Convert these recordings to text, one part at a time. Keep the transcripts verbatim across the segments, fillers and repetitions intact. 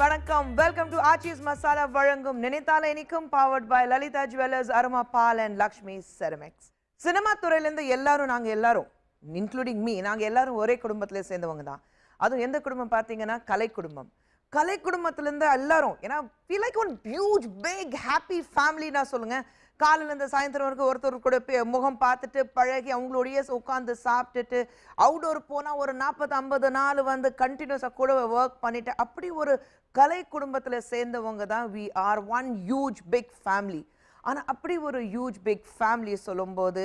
Vanakkam. Welcome to Aachi's Masala Varangum. Ninaithale Inikkum powered by Lalitha Jewellers, Aroma Pal and Lakshmi Ceramics. Cinema thurailendu ellarum naanga ellarum including me naanga ellarum ore kudumbathile sendavanga da. Adhu endha kudumbam pathingana kalai kudumbam. Kalai kudumbathilendu ellarum ena feel like one huge big happy family na solunga. காலையில் இந்த சாயந்தரம் வரைக்கும் ஒருத்தர் கூட முகம் பார்த்துட்டு பழகி அவங்களோடயே உட்காந்து சாப்பிட்டுட்டு அவுடோர் போனால் ஒரு நாற்பது ஐம்பது நாள் வந்து கண்டினியூஸாக கூட ஒர்க் பண்ணிட்டு அப்படி ஒரு கலை குடும்பத்தில் சேர்ந்தவங்க தான் we are one huge big family. ஆனால் அப்படி ஒரு ஹியூஜ் பிக் ஃபேமிலி சொல்லும்போது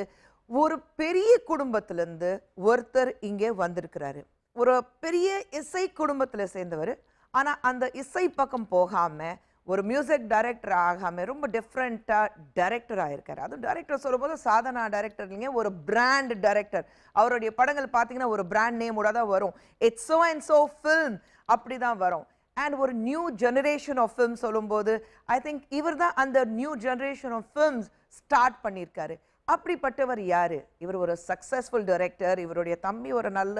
ஒரு பெரிய குடும்பத்திலேருந்து ஒருத்தர் இங்கே வந்திருக்கிறாரு. ஒரு பெரிய இசை குடும்பத்தில் சேர்ந்தவர். ஆனால் அந்த இசை பக்கம் போகாமல் ஒரு மியூசிக் டைரக்டர் ஆகாமல் ரொம்ப டிஃப்ரெண்ட்டாக டைரக்டர் ஆகிருக்காரு. அதுவும் டைரக்டர் சொல்லும்போது சாதனா டைரக்டர் இல்லைங்க, ஒரு பிராண்ட் டைரக்டர். அவருடைய படங்கள் பார்த்தீங்கன்னா ஒரு பிராண்ட் நேமோட தான் வரும். It's so and so film அப்படி தான் வரும். அண்ட் ஒரு நியூ ஜெனரேஷன் ஆஃப் ஃபில்ம் சொல்லும்போது ஐ திங்க் இவர் தான் அந்த new generation of films start பண்ணியிருக்காரு. அப்படிப்பட்டவர் யார்? இவர் ஒரு சக்ஸஸ்ஃபுல் டைரக்டர், இவருடைய தம்பி ஒரு நல்ல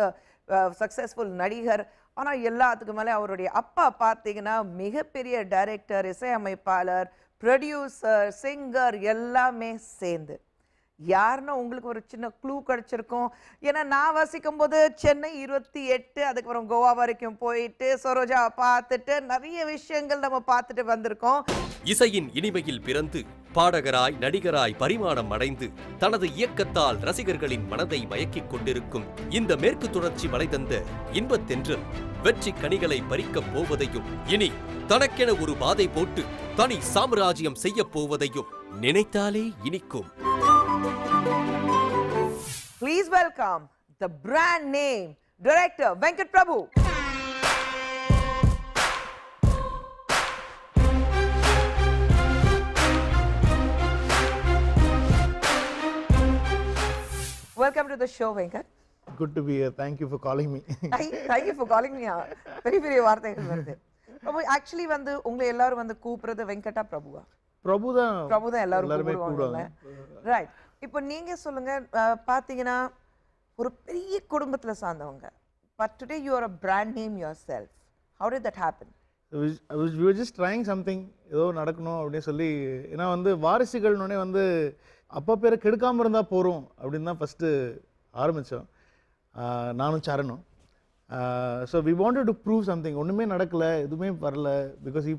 சக்ஸஸ்ஃபுல் நடிகர். ஆனால் எல்லாத்துக்கு மேலே அவருடைய அப்பா பார்த்தீங்கன்னா மிகப்பெரிய டைரக்டர், இசையமைப்பாளர், ப்ரொடியூசர், சிங்கர் எல்லாமே சேர்ந்து. யாருன்னா உங்களுக்கு ஒரு சின்ன க்ளூ கிடச்சிருக்கும். ஏன்னா நான் வசிக்கும் போது சென்னை இருபத்தி எட்டு அதுக்கப்புறம் கோவா வரைக்கும் போயிட்டு சரோஜா பார்த்துட்டு நிறைய விஷயங்கள் நம்ம பார்த்துட்டு வந்திருக்கோம். இசையின் இனிமையில் பிறந்து பாடகராய் நடிகராய் பரிமாணம் அடைந்து தனது இயக்கத்தால் ரசிகர்களின் மனதை மயக்கிக் கொண்டிருக்கும் இந்த மேற்கு தொடர்ச்சி மலை தந்த இன்பத்தென்று வெற்றி கனிகளை பறிக்கப் போவதையும் இனி தனக்கென ஒரு பாதை போட்டு தனி சாம்ராஜ்யம் செய்ய போவதையும் நினைத்தாலே இனிக்கும். Please welcome the brand name director Venkat Prabhu. Welcome to the show, Venkat. Good to be here. Thank you for calling me. Thank you for calling me. Very very warthaiyum varudhu. Prabhu actually vandu ungal ellarum vandu koopradhu Venkata Prabhuva. Prabhu da. Prabhu da ellarum koopradhu. Right. இப்போ நீங்கள் சொல்லுங்கள், பார்த்தீங்கன்னா ஒரு பெரிய குடும்பத்தில் சார்ந்தவங்க. But today you are a brand name yourself. How did that happen? I was, we were just trying something. ஏதோ நடக்கணும் அப்படின்னு சொல்லி, ஏன்னா வந்து வாரிசுகள்னே வந்து அப்பா பேரை கெடுக்காமல் இருந்தால் போகிறோம் அப்படின்னு தான் ஃபஸ்ட்டு ஆரம்பித்தோம். நானும் சரணும். So we wanted to prove something. ஒன்றுமே நடக்கலை, எதுவுமே வரல. பிகாஸ்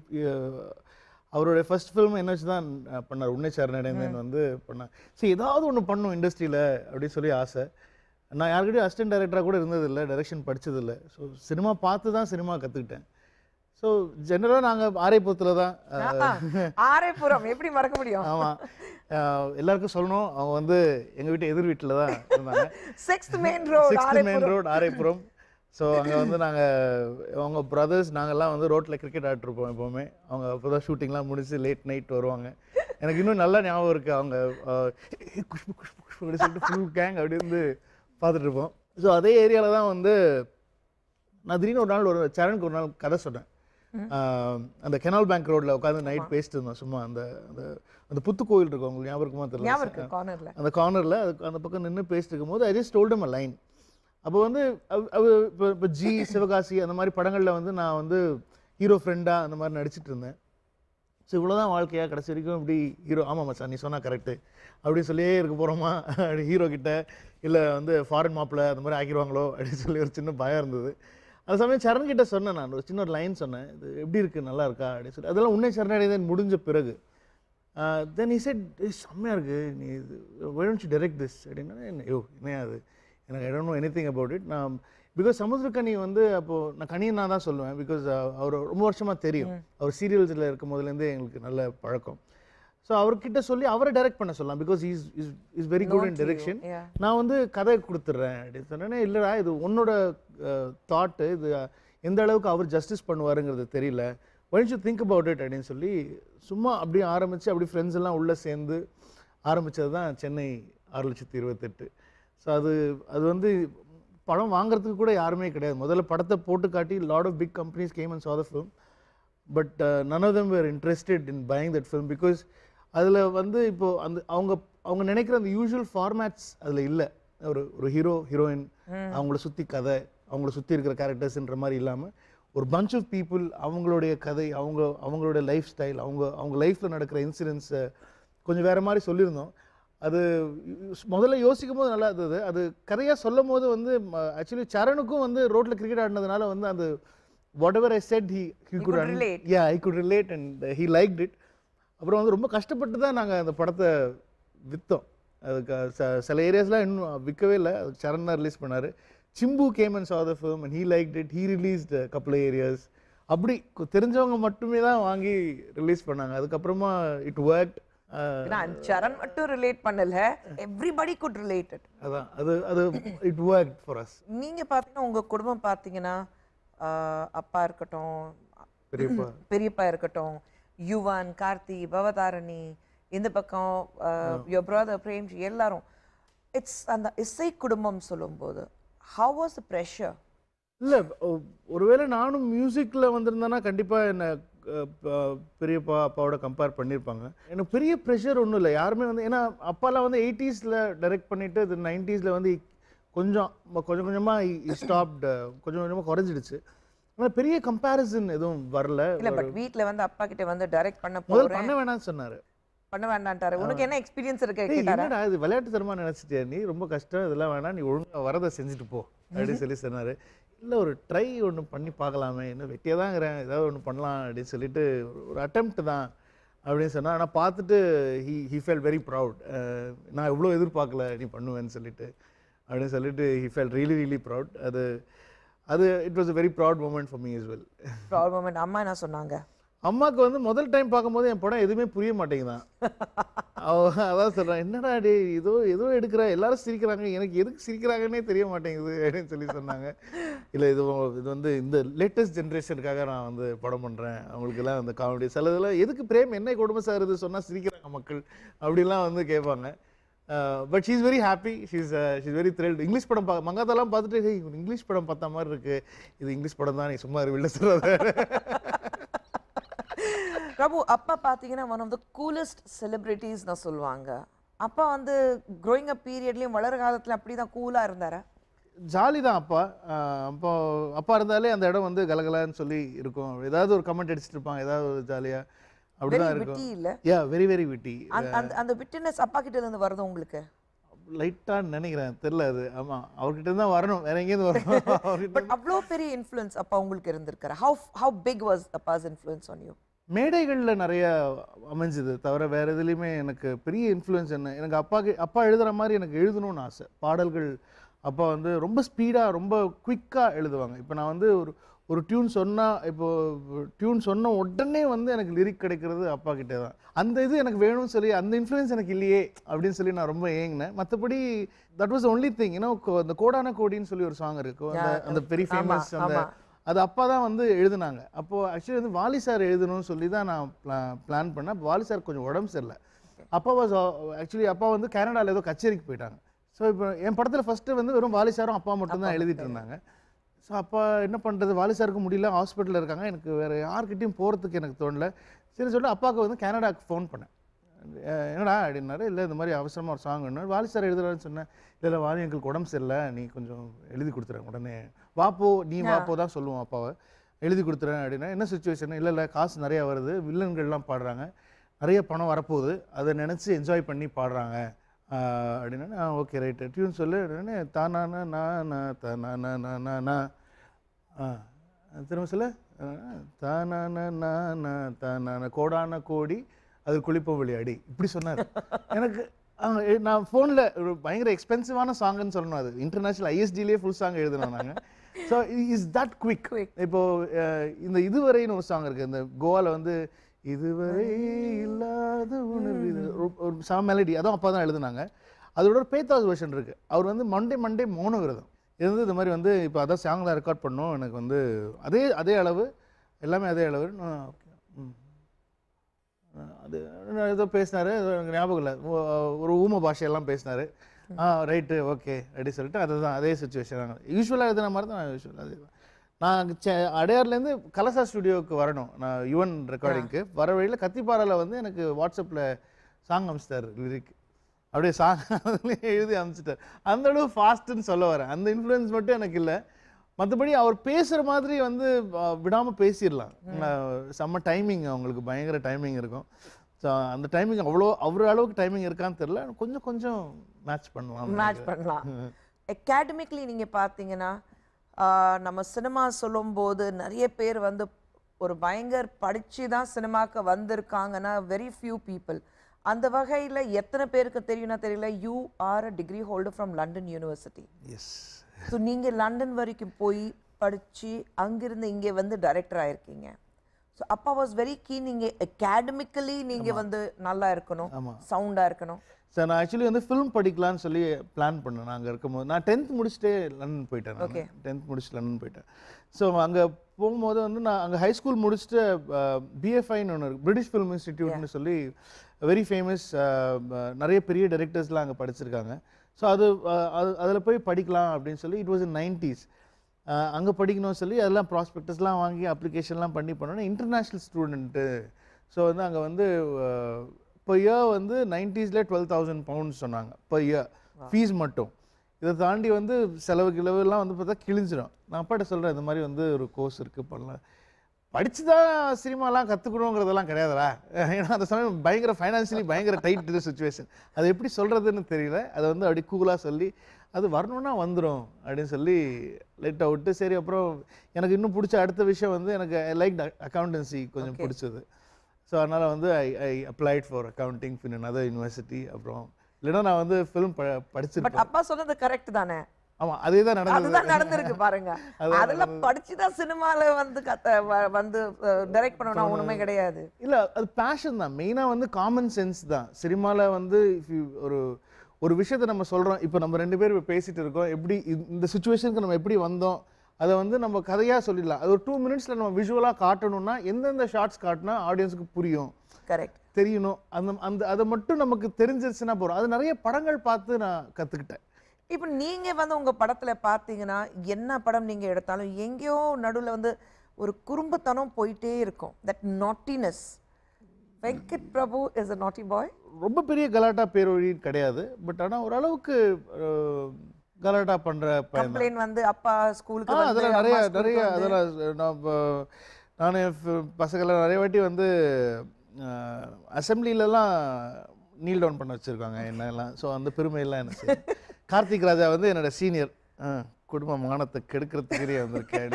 அவருடைய ஃபர்ஸ்ட் ஃபிலிம் என்ன வச்சு தான் பண்ணார், உன்னை சரணடைந்தேன் வந்து பண்ணார். ஸோ ஏதாவது ஒன்று பண்ணும் இண்டஸ்ட்ரியில் அப்படின்னு சொல்லி ஆசை. நான் யாருக்கிட்டையும் அசிஸ்டன்ட் டைரக்டராக கூட இருந்ததில்லை, டைரெக்ஷன் படித்ததில்லை. ஸோ சினிமா பார்த்து தான் சினிமா கற்றுக்கிட்டேன். ஸோ ஜென்ரலாக நாங்கள் ஆரைப்புறத்தில் தான். ஆரைப்புறம் எப்படி மறக்க முடியும்? ஆமாம், எல்லாருக்கும் சொல்லணும். அவங்க வந்து எங்கள் வீட்டு எதிர் வீட்டில் தான் இருந்தாங்க. Sixth main road sixth main road ஆரைப்புறம். ஸோ அங்கே வந்து நாங்கள் அவங்க பிரதர்ஸ் நாங்கள்லாம் வந்து ரோட்டில் கிரிக்கெட் ஆடிட்டுருப்போம் எப்போவுமே. அவங்க அப்போ தான் ஷூட்டிங்லாம் முடிச்சு லேட் நைட் வருவாங்க. எனக்கு இன்னும் நல்லா ஞாபகம் இருக்குது. அவங்க குஷ்பு குஷ்பு குஷ்பு அப்படின்னு சொல்லிட்டு ஃபுல் கேங் அப்படி வந்து பார்த்துட்ருப்போம். ஸோ அதே ஏரியாவில் தான் வந்து நான் திடீர்னு ஒரு நாள் ஒரு சரணுக்கு ஒரு நாள் கதை சொன்னேன். அந்த கெனால் பேங்க் ரோட்டில் உட்காந்து நைட் பேசிட்டு இருந்தோம் சும்மா. அந்த அந்த அந்த புத்து கோயில் இருக்கும், உங்களுக்கு ஞாபகமாக தெரியல, அந்த கார்னரில் அதுக்கு அந்த பக்கம் நின்று பேசிட்டு இருக்கும்போது I just told him a line. அப்போ வந்து இப்போ இப்போ ஜி சிவகாசி அந்த மாதிரி படங்களில் வந்து நான் வந்து ஹீரோ ஃப்ரெண்டாக அந்த மாதிரி நடிச்சிட்டு இருந்தேன். ஸோ இவ்வளோதான் வாழ்க்கையாக கடைசி வரைக்கும் இப்படி ஹீரோ. ஆமாம் மச்சான், நீ சொன்னால் கரெக்டு அப்படின்னு சொல்லியே இருக்க போகிறோமா? அப்படி ஹீரோக்கிட்ட இல்லை வந்து ஃபாரின் மாப்பிள்ளை அந்த மாதிரி ஆக்கிடுவாங்களோ அப்படின்னு சொல்லி ஒரு சின்ன பயம் இருந்தது. அது சமயம் சரண்கிட்ட சொன்னேன், நான் ஒரு சின்ன ஒரு லைன் சொன்னேன், இது எப்படி இருக்குது, நல்லா இருக்கா அப்படின்னு சொல்லி. அதெல்லாம் உன்னை சரணடைந்தேன் முடிஞ்ச பிறகு தென் இஸ் இட் செம்மையாக இருக்குது, நீ இது why don't you direct this அப்படின்னா என்ன யோ என்னையா அது எனக்கு I don't know anything about it. நான் பிகாஸ் சமுத்திரக்கனி வந்து அப்போது நான் கனியன்னா தான் சொல்லுவேன். பிகாஸ் அவர் ரொம்ப வருஷமாக தெரியும், அவர் சீரியல்ஸில் இருக்கும் போதுலேருந்து எங்களுக்கு நல்ல பழக்கம். ஸோ அவர்கிட்ட சொல்லி அவரை டைரக்ட் பண்ண சொல்லலாம், because is is is very good in direction. நான் வந்து கதை கொடுத்துட்றேன் அப்படின்னு சொன்னேன்னே, இல்லைடா இது உன்னோட தாட்டு, இது எந்த அளவுக்கு அவர் ஜஸ்டிஸ் பண்ணுவாருங்கிறது தெரியல, why don't you think about it அப்படின்னு சொல்லி சும்மா அப்படியே ஆரம்பித்து அப்படி ஃப்ரெண்ட்ஸ் எல்லாம் உள்ளே சேர்ந்து ஆரம்பித்தது தான் சென்னை ஆறு லட்சத்தி இருபத்தெட்டு. ஸோ அது அது வந்து படம் வாங்குறதுக்கு கூட யாருமே கிடையாது. முதல்ல படத்தை போட்டு காட்டி lot of big companies came and saw the film, but none of them were interested in buying that film. Because அதில் வந்து இப்போது அந்த அவங்க அவங்க நினைக்கிற அந்த யூஷுவல் ஃபார்மேட்ஸ் அதில் இல்லை. ஒரு ஒரு ஹீரோ ஹீரோயின் அவங்கள சுற்றி கதை, அவங்கள சுற்றி இருக்கிற கேரக்டர்ஸ்ன்ற மாதிரி இல்லாமல் ஒரு bunch of people அவங்களுடைய கதை அவங்க அவங்களுடைய லைஃப் ஸ்டைல் அவங்க அவங்க லைஃப்பில் நடக்கிற இன்சிடென்ட்ஸை கொஞ்சம் வேறு மாதிரி சொல்லியிருந்தோம். அது முதல்ல யோசிக்கும் போது நல்லா இருந்தது. அது கதையாக சொல்லும் போது வந்து ஆக்சுவலி சரணுக்கும் வந்து ரோட்டில் கிரிக்கெட் ஆடினதுனால வந்து அந்த whatever I said he he could, he could relate. Yeah, he could relate and he liked it. அப்புறம் வந்து ரொம்ப கஷ்டப்பட்டு தான் நாங்கள் அந்த படத்தை விற்றோம். அதுக்கு சில ஏரியாஸ்லாம் இன்னும் விற்கவே இல்லை, சரண் தான் ரிலீஸ் பண்ணார். Simbu came and saw the film and he liked it. He released a couple of areas. அப்படி தெரிஞ்சவங்க மட்டுமே தான் வாங்கி ரிலீஸ் பண்ணாங்க. அதுக்கப்புறமா இட் ஒர்க். நான் சரண் மட்டும் ரிலேட் பண்ணல, எவ்ரிபடி could relate it. அதான் அது அது இட் ஒர்க் ஃபார் அஸ். நீங்க பாத்தீங்கன்னா உங்க குடும்பம் பாத்தீங்கன்னா அப்பா இருக்கட்டும், பெரியப்பா பெரியப்பா இருக்கட்டும், யுவான், கார்த்தி, பவதாரணி, இந்த பக்கம் யுவர் பிரதர் பிரேம்ஜி, எல்லாரும் இட்ஸ் அந்த இசை குடும்பம் சொல்லும்போது how was the pressure? இல்லை, ஒருவேளை நானும் மியூசிக்கில் வந்திருந்தேன்னா கண்டிப்பாக என்னை பெரியப்பா அப்பாவோட கம்பேர் பண்ணியிருப்பாங்க. எனக்கு பெரிய ப்ரெஷர் ஒன்றும் இல்லை, யாருமே வந்து ஏன்னா அப்பாலாம் வந்து எயிட்டிஸில் டைரக்ட் பண்ணிவிட்டு இது நைன்ட்டீஸில் வந்து கொஞ்சம் கொஞ்சம் கொஞ்சமாக ஸ்டாப்ட் கொஞ்சம் கொஞ்சமாக குறைஞ்சிடுச்சு. ஆனால் பெரிய கம்பேரிசன் எதுவும் வரல. இல்லை, பட் வீட்டில் வந்து அப்பா கிட்டே வந்து டைரக்ட் பண்ண போகிறேன் பண்ண வேணாம்னு சொன்னார். பண்ண வேண்டான்ட்டாரு. உனக்கு என்ன எக்ஸ்பீரியன்ஸ் இருக்கு, இது விளையாட்டு தரமா நினைச்சிட்டியா, நீ ரொம்ப கஷ்டம், இதெல்லாம் வேணாம், நீ ஒழுங்காக வரதை செஞ்சுட்டு போ அப்படின்னு சொல்லி சொன்னார். இல்லை, ஒரு ட்ரை ஒன்று பண்ணி பார்க்கலாமே, இன்னும் வெட்டியாக தான் இருக்கிறேன், ஏதாவது ஒன்று பண்ணலாம் அப்படின்னு சொல்லிட்டு ஒரு அட்டெம்ப்ட் தான் அப்படின்னு சொன்னால். ஆனால் பார்த்துட்டு he he fell very proud. நான் எவ்வளோ எதிர்பார்க்கல நீ பண்ணுவேன்னு சொல்லிட்டு அப்படின்னு சொல்லிட்டு he fell really really proud. அது அது it was a very proud moment for me as well. Proud moment. அம்மா என்ன சொன்னாங்க? அம்மாவுக்கு வந்து முதல் டைம் பார்க்கும்போது என் படம் எதுவுமே புரிய மாட்டேங்குதான். அதான் சொல்கிறேன், என்னடா டே ஏதோ ஏதோ எடுக்கிற, எல்லாரும் சிரிக்கிறாங்க, எனக்கு எதுக்கு சிரிக்கிறாங்கன்னே தெரிய மாட்டேங்குது அப்படின்னு சொல்லி சொன்னாங்க. இல்லை, இது இது வந்து இந்த லேட்டஸ்ட் ஜென்ரேஷனுக்காக நான் வந்து படம் பண்ணுறேன், அவங்களுக்கெல்லாம் அந்த காமெடி சில இதெல்லாம் எதுக்கு பிரேம் என்ன குடும்ப சார் இது சொன்னால் சிரிக்கிறாங்க மக்கள் அப்படிலாம் வந்து கேட்பாங்க. But she is very happy, she is she is very thrilled. English படம் பா மங்காத்தெல்லாம் பார்த்துட்டு இங்கிலீஷ் படம் பார்த்த மாதிரி இருக்குது, இது இங்கிலீஷ் படம் தான், நீ சும்மா வெளில சொல்கிறாரு. பிரபு அப்பா பார்த்தீங்கன்னா one of the coolest celebrities நான் சொல்லுவாங்க. அப்பா வந்து க்ரோயிங் அப் பீரியட்லேயும் வளர காலத்தில் அப்படி தான் கூலாக இருந்தாரா? ஜாலி தான் அப்பா. அப்போ அப்பா இருந்தாலே அந்த இடம் வந்து கலகலான்னு சொல்லி இருக்கும், ஏதாவது ஒரு கமெண்ட் அடிச்சுட்டு இருப்பாங்க, ஏதாவது ஒரு ஜாலியாக அப்படிதான் இருக்கும். இல்லை யா வெரி வெரி விட்டி. அந்த அந்த விட்டினஸ் அப்பா கிட்ட இருந்து வருது உங்களுக்கு லைட்டாக நினைக்கிறேன், தெரில அது. ஆமாம், அவர்கிட்ட தான் வரணும், வேற எங்கேயிருந்து வரணும். பட் அவ்வளோ பெரிய இன்ஃப்ளூயன்ஸ் அப்பா உங்களுக்கு இருந்திருக்காரு. How how big was Appa's influence on you? மேடைகளில் நிறைய அமைஞ்சுது தவிர வேறு எதுலேயுமே எனக்கு பெரிய இன்ஃப்ளூயன்ஸ் என்ன, எனக்கு அப்பாக்கு அப்பா எழுதுகிற மாதிரி எனக்கு எழுதணும்னு ஆசை. பாடல்கள் அப்பா வந்து ரொம்ப ஸ்பீடாக ரொம்ப குயிக்காக எழுதுவாங்க. இப்போ நான் வந்து ஒரு ஒரு டியூன் சொன்னால் இப்போது டியூன் சொன்ன உடனே வந்து எனக்கு லிரிக் கிடைக்கிறது அப்பா கிட்டே தான். அந்த இது எனக்கு வேணும்னு சொல்லி அந்த இன்ஃப்ளூயன்ஸ் எனக்கு இல்லையே அப்படின்னு சொல்லி நான் ரொம்ப ஏங்கினேன். மற்றபடி தட் வாஸ் ஒன்லி திங். ஏன்னா அந்த கோடான கோடின்னு சொல்லி ஒரு சாங் இருக்கும், அந்த அந்த பெரிய ஃபேமஸ், அந்த அது அப்பா தான் வந்து எழுதுனாங்க. அப்போது ஆக்சுவலி வந்து வாலி சார் எழுதணும்னு சொல்லி தான் நான் பிளா பிளான் பண்ணேன். அப்போ வாலி சார் கொஞ்சம் உடம்பு சரியில்லை. அப்பா வாஸ் ஆக்சுவலி அப்பா வந்து கனடாவில் ஏதோ கச்சேரிக்கு போயிட்டாங்க. ஸோ இப்போ என் படத்தில் ஃபஸ்ட்டு வந்து வெறும் வாலி சாரும் அப்பா மட்டும்தான் எழுதிட்டு இருந்தாங்க. ஸோ அப்பா என்ன பண்ணுறது, வாலி சாருக்கு முடியல, ஹாஸ்பிட்டலில் இருக்காங்க, எனக்கு வேறு யார்கிட்டையும் போகிறதுக்கு எனக்கு தோணலை. சரி சொல்லிட்டு அப்பாவுக்கு வந்து கனடாவுக்கு ஃபோன் பண்ணேன். என்னடா அப்படின்னாரு. இல்லை இந்த மாதிரி அவசரமாக ஒரு சாங் ஒன்று வாலி சார் எழுதுறான்னு சொன்னேன். இல்லை இல்லை வாலி எங்களுக்கு உடம்பு சரியில்லை, நீ கொஞ்சம் எழுதி கொடுத்துறேன் உடனே, வாப்போ நீ வாப்போ தான் சொல்லுவோம் அப்பாவை, எழுதி கொடுத்துறேன் அப்படின்னா. என்ன சுச்சுவேஷன், இல்லை இல்லை காசு நிறையா வருது, வில்லன்கள்லாம் பாடுறாங்க, நிறைய பணம் வரப்போகுது, அதை நினச்சி என்ஜாய் பண்ணி பாடுறாங்க அப்படின்னா. ஓகே ரைட்டு டியூன் சொல்லு அப்படின்னே. தானானா நானா தானானா நானா ஆ திரும்ப சொல்ல தானானா நானா தானானா கோடான கோடி அது குளிப்பவழி அடி இப்படி சொன்னார். எனக்கு நான் ஃபோனில் ஒரு பயங்கர எக்ஸ்பென்சிவான சாங்குன்னு சொல்லணும், அது இன்டர்நேஷ்னல் ஐஎஸ்டிலேயே ஃபுல் சாங் எழுதணும் நாங்கள். So is that quick. இப்போது இந்த இதுவரைன்னு ஒரு சாங் இருக்குது, இந்த கோவாவில் வந்து இதுவரை இல்லாத உணர்வு ஒரு சம மெலடி, அதுவும் அப்பா தான் எழுதுனாங்க. அதோட ஒரு பேத்தாஸ் வெர்ஷன் இருக்குது, அவர் வந்து மண்டே மண்டே மௌன விரதம் இருந்து இந்த மாதிரி வந்து இப்போ அதான் சாங்லாம் ரெக்கார்ட் பண்ணோம், எனக்கு வந்து அதே அதே அளவு எல்லாமே அதே அளவு. ஓகே ம் அது ஏதோ பேசினார், எனக்கு ஞாபகம் இல்லை, ஒரு ஊமை பாஷையெல்லாம் பேசினார். ஆ ரைட்டு ஓகே அப்படின்னு சொல்லிட்டு அதுதான் அதே சுச்சுவேஷன். நாங்கள் யூஸ்வலாக எழுதுன மாதிரி தான் நான் யூஸ்வலாக அது. நான் செ அடையார்லேருந்து கலசா ஸ்டுடியோவுக்கு வரணும், நான் யுவன் ரெக்கார்டிங்க்கு வர வழியில் கத்திப்பாறையில் வந்து எனக்கு வாட்ஸ்அப்பில் சாங் அமிச்சிட்டார் லிரிக், அப்படியே சாங் எழுதி அமிச்சிட்டார். அந்தளவு ஃபாஸ்ட்டுன்னு சொல்ல வரேன், அந்த இன்ஃப்ளூயன்ஸ் மட்டும் எனக்கு இல்லை. மற்றபடி அவர் பேசுகிற மாதிரி வந்து விடாமல் பேசிடலாம். செம்ம டைமிங், அவங்களுக்கு பயங்கர டைமிங் இருக்கும். ஸோ அந்த டைமிங் அவ்வளோ அவரு அளவுக்கு டைமிங் இருக்கான்னு தெரில, கொஞ்சம் கொஞ்சம் மேட்ச் பண்ணலாம் மேட்ச் பண்ணலாம். அகாடமிக்லி நீங்கள் பார்த்தீங்கன்னா நம்ம சினிமா சொல்லும்போது நிறைய பேர் வந்து ஒரு பயங்கர படித்து தான் சினிமாவுக்கு வந்திருக்காங்கன்னா வெரி ஃபியூ பீப்புள். அந்த வகையில் எத்தனை பேருக்கு தெரியும்னா தெரியல, you are a degree holder from London university. Yes, so நீங்கள் லண்டன் வரைக்கும் போய் படித்து அங்கிருந்து இங்கே வந்து டைரக்டர் ஆகிருக்கீங்க. ஸோ அப்பா வாஸ் வெரி கீன், நீங்கள் அகாடமிக்கலி நீங்கள் வந்து நல்லா இருக்கணும், சவுண்டாக இருக்கணும். சார் நான் ஆக்சுவலி வந்து ஃபிலிம் படிக்கலான்னு சொல்லி பிளான் பண்ணேன். நான் அங்கே இருக்கும்போது நான் டென்த் முடிச்சுட்டு லண்டன் போயிட்டேன். ஓகே, டென்த் முடிச்சுட்டு லண்டன் போயிட்டேன். ஸோ அங்கே போகும்போது வந்து நான் அங்கே ஹை ஸ்கூல் முடிச்சுட்டு பிஎஃப்ஐன்னு ஒன்று இருக்குது, பிரிட்டிஷ் ஃபிலிம் இன்ஸ்டிடியூட்னு சொல்லி வெரி ஃபேமஸ், நிறைய பெரிய டைரக்டர்ஸ்லாம் அங்கே படிச்சிருக்காங்க. ஸோ அது அது அதில் போய் படிக்கலாம் அப்படின்னு சொல்லி இட் வாஸ் இன் நைன்டீஸ். அங்கே படிக்கணும்னு சொல்லி அதெல்லாம் ப்ராஸ்பெக்டஸ்லாம் வாங்கி அப்ளிகேஷன்லாம் பண்ணி பண்ணோன்னா இன்டர்நேஷ்னல் ஸ்டூடெண்ட்டு. ஸோ வந்து அங்கே வந்து பர் இயர் வந்து நைன்டீஸில் டுவெல் தௌசண்ட் பவுண்ட்ஸ் சொன்னாங்க பர் இயர் ஃபீஸ் மட்டும். இதை தாண்டி வந்து செலவு கிளவுலாம் வந்து பார்த்தா கிழிஞ்சிடும். நான் அப்பாட்ட சொல்கிறேன், இந்த மாதிரி வந்து ஒரு கோர்ஸ் இருக்குது பண்ணலாம், படித்து தான் சினிமாலாம் கற்றுக்கணுங்கிறதெல்லாம் கிடையாதுடா. ஏன்னா அந்த சமயம் பயங்கர ஃபைனான்ஷியலி பயங்கர டைட் சுச்சுவேஷன், அது எப்படி சொல்கிறதுன்னு தெரியல. அதை வந்து அப்படி கூலாக சொல்லி அது வரணுன்னா வந்துடும் அப்படின்னு சொல்லி லைட்டாக விட்டு. சரி, அப்புறம் எனக்கு இன்னும் பிடிச்ச அடுத்த விஷயம் வந்து எனக்கு ஐ லைக் அக்கௌண்டன்சி கொஞ்சம் பிடிச்சது. ஸோ அதனால் வந்து I I applied for accounting fin another university. அப்புறம் இல்லைன்னா நான் வந்து ஃபிலிம் ப படிச்சிருக்கேன். அப்பா சொன்னது கரெக்ட் தானே? ஆமாம், அதே தான் நடந்தது நடந்திருக்கு பாருங்க. அதெல்லாம் படிச்சு தான் சினிமாவில் வந்து கத்த வந்து டைரக்ட் பண்ணணும்னா ஒன்றுமே கிடையாது. இல்லை, அது பேஷன் தான் மெயினாக, வந்து காமன் சென்ஸ் தான். சினிமாவில் வந்து இஃப் யூ ஒரு ஒரு விஷயத்தை நம்ம சொல்கிறோம், இப்போ நம்ம ரெண்டு பேர் பேசிகிட்டு இருக்கோம், எப்படி இந்த சுச்சுவேஷனுக்கு நம்ம எப்படி வந்தோம் அதை வந்து நம்ம கதையாக சொல்லிடலாம். அது ஒரு டூ மினிட்ஸில் நம்ம விஷுவலாக காட்டணும்னா எந்தெந்த ஷார்ட்ஸ் காட்டினா ஆடியன்ஸுக்கு புரியும், கரெக்ட் தெரியணும், அந்த அந்த அதை மட்டும் நமக்கு தெரிஞ்சிருச்சுன்னா போகிறோம். அது நிறைய படங்கள் பார்த்து நான் கற்றுக்கிட்டேன். இப்போ நீங்கள் வந்து உங்கள் படத்தில் பார்த்தீங்கன்னா என்ன படம் நீங்கள் எடுத்தாலும் எங்கேயோ நடுவில் வந்து ஒரு குறும்புத்தனம் போயிட்டே இருக்கும், that naughtiness. Venkat Prabhu is a naughty boy. ரொம்ப பெரிய கலாட்டா பேரொழி கிடையாது, பட் ஆனால் ஓரளவுக்கு கலாட்டா பண்ணுற கம்ப்ளைண்ட் வந்து அப்பா ஸ்கூலுக்கு அதெல்லாம் நிறைய நிறைய அதெல்லாம் நான் நான் என் பசங்கள்லாம் நிறைய வாட்டி வந்து அசம்பிளிலலாம் நீல் டவுன் பண்ண வச்சுருக்காங்க என்னெல்லாம். ஸோ அந்த பெருமையெல்லாம் என்ன செய்யும். கார்த்திக் ராஜா வந்து என்னோடய சீனியர், குடும்ப மானத்தை கெடுக்கிறதுக்குரிய வந்திருக்கேன்.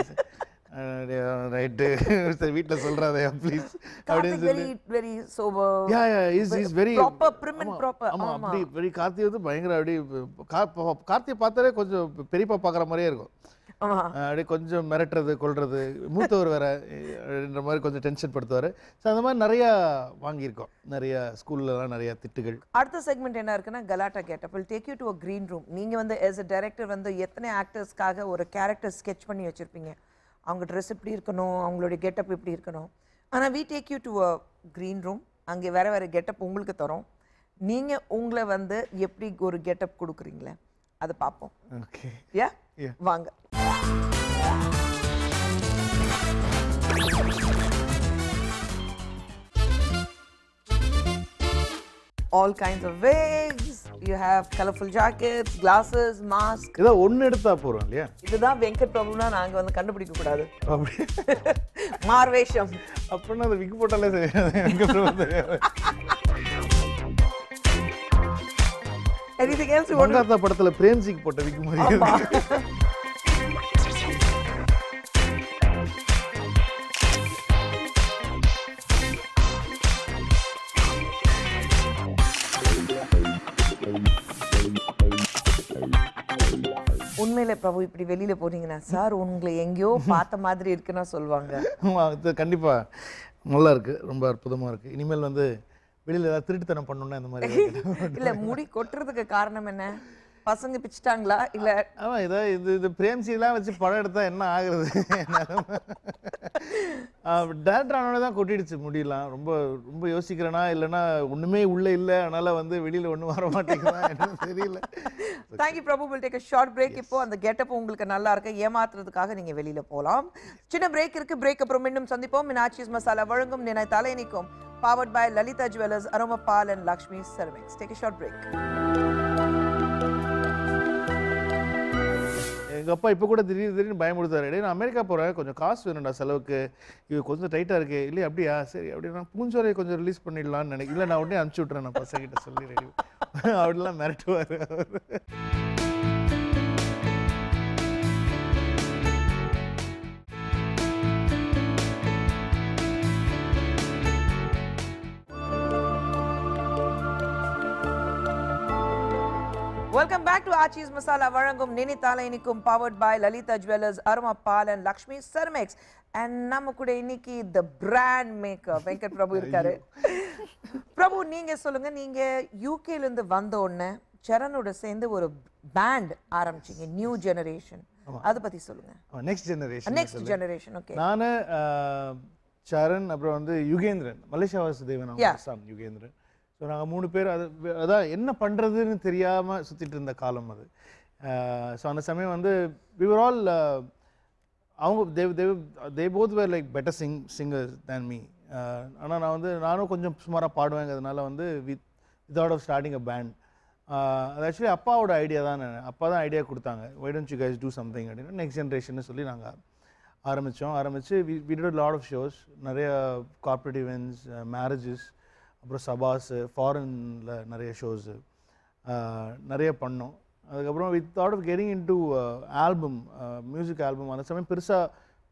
ரைட்டு, வீட்டில் சொல்கிறாதே ப்ளீஸ் அப்படின்னு சொல்லி. ஆமாம், அப்படி வெரி கார்த்தி வந்து பயங்கர அப்படி கார்த்தியை பார்த்தாலே கொஞ்சம் பெரியப்பா பார்க்குற மாதிரியே இருக்கும். அப்படியே கொஞ்சம் மிரட்டுறது கொள்வது, மூத்தவர் வேற அப்படின்ற மாதிரி கொஞ்சம் டென்ஷன் படுத்துவார். ஸோ அந்த மாதிரி நிறையா வாங்கியிருக்கோம், நிறையா ஸ்கூல்லலாம் நிறையா திட்டுகள். அடுத்த செக்மெண்ட் என்ன இருக்குன்னா கலாட்டா getup. Will take you to a green room. நீங்கள் வந்து ஆஸ் அ டைரக்டர் வந்து எத்தனை ஆக்டர்ஸ்க்காக ஒரு கேரக்டர் ஸ்கெட்ச் பண்ணி வச்சுருப்பீங்க, அவங்க ட்ரெஸ் இப்படி இருக்கணும், அவங்களுடைய கெட்டப் இப்படி இருக்கணும். ஆனால் we take you to a green room. அங்கே வேறு வேறு கெட்டப் உங்களுக்கு தரோம், நீங்கள் உங்களை வந்து எப்படி ஒரு கெட்டப் கொடுக்குறீங்களே அதை பார்ப்போம். ஓகே, யா வாங்க. All kinds of wigs, you have colorful jackets, glasses, mask. இத ஒன்னு எடுத்தா போறோம் இல்லையா? இதுதான் வெங்கட் பிரபுனா நாங்க வந்து கண்டுபிடிக்க கூடாது. மார்வேஷம் அப்பனா அந்த விக் போட்டாலே Venkat Prabhu. Anything else you want? அந்த படத்துல பிரேம்ஜிக்கு போட்ட விக் மாதிரி. உண்மையில பிரபு இப்படி வெளியில போனீங்கன்னா சார் உங்களை எங்கேயோ பார்த்த மாதிரி இருக்குன்னா சொல்லுவாங்க. கண்டிப்பா நல்லா இருக்கு, ரொம்ப அற்புதமா இருக்கு. இனிமேல் வந்து வெளியில ஏதாவது திருட்டுத்தனம் பண்ணணும்னா இந்த மாதிரி இல்ல. முடி கொட்டுறதுக்கு காரணம் என்ன? பசங்க பிச்சுட்டாங்களா இல்ல? ஆமா, இதோ இது இது பிரேம்சி எல்லாம் வச்சு படம் எடுத்தா என்ன ஆகுறது? டேரக்டர் ஆனோட தான் கொட்டிடுச்சு முடியலாம். ரொம்ப ரொம்ப யோசிக்கிறேன்னா இல்லைன்னா ஒண்ணுமே உள்ள இல்லை, அதனால வந்து வெளியில ஒன்றும் வர மாட்டேங்குதான் என்னன்னு தெரியல. Thank you Prabhu. Will take a short break. இப்போ அந்த கெட்டப் உங்களுக்கு நல்லா இருக்கு, ஏமாத்துறதுக்காக நீங்க வெளியில போகலாம். சின்ன பிரேக் இருக்கு, பிரேக் அப்புறம் மீண்டும் சந்திப்போம். இன் ஆச்சிஸ் மசாலா வழங்கும், நினைத்தாலே இனிக்கும், powered by Lalitha Jewellers, Aroma Pal and Lakshmi Ceramics. Take a short break. எங்கள் அப்பா இப்போ கூட திடீர் திடீர்னு பயமுடுத்தாரு, நான் அமெரிக்கா போகிறேன் கொஞ்சம் காசு வேணும்டா செலவுக்கு, இது கொஞ்சம் டைட்டாக இருக்குது. இல்லையா அப்படியா, சரி அப்படின்னா பூஞ்சோரையை கொஞ்சம் ரிலீஸ் பண்ணிடலான்னு நினைக்கிறேன். இல்லை நான் உடனே அனுப்பிச்சி விட்றேன் நான் பசங்கிட்ட சொல்லி ரெடி அப்படிலாம் மிரட்டுவார் அவர். Welcome back to Aachi's Masala Varangum, Ninaithale Inikkum, powered by Lalitha Jewellers, Aroma Pal and Lakshmi Ceramics. And namukude iniki the brand maker, Venkat Prabhu irukkaru. Prabhu, neenga solunga, neenga U K la irundhu vandha onne Charan oda sendu oru band aarambicheenga, new generation. Adhu pathi solunga. Next generation. Next generation, okay. Nanu Charan appo vandu Yugendran, Malaysia Vasudevan avanga sam Yugendran. So நாங்கள் மூணு பேர் அது அதான் என்ன பண்ணுறதுன்னு தெரியாமல் சுற்றிட்டு இருந்த காலம் அது. ஸோ அந்த சமயம் வந்து we were all அவங்க they they they both were like better sing singers than me. ஆனால் நான் வந்து நானும் கொஞ்சம் சுமாராக பாடுவேங்கிறதுனால வந்து we thought of starting a band. அது ஆக்சுவலி அப்பாவோட ஐடியா தான், அப்பா தான் ஐடியா கொடுத்தாங்க, why don't you guys do something அப்படின்னா நெக்ஸ்ட் ஜென்ரேஷன்னு சொல்லி நாங்கள் ஆரம்பித்தோம். ஆரம்பித்து we we did a lot of shows, நிறைய corporate events, marriages, அப்புறம் சபாஸு, ஃபாரினில் நிறைய ஷோஸு நிறைய பண்ணோம். அதுக்கப்புறம் with thought of getting into album, music album. அந்த சமயம் பெருசாக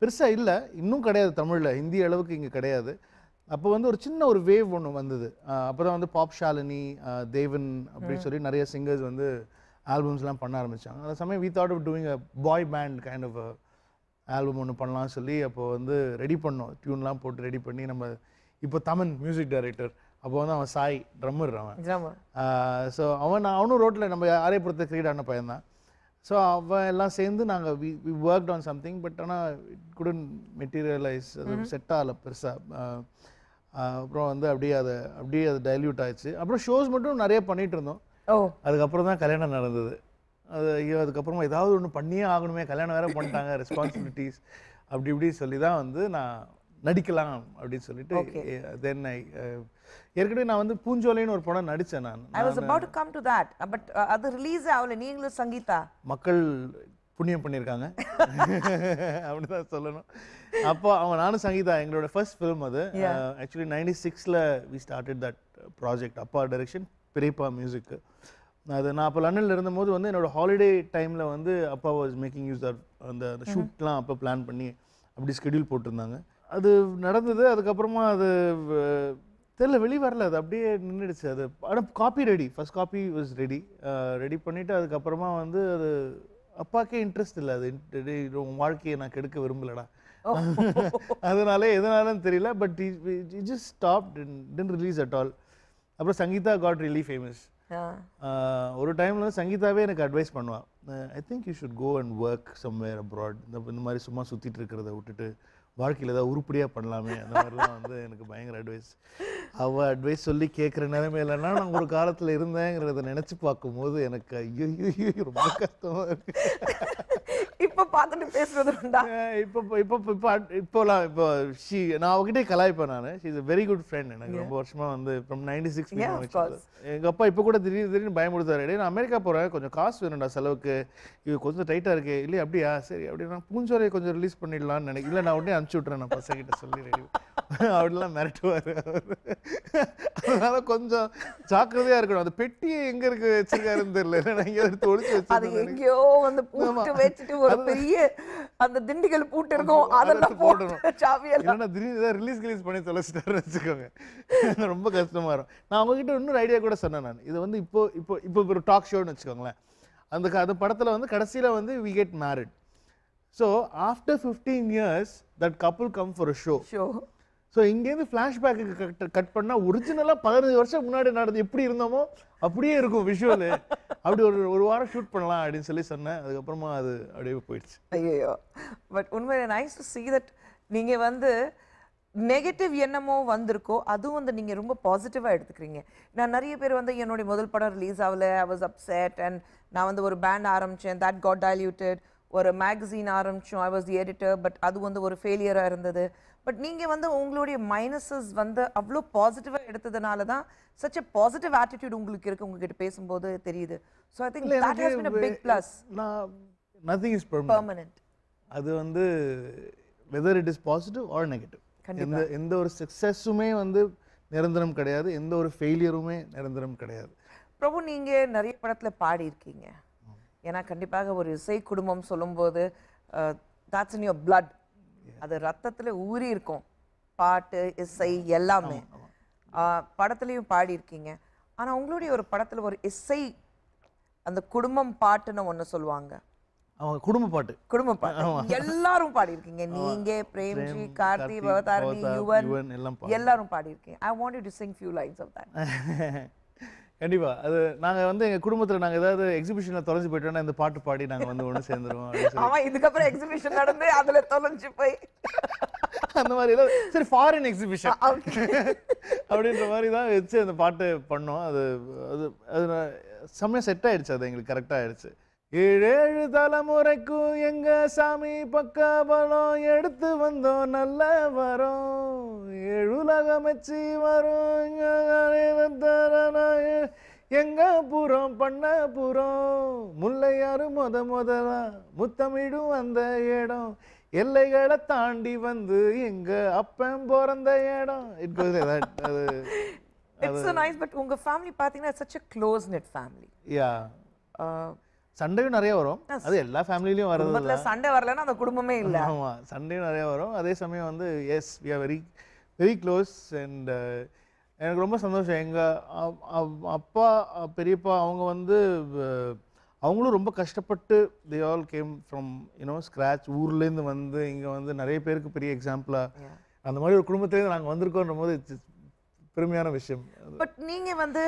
பெருசாக இல்லை, இன்னும் கிடையாது தமிழில், ஹிந்தி அளவுக்கு இங்கே கிடையாது. அப்போ வந்து ஒரு சின்ன ஒரு வேவ் ஒன்று வந்தது. அப்போ தான் வந்து பாப் ஷாலினி, தேவன் அப்படின்னு சொல்லி நிறைய சிங்கர்ஸ் வந்து ஆல்பம்ஸ்லாம் பண்ண ஆரம்பித்தாங்க. அந்த சமயம் with thought of doing a boy band kind of album ஒன்று பண்ணலாம்னு சொல்லி அப்போ வந்து ரெடி பண்ணோம். டியூன்லாம் போட்டு ரெடி பண்ணி நம்ம இப்போ தமன் மியூசிக் டைரக்டர், அப்போ வந்து அவன் சாய் ட்ரம்மர், அவன் ஸோ அவன் நான் அவனும் ரோட்டில் நம்ம ஆரியபுரத்தை கிரீடான பையன்தான். ஸோ அவன் எல்லாம் சேர்ந்து நாங்கள் we we work on something, but ஆனால் இட் குடன் மெட்டீரியலைஸ், அது செட் ஆகலை பெருசாக. அப்புறம் வந்து அப்படியே அதை அப்படியே அது டைல்யூட் ஆயிடுச்சு. அப்புறம் ஷோஸ் மட்டும் நிறைய பண்ணிகிட்டு இருந்தோம். அதுக்கப்புறம் தான் கல்யாணம் நடந்தது. அது ஐயோ அதுக்கப்புறமா ஏதாவது ஒன்று பண்ணியே ஆகணுமே, கல்யாணம் வேறு பண்ணிட்டாங்க, ரெஸ்பான்சிபிலிட்டிஸ் அப்படி இப்படி சொல்லி தான் வந்து நான் நடிக்கலாம் அப்படின்னு சொல்லிட்டு தென் ஐ ஏற்கனவே நான் வந்து பூஞ்சோலைன்னு ஒரு படம் நடித்தேன். நான் I was about to come to that, but அது ரிலீஸ் ஆகல. நீங்களும் சங்கீதா மக்கள் புண்ணியம் பண்ணியிருக்காங்க அப்படின்னு தான் சொல்லணும். அப்போ அவன் நானும் சங்கீதா எங்களோட ஃபர்ஸ்ட் ஃபிலிம் அது. ஆக்சுவலி நைன்டி சிக்ஸில் வி ஸ்டார்டட் தட் ப்ராஜெக்ட், அப்பா டைரக்ஷன், பெரியப்பா மியூசிக்கு. அது நான் அப்போ லண்டனில் இருந்தபோது வந்து என்னோட ஹாலிடே டைமில் வந்து அப்பா வாஸ் மேக்கிங் யூஸ் தட், அந்த ஷூட்லாம் அப்போ பிளான் பண்ணி அப்படி ஸ்கெடியூல் போட்டிருந்தாங்க. அது நடந்தது. அதுக்கப்புறமா அது தெரியல, வெளி வரல, அது அப்படியே நின்றுடுச்சு அது. ஆனால் copy ready, first copy was ready, ready பண்ணிவிட்டு அதுக்கப்புறமா வந்து அது அப்பாக்கே இன்ட்ரெஸ்ட் இல்லை, அது உன் வாழ்க்கையை நான் கெடுக்க விரும்பலடா, அதனாலே எதனாலும் தெரியல, but it just stop, didn't release at all. அப்புறம் சங்கீதா காட் ரியலி ஃபேமஸ். ஒரு டைமில் வந்து சங்கீதாவே எனக்கு அட்வைஸ் பண்ணுவாள், I think you should go and work somewhere abroad, இந்த மாதிரி சும்மா சுற்றிட்டு இருக்கிறத விட்டுட்டு வாழ்க்கையில் ஏதாவது உருப்படியாக பண்ணலாமே, அந்த மாதிரிலாம் வந்து எனக்கு பயங்கர அட்வைஸ். அவள் அட்வைஸ் சொல்லி கேட்குற நிலைமையிலன்னா நான் ஒரு காலத்தில் இருந்தேங்கிறத நினச்சி பார்க்கும்போது எனக்கு ஐயோ ரொம்ப கஷ்டமாக இருக்கு. இப்போ பார்த்துட்டு பேசுறது உண்டா? இப்போ இப்போ இப்போ இப்போலாம் இப்போ ஷீ நான் அவகிட்டே கலாய்ப்பேன். நான் she is a very good friend, எனக்கு ரொம்ப வருஷமாக வந்து ஃப்ரம் நைன்டி சிக்ஸ். எங்கள் அப்பா இப்போ கூட திடீர் திடீர்னு பயமுடுத்தாரு, நான் அமெரிக்கா போகிறேன் கொஞ்சம் காசு வேணும்டா செலவுக்கு, இது கொஞ்சம் டைட்டாக இருக்குது. இல்லையா அப்படியா, சரி அப்படின்னா பூஞ்சோரையை கொஞ்சம் ரிலீஸ் பண்ணிடலான்னு நினைக்கிறேன். இல்லை நான் உடனே அனுப்பிச்சி விட்றேன் நான் பசங்கிட்ட சொல்லி ரெடி அப்படிலாம் மிரட்டுவார் அவர். அதனால கொஞ்சம் ஜாக்கிரதையாக இருக்கணும். அந்த பெட்டியை எங்கே இருக்கு வச்சிருக்காருன்னு தெரியல, நான் எங்கேயோ எடுத்து ஒழிச்சு வச்சிருக்கேன், எங்கேயோ வந்து பூட்டு வச்சுட்டு ஒரு பெரிய அந்த திண்டிகள் பூட்டு இருக்கும் அதெல்லாம் போடணும், இல்லைன்னா திடீர்னு ரிலீஸ் ரிலீஸ் பண்ணி தொலைச்சிட்டாரு வச்சுக்கோங்க, ரொம்ப கஷ்டமாக இருக்கும். நான் அவங்ககிட்ட இன்னொரு ஐடியா கூட சொன்னேன் நான், இது வந்து இப்போ இப்போ இப்போ ஒரு டாக் ஷோன்னு வச்சுக்கோங்களேன், அந்த அந்த படத்தில் வந்து கடைசியில் வந்து we get married. So after fifteen years that couple come for a show. So இங்கேருந்து ஃப்ளாஷ்பேக்கு கட் கட் பண்ணால் ஒரிஜினலாக பதினஞ்சு வருஷம் முன்னாடி நடந்து எப்படி இருந்தோமோ அப்படியே இருக்கும் விஷுவலு. அப்படி ஒரு ஒரு வாரம் ஷூட் பண்ணலாம் அப்படின்னு சொல்லி சொன்னேன். அதுக்கப்புறமா அது அப்படியே போயிடுச்சு. ஐயோ பட் உண்மையிலே நைஸ் டு சீ தட் நீங்கள் வந்து நெகட்டிவ் என்னமோ வந்திருக்கோ அதுவும் வந்து நீங்கள் ரொம்ப பாசிட்டிவாக எடுத்துக்கிறீங்க. நான் நிறைய பேர் வந்து என்னுடைய முதல் படம் ரிலீஸ் ஆகலை, ஐ வாஸ் அப்செட், அண்ட் நான் வந்து ஒரு பேண்ட் ஆரம்பித்தேன், தட் காட் டைல்யூட்டட், ஒரு மேகசின் ஆரம்பித்தோம், I was the editor, but அது வந்து ஒரு ஃபெயிலியராக இருந்தது. பட் நீங்கள் வந்து உங்களுடைய மைனஸஸ் வந்து அவ்வளோ பாசிட்டிவாக எடுத்ததுனால தான் சச் எ பாசிட்டிவ் ஆட்டிடியூட் உங்களுக்கு இருக்குது, உங்ககிட்ட பேசும்போது தெரியுது. So I think that has been a big plus. நான் Nothing is permanent. Permanent. அது வந்து whether it is positive or negative. இந்த இந்த ஒரு சக்சஸுமே வந்து நிரந்தரம் கிடையாது, எந்த ஒரு ஃபெயிலியருமே நிரந்தரம் கிடையாது. பிரபு நீங்க நிறைய படத்துல பாடி இருக்கீங்க. ஏனா கண்டிப்பாக ஒரு இசை குடும்பம் சொல்லும்போது that's in your blood. அது ரத்தத்துல ஊறி இருக்கும். பாட்டு, இசை எல்லாமே. படத்துலயும் பாடி இருக்கீங்க. ஆனா உங்களுடைய ஒரு படத்துல ஒரு இசை அந்த குடும்பம் பாட்டுன்னு ஒன்னு சொல்வாங்க. அவங்க குடும்ப பாட்டு குடும்ப பாட்டு எல்லாரும் பாடி இருக்கீங்க. நீங்க பிரேம்ஜி, கார்த்தி, பவதாரணி, யுவன் எல்லாரும் பாடி இருக்கீங்க. I want you to sing few lines of that. கண்டிப்பா அது நாங்க வந்து எங்க குடும்பத்துல நாங்க ஏதாவது எக்ஸிபிஷன்ல தொலைஞ்சு போயிட்டோம்னா இந்த பாட்டு பாடி நாங்க வந்து ஒன்னு சேர்ந்துருவோம். ஆமா இதுக்கு அப்புறம் எக்ஸிபிஷன் நடந்து அதுல தொலைஞ்சு போய் அந்த மாதிரி இல்ல சரி ஃபாரின் எக்ஸிபிஷன் அப்படின்ற மாதிரி தான் வெச்சு அந்த பாட்டு பண்ணோம். அது அது சமயம் செட் ஆயிடுச்சு, அது எங்களுக்கு கரெக்டா ஆயிடுச்சு. ஏழேழு தலைமுறைக்கும் எங்க சாமி பக்க பலம் எடுத்து வந்தோம், நல்ல வரோம் ஏழுலகம் வச்சு வரும் எங்க புறம் பண்ண புறம் முல்லையாறு முத முதலா முத்தமிழும் அந்த இடம் எல்லைகளை தாண்டி வந்து எங்க அப்பன் பிறந்த இடம். It goes like that. அது இட்ஸ் so nice. பட் உங்க ஃபேமிலி பாத்தீங்கன்னா such a close knit family. Yeah சண்டையும் நிறைய வரும், அது எல்லா ஃபேமிலிலயும் வரது இல்ல. சண்டை வரலனா அந்த குடும்பமே இல்ல. ஆமா சண்டையும் நிறைய வரும். அதே சமயம் வந்து yes we are very very close and எனக்கு ரொம்ப சந்தோஷம். எங்க அப்பா பெரியப்பா அவங்க வந்து அவங்களும் ரொம்ப கஷ்டப்பட்டு they all came from you know scratch. ஊர்ல இருந்து வந்து இங்க வந்து நிறைய பேருக்கு பெரிய எக்ஸாம்பிளா அந்த மாதிரி ஒரு குடும்பத்துல இருந்து நாங்க வந்திருக்கோம்ன்ற போது பெருமையான விஷயம். பட் நீங்க வந்து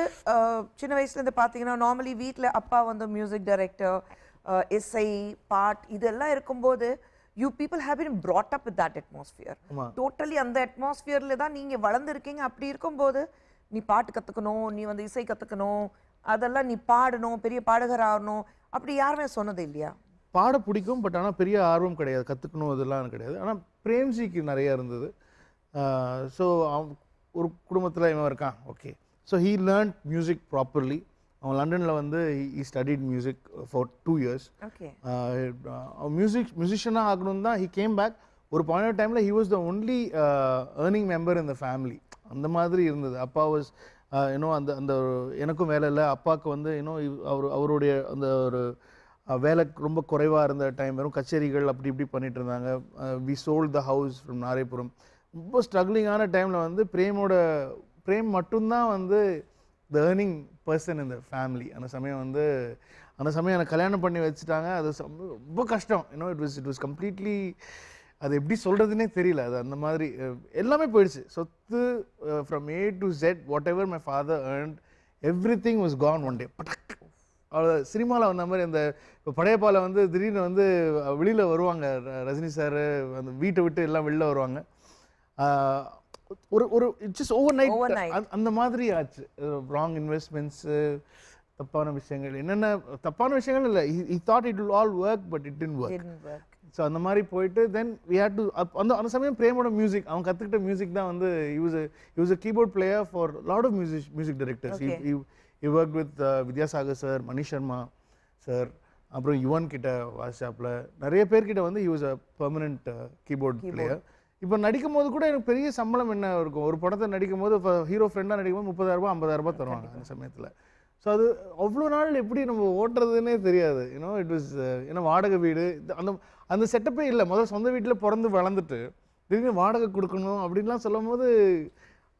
சின்ன வயசுல இருந்து பாத்தீங்கன்னா நார்மலி வீட்ல அப்பா வந்து மியூசிக் டைரக்டர், இசை, பாட் இதெல்லாம் இருக்கும்போது you people have been brought up with that atmosphere. Totally அந்த அட்மாஸ்பியர்ல தான் நீங்க வளர்ந்துருக்கீங்க. அப்படி இருக்கும்போது நீ பாட்டு கத்துக்கணும், நீ வந்து இசை கத்துக்கணும், அதெல்லாம் நீ பாடணும், பெரிய பாடகர் ஆகணும் அப்படி யாருமே சொன்னது இல்லையா? பாட பிடிக்கும் பட் ஆனால் பெரிய ஆர்வம் கிடையாது, கத்துக்கணும் இதெல்லாம் கிடையாது. ஆனால் பிரேம்ஜிக்கு நிறைய இருந்தது. ஸோ ஒரு குடும்பத்தில் இவன் இருக்கான் okay so he learn music properly. அவன் லண்டனில் வந்து he studied music for two years. Music மியூசிஷியனாக ஆகணும் தான். He came back. ஒரு பாயிண்ட் ஆஃப் டைமில் he was the only earning member in the family. அந்த மாதிரி இருந்தது. அப்பா வாஸ் ஏன்னோ அந்த அந்த எனக்கும் வேலை இல்லை, அப்பாவுக்கு வந்து ஏன்னோ அவர் அவருடைய அந்த ஒரு வேலை ரொம்ப குறைவாக இருந்த டைம் வரும், கச்சேரிகள் அப்படி இப்படி பண்ணிட்டு இருந்தாங்க. We sold the house from Naraipuram. ரொம்ப ஸ்ட்ரகிளிங்கான டைமில் வந்து பிரேமோட பிரேம் மட்டும்தான் வந்து த ஏர்னிங் பர்சன் இந்த ஃபேமிலி. அந்த சமயம் வந்து அந்த சமயம் எனக்கு கல்யாணம் பண்ணி வச்சுட்டாங்க. அது ரொம்ப கஷ்டம். இன்னும் it was it was completely அது எப்படி சொல்கிறதுனே தெரியல. அது அந்த மாதிரி எல்லாமே போயிடுச்சு. சொத்து from A to Z whatever my father earned everything was gone one day. But அவ்வளோ சினிமாவில் வந்த மாதிரி அந்த படையப்பாவில் வந்து திடீர்னு வந்து வெளியில் வருவாங்க ரஜினி சார், அந்த வீட்டை விட்டு எல்லாம் வெளில வருவாங்க. ஒரு ஒரு இட்ஸ் ஓவர் நைட் அந்த மாதிரி ஆச்சு. ராங் இன்வெஸ்ட்மெண்ட்ஸு, தப்பான விஷயங்கள், என்னென்ன தப்பான விஷயங்கள் இல்லை. He thought it will all work but it didn't work. So அந்த மாதிரி போயிட்டு தென் வி ஹேட் டு அந்த அந்த சமயம் பிரேமோட மியூசிக் அவன் கற்றுக்கிட்ட மியூசிக் தான் வந்து use use a keyboard player for lot of music music directors. He work with Vidyasagar sir, Mani Sharma sir, அப்புறம் யுவன் கிட்ட வாட்ஸ்அப்பில் நிறைய பேர்கிட்ட வந்து he was a permanent keyboard player. இப்போ நடிக்கும் போது கூட எனக்கு பெரிய சம்பளம் என்ன இருக்கும், ஒரு படத்தை நடிக்கும் போது இப்போ ஹீரோ ஃப்ரெண்டாக நடிக்கும் போது முப்பதாயிரரூபா ஐம்பதாயிரரூபா தருவாங்க அந்த சமயத்தில். ஸோ அது அவ்வளோ நாள் எப்படி நம்ம ஓட்டுறதுன்னே தெரியாது. ஏன்னோ இட் வாஸ் ஏன்னா வாடகை வீடு அந்த அந்த செட்டப்பே இல்லை. முதல்ல சொந்த வீட்டில் பிறந்து வளர்ந்துட்டு திடீர்னு வாடகை கொடுக்கணும் அப்படின்லாம் சொல்லும் போது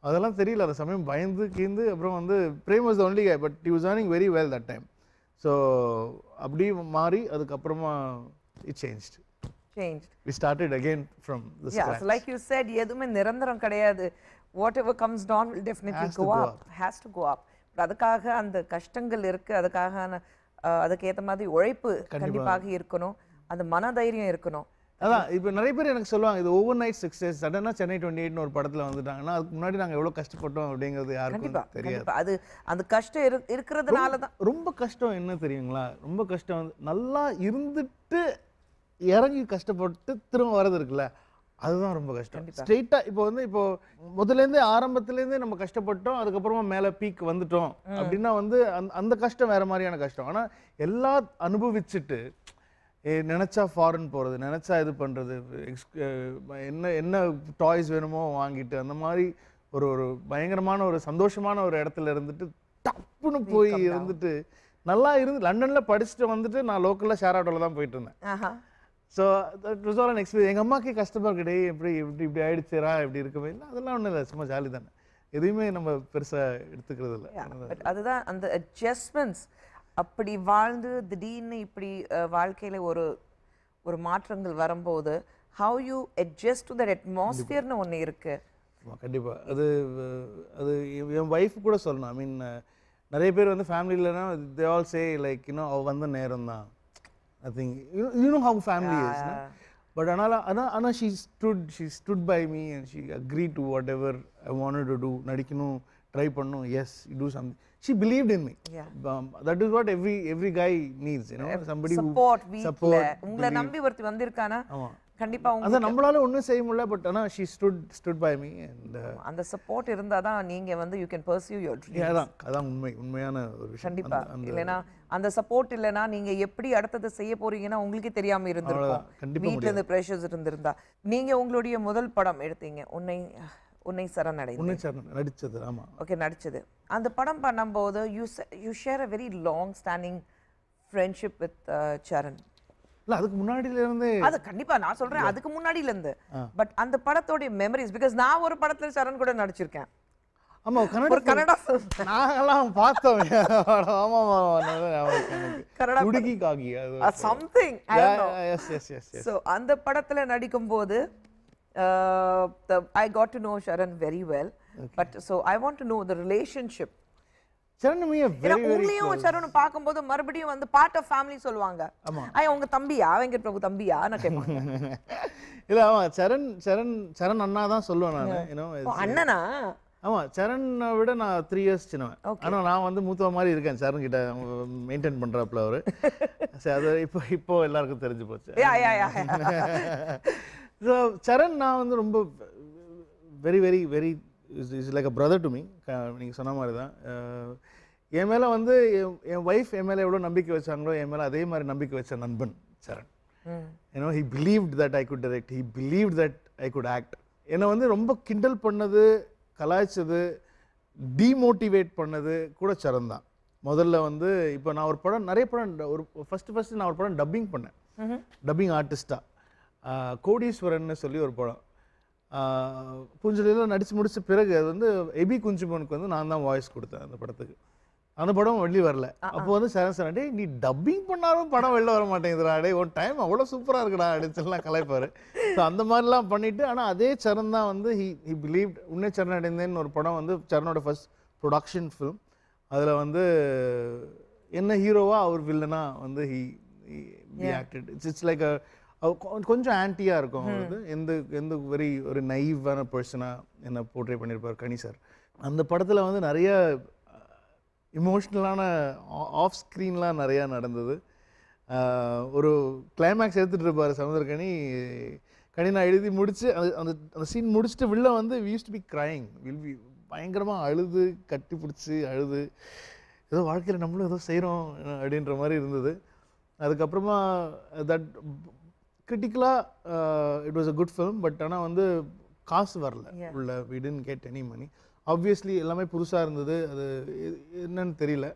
அதெல்லாம் தெரியல. அந்த சமயம் பயந்து கீந்து அப்புறம் வந்து Prem was the only guy but he was earning very well that time. So அப்படி மாறி அதுக்கப்புறமா it changed. Changed. We started again from the yeah, scratch. Yes, so like you said, edume nirandaram kedaiyadu. Whatever comes down will definitely go up. up. Has to go up. But adukkaga and kashtangal irukku, adukkaga adukku etha maadhiri olaippu kandipaga irukonu, and manadhairiyam irukonu. Adha ipo nariya per enakku solvanga idu overnight success suddenly Chennai twenty-eight nu or padathula vandutaanga na adukku munadi naanga evlo kashtapatom abingiradhu yaarukku theriyadhu. Adu and kashtam irukkiradhanaala dhaan romba kashtam enna theriyungala romba kashtam nalla irundittu இறங்கி கஷ்டப்பட்டு திரும்ப வரது இருக்குல்ல அதுதான் ரொம்ப கஷ்டம். ஸ்ட்ரெயிட்டா இப்போ வந்து இப்போ முதலேருந்தே ஆரம்பத்துலேருந்தே நம்ம கஷ்டப்பட்டோம் அதுக்கப்புறமா மேலே பீக் வந்துட்டோம் அப்படின்னா வந்து அந்த அந்த கஷ்டம் வேற மாதிரியான கஷ்டம். ஆனால் எல்லா அனுபவிச்சுட்டு நினைச்சா ஃபாரின் போறது, நினைச்சா இது பண்றது, என்ன என்ன டாய்ஸ் வேணுமோ வாங்கிட்டு அந்த மாதிரி ஒரு ஒரு பயங்கரமான ஒரு சந்தோஷமான ஒரு இடத்துல இருந்துட்டு டப்புன்னு போய் இருந்துட்டு நல்லா இருந்து லண்டன்ல படிச்சுட்டு வந்துட்டு நான் லோக்கல்ல ஷேர் ஆட்டோல தான் போயிட்டு இருந்தேன். So that was all an experience. எங்கள் அம்மாக்கே கஷ்டமாக கிடையாது, எப்படி இப்படி இப்படி ஆயிடுச்சுரா இப்படி இருக்கவே இல்லை, அதெல்லாம் ஒன்றும் இல்லை, சும்மா ஜாலி தானே, எதுவுமே நம்ம பெருசாக எடுத்துக்கிறது இல்லை. அதுதான் அந்த அட்ஜஸ்ட்மெண்ட்ஸ். அப்படி வாழ்ந்து திடீர்னு இப்படி வாழ்க்கையில் ஒரு ஒரு மாற்றங்கள் வரும்போது how you adjust to that அட்மாஸ்பியர்னு ஒன்று இருக்கு. கண்டிப்பாக அது அது என் ஒய்ஃப் கூட சொல்லணும். ஐ மீன் நிறைய பேர் வந்து ஃபேமிலியிலனா தே ஆல் சே லைக் இன்னும் அவள் வந்த நேரம் தான் I think you know, you know how family yeah. is, na? But Anala, Anna, Anna, she stood, she stood by me and she agreed to whatever I wanted to do. Nadikinu, try pannu, yes, you do something. She believed in me. Yeah. Um, that is what every every guy needs, you know, yeah. somebody support, who support. Ungla nambi varthi vandirkana. Ama. Kandipa unga. Adha nammalaala onnu seiyumulla, but Anna, she stood stood by me and. Uh, and the support irundha da neenga vandu you can pursue your dreams. Yeah, adha adha unmai unmaiyana oru vishayam. Kandipa. Illena. அந்த support இல்லைன்னா நீங்க எப்படி அடுத்தது செய்ய போறீங்கன்னா உங்களுக்கு தெரியாம இருந்திருக்கும். வீட்டுல இருந்து பிரஷர்ஸ் இருந்திருந்தா. நீங்க உங்களுடைய முதல் படம் எடுத்தீங்க, உன்னை உன்னை சரணடைந்தேன் நடிச்சது. ஆமா, ஓகே, நடிச்சது. அந்த படம் பண்ணும்போது you you share a very long standing friendship with சரண். இல்ல அதுக்கு முன்னாடில இருந்து? அது கண்டிப்பா நான் சொல்றேன், அதுக்கு முன்னாடில இருந்து. பட் அந்த படத்தோட மெமரிஸ், பிகாஸ் நான் ஒரு படத்துல சரண் கூட நடிச்சிருக்கேன். ஆமா, கன்னட கன்னட நாங்கலாம் பார்த்தோம். ஆமா ஆமா, உடுகி காகி something I don't know. Yes yes yes. So அந்த படத்துல நடிக்கும்போது I got to know Saran very well. But so I want to know the relationship Saran me very very. உங்களையும் சரண் பாக்கும்போது மறுபடியும் வந்து பார்ட் ஆஃப் ஃபேமிலி சொல்வாங்க. ஐ உங்க தம்பியா வெங்கட் பிரபு தம்பியா நான் கேட்பாங்க. இல்ல ஆமா, சரண் சரண் சரண் அண்ணா தான் சொல்லுவேன் நான். யூ நோ அண்ணனா? ஆமா, சரனை விட நான் த்ரீ இயர்ஸ் சின்னவன். ஆனா நான் வந்து மூத்த மாதிரி இருக்கேன் சரண் கிட்ட, மெயின்டைன் பண்றாப்ல அவரு. சரி, அது இப்போ இப்போ எல்லாருக்கும் தெரிஞ்சு போச்சு. ஸோ சரண் நான் வந்து ரொம்ப very very very is like a brother to me. நீங்க சொன்ன மாதிரி தான் என் மேல வந்து என் ஒய்ஃப் என் மேல எவ்வளவு நம்பிக்கை வச்சாங்களோ என் மேல அதே மாதிரி நம்பிக்கை வச்ச நண்பன் சரண். you know he believed that I could direct, he believed that I could act. என்னை வந்து ரொம்ப கிண்டல் பண்ணது, கலாய்ச்சது, டிமோட்டிவேட் பண்ணது கூட சரண் தான். முதல்ல வந்து இப்போ நான் ஒரு படம் நிறைய படம் ஒரு ஃபஸ்ட்டு ஃபஸ்ட்டு நான் ஒரு படம் டப்பிங் பண்ணேன், டப்பிங் ஆர்டிஸ்டாக. கோடீஸ்வரன்னு சொல்லி ஒரு படம் பூஞ்சலியில் நடித்து முடித்த பிறகு அது வந்து எபி குஞ்சுமனுக்கு வந்து நான் தான் வாய்ஸ் கொடுத்தேன் அந்த படத்துக்கு. அந்த படம் வெளியே வரல. அப்போ வந்து சரண் சார், டேய் நீ டப்பிங் பண்ணாலும் படம் வெளில வர மாட்டேங்குதுடா, டே ஒன் டைம் அவ்வளோ சூப்பராக இருக்குடா அப்படின்னு சொல்லலாம் கலைப்பார். ஸோ அந்த மாதிரிலாம் பண்ணிவிட்டு, ஆனால் அதே சரண் தான் வந்து ஹி ஹி பிலீவ். உன்னை சரணடைந்தேன்னு ஒரு படம் வந்து சரணோட ஃபர்ஸ்ட் ப்ரொடக்ஷன் ஃபிலிம். அதில் வந்து என்ன ஹீரோவாக அவர் வில்லனா வந்து he he acted. It's it's like கொஞ்சம் ஆன்டியாக இருக்கும் அவருக்கு. எந்த எந்த வெரி ஒரு நைவான பர்சனாக என்னை போர்ட்ரே பண்ணியிருப்பார் கனி சார். அந்த படத்தில் வந்து நிறைய இமோஷ்னலான ஆஃப் ஸ்க்ரீன்லாம் நிறையா நடந்தது. ஒரு கிளைமேக்ஸ் எடுத்துகிட்டு இருப்பார் சமுதிரக்கணி. கணி நான் எழுதி முடித்து அது அந்த அந்த சீன் முடிச்சுட்டு வெளில வந்து we used be crying, will be பயங்கரமாக அழுது, கட்டி பிடிச்சி அழுது, ஏதோ வாழ்க்கையில் நம்மளும் ஏதோ செய்கிறோம் அப்படின்ற மாதிரி இருந்தது. அதுக்கப்புறமா தட் கிரிட்டிக்கலாக it was a good film. But ஆனால் வந்து காசு வரல உள்ள, we didn't get any money. Obviously எல்லாமே புதுசாக இருந்தது, அது என்னன்னு தெரியல,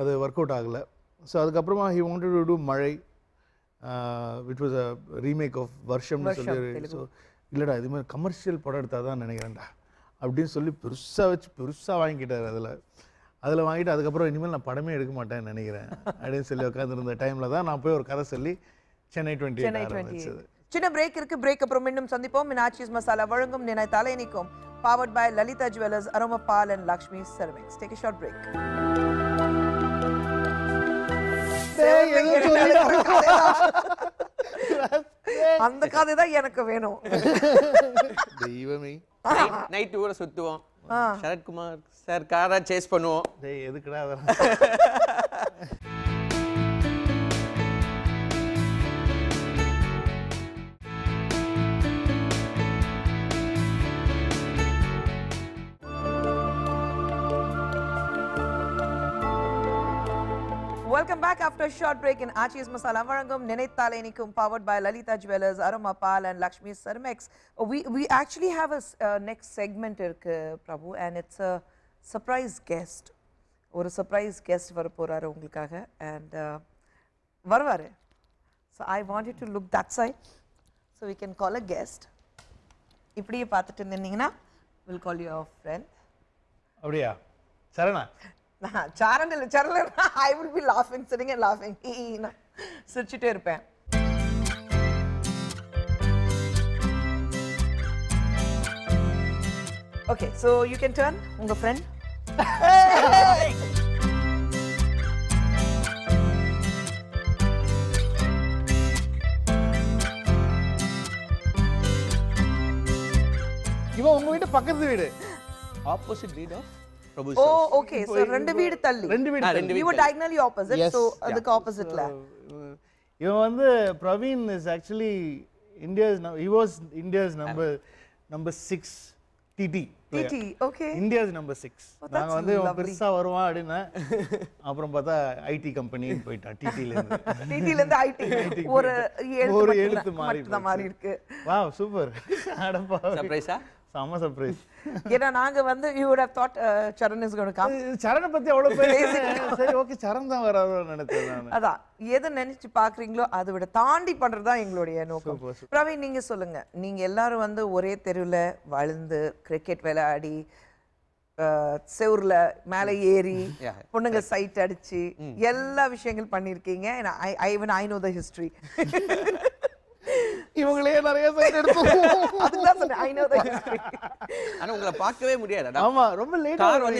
அது ஒர்க் அவுட் ஆகலை. ஸோ அதுக்கப்புறமா he wanted to do Mazhai, which was a remake of வர்ஷம்னு சொல்லி. ஸோ இல்லைடா இது மாதிரி கமர்ஷியல் படம் எடுத்தால் தான் நினைக்கிறேன்டா அப்படின்னு சொல்லி பெருசாக வச்சு பெருசாக வாங்கிக்கிட்டார். அதில் அதில் வாங்கிட்டு அதுக்கப்புறம் இனிமேல் நான் படமே எடுக்க மாட்டேன்னு நினைக்கிறேன் அப்படின்னு சொல்லி உட்காந்துருந்த டைமில் தான் நான் போய் ஒரு கதை சொல்லி சென்னை டுவெண்ட்டி எயிட் ஆரம்பிச்சது. சின்ன பிரேக் இருக்கு, பிரேக் அப்புறம் இன்னும் சந்திப்போம். ஆச்சிஸ் மசாலா வழங்கும் நினைத்தாலே இனிக்கும், powered by Lalitha Jewellers, Aroma Pal and Lakshmi Ceramics. Take a short break. அந்த காதை தான் எனக்கு வேணும். தெய்வமே நைட் ஊரே சுத்துவோம், சரத் குமார் சார் காரை சேஸ் பண்ணுவோம். டேய் எதுக்குடா அதெல்லாம்? Welcome back after a short break in Aachi's Masala Varangum, Ninaithale Inikkum, powered by Lalitha Jewellers, Aroma Pal and Lakshmi Ceramics. We, we actually have a uh, next segment, Irk, Prabhu, and it's a surprise guest. Or a surprise guest varaporara ungalkaga and uh, varvare. So I want you to look that side so we can call a guest. Ipdiye paathattu ninninga, we'll call your friend. Avriya, Charana. Charan illa Charan, I would be laughing, sitting and laughing. Sirichittu irupen. Okay, so you can turn unga friend. Hey! Iva unga veedu pakkathu veedu. Opposite lead of Prabhu sir. Oh, okay. So rendu veedu thalli. Rendu veedu thalli. You were diagonally opposite. Yes. So yeah. The opposite la. Iva vandu Praveen is actually India's now. He was India's number number six. T T. T T, okay. India is number six. Oh, that's lovely. I was like, I I T company. T T is I T. One year. Wow, super. Surprise, huh? Sama surprise. You would have thought uh, Charan is going to come. Charan is going to come. Okay, Charan is going to come. That's it. That's what you are doing. That's what you are doing. Praveen, you tell me. You all are in one place, cricket, Seur, Malayeri, Ponanga site, Yella, even I know the history. I know the history. I don't know what to do. I don't know what to do.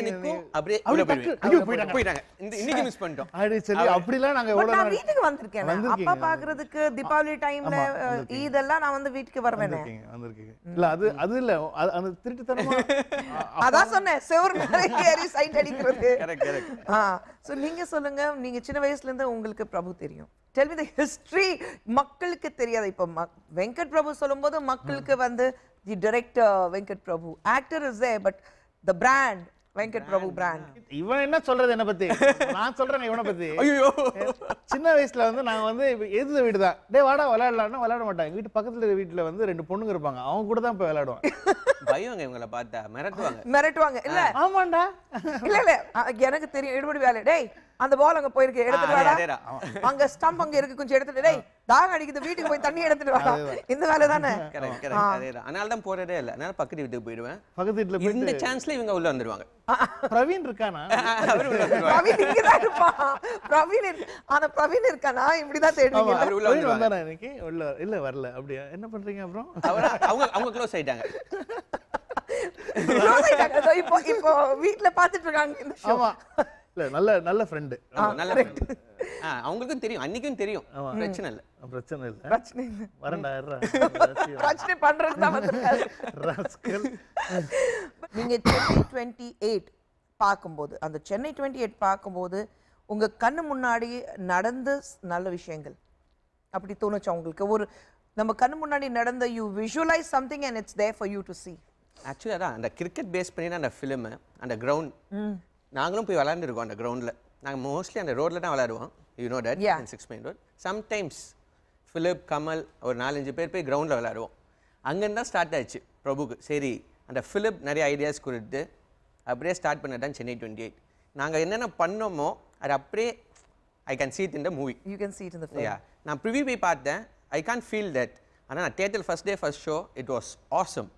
Tell me the history. மக்களுக்கு தெரியாது இப்ப வெங்கட் பிரபு சொல்லும்போது மக்களுக்கு வந்து the director Venkat Prabhu, actor is there but the brand Venkat Prabhu brand. இவன் என்ன சொல்றது என்ன பத்தி? நான் சொல்றேன் இவனை பத்தி. ஐயோ. சின்ன வயசுல வந்து நான் வந்து எதுல வீடுதா. டேய் வாடா விளையாடலாம்னா விளையாட மாட்டாங்க. வீட்டு பக்கத்துல வீட்ல வந்து ரெண்டு பொண்ணுங்க இருப்பாங்க. அவங்க கூட தான் போய் விளையாடுவான். பயங்க இவங்கள பார்த்தா மிரட்டுவாங்க. மிரட்டுவாங்க இல்ல? ஆமாடா. இல்ல இல்ல எனக்கு தெரியும் எடுபடி வேலை. டேய் அந்த பால் அங்க போய் இருக்கு எடுத்துட்டு வாடா. அங்க ஸ்டம்ப் அங்க இருக்கு கொஞ்சம் எடுத்துட்டு டேய் தாகம் அடிக்குது வீட்டுக்கு போய் தண்ணி எடுத்துட்டு வாடா. இந்த வேலை தானே. கரெக்ட் கரெக்ட் அதேடா. அனால தான் போறதே இல்ல. நான் பக்கத்து வீட்டுக்கு போய்டுவேன். பக்கத்து வீட்ல போய் இந்த சான்ஸ்ல இவங்க உள்ள வந்துருவாங்க. பிரவீன் இருக்கானா? அவர் உள்ள வந்துருவாங்க. பிரவீன் இங்க தான் இருப்பான். பிரவீன் ஆனா பிரவீன் இருக்கானா? இப்படி தான் தேடுவீங்க. அவர் உள்ள வந்தானே எனக்கு உள்ள இல்ல வரல. அப்படியே என்ன பண்றீங்க அப்புறம்? அவங்க அவங்க க்ளோஸ் ஆயிட்டாங்க. க்ளோஸ் ஆயிட்டாங்க. சோ இப்போ இப்போ வீட்ல பாத்துட்டு இருக்காங்க இந்த ஷோ. ஆமா. இல்ல நல்ல நல்ல friend நல்ல friend ஆ அவங்களுக்கும் தெரியும் அன்னிக்கும் தெரியும் பிரச்சனை இல்ல பிரச்சனை இல்ல பிரச்சனை இல்ல வரடா இறா பிரச்சனை பண்றது தான் வந்திருக்காரு ராஸ்கல் நீங்க சென்னை இருபத்தி எட்டு பாக்கும்போது அந்த சென்னை இருபத்தி எட்டு பாக்கும்போது உங்க கண்ணு முன்னாடி நடந்த நல்ல விஷயங்கள் அப்படி தோணுச்சு உங்களுக்கு ஒரு நம்ம கண்ணு முன்னாடி நடந்த you visualize something and it's there for you to see actually அதான் அந்த கிரிக்கெட் பேஸ் பண்ணின அந்த ஃபிலிம் அந்த கிரவுண்ட் நாங்களும் போய் விளையாண்டுருக்கோம் அந்த கிரவுண்டில் நாங்கள் மோஸ்ட்லி அந்த ரோட்டில் தான் விளையாடுவோம் you know that and six main road sometimes Philip Kamal ஒரு நாலஞ்சு பேர் போய் கிரவுண்டில் விளையாடுவோம் அங்கேருந்து தான் ஸ்டார்ட் ஆயிடுச்சு பிரபுக்கு சரி அந்த ஃபிலிப் நிறைய ஐடியாஸ் கொடுத்து அப்படியே ஸ்டார்ட் பண்ண தான் சென்னை டுவெண்ட்டி எயிட் நாங்கள் என்னென்ன பண்ணோமோ அது அப்படியே I can see it in the movie you can see it in the film நான் ப்ரிவியூ போய் பார்த்தேன் ஐ கேன் ஃபீல் தட் ஆனால் நான் theatre first day first show it was awesome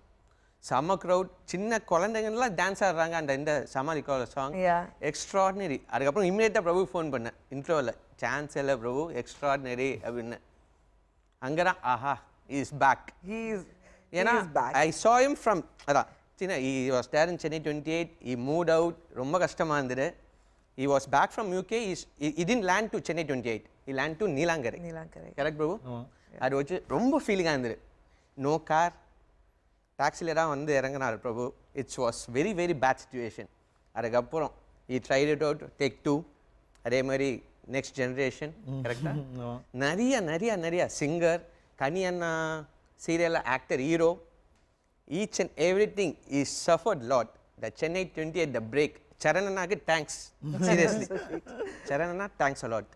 செம்ம க்ரௌட் சின்ன குழந்தைங்கலாம் டான்ஸ் ஆடுறாங்க அந்த இந்த சமாளிக்கோட சாங் எக்ஸ்ட்ராடினரி அதுக்கப்புறம் இம்மிடியேட்டாக பிரபு ஃபோன் பண்ணேன் இன்ட்ரோவில் சான்ஸ் இல்லை பிரபு எக்ஸ்ட்ராடினரி அப்படின்னு அங்கே தான் ஆஹா இஸ் பேக் ஏன்னா ஐ சா இம் ஃப்ரம் அதான் சின்ன he was there in Chennai twenty eight he move out ரொம்ப கஷ்டமாக இருந்தது he was back from UK is இதின் land to Chennai twenty eight he land to Neelankarai Neelankarai correct Prabhu அது வச்சு ரொம்ப ஃபீலிங்காக இருந்தது நோ கார் டாக்ஸில் தான் வந்து இறங்கினார் Prabhu it's was very very bad situation அதுக்கப்புறம் he tried it out take two அதே மாதிரி நெக்ஸ்ட் ஜென்ரேஷன் கரெக்டாக நிறைய நிறையா நிறையா சிங்கர் கனியண்ணா serial actor hero each and every thing is suffered lot the Chennai twenty eight the break சரணனாக்கு தேங்க்ஸ் சீரியஸ்லி சரணனா thanks a lot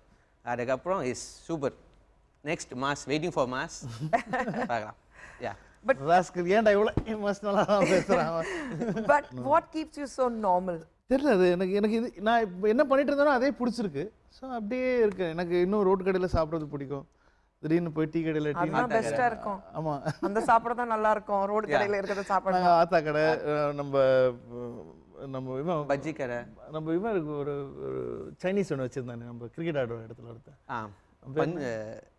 adagaprom is super. Next mass, waiting for mass. Yeah. But But what keeps you so normal? தெரியல எனக்கு எனக்கு இது நான் என்ன பண்ணிட்டு இருந்தேனோ அதே பிடிச்சிருக்கு. சோ அப்படியே இருக்கு. எனக்கு இன்னும் ரோட் கடையில சாப்பிடுறது பிடிக்கும். திடீர்னு போய் டீ கடையில டீ நல்லா பெஸ்டா இருக்கும். ஆமா. அந்த சாப்பிட தான் நல்லா இருக்கும். ரோட் கடையில இருக்கத சாப்பிடுங்க. ஆத்தா கடை நம்ம நம்ம இவ பஜ்ஜி கடை நம்ம இவ ஒரு சைனீஸ் ஒன்னு வச்சிருந்தானே நம்ம கிரிக்கெட் ஆடுற இடத்துல ஒருத்த. ஆ.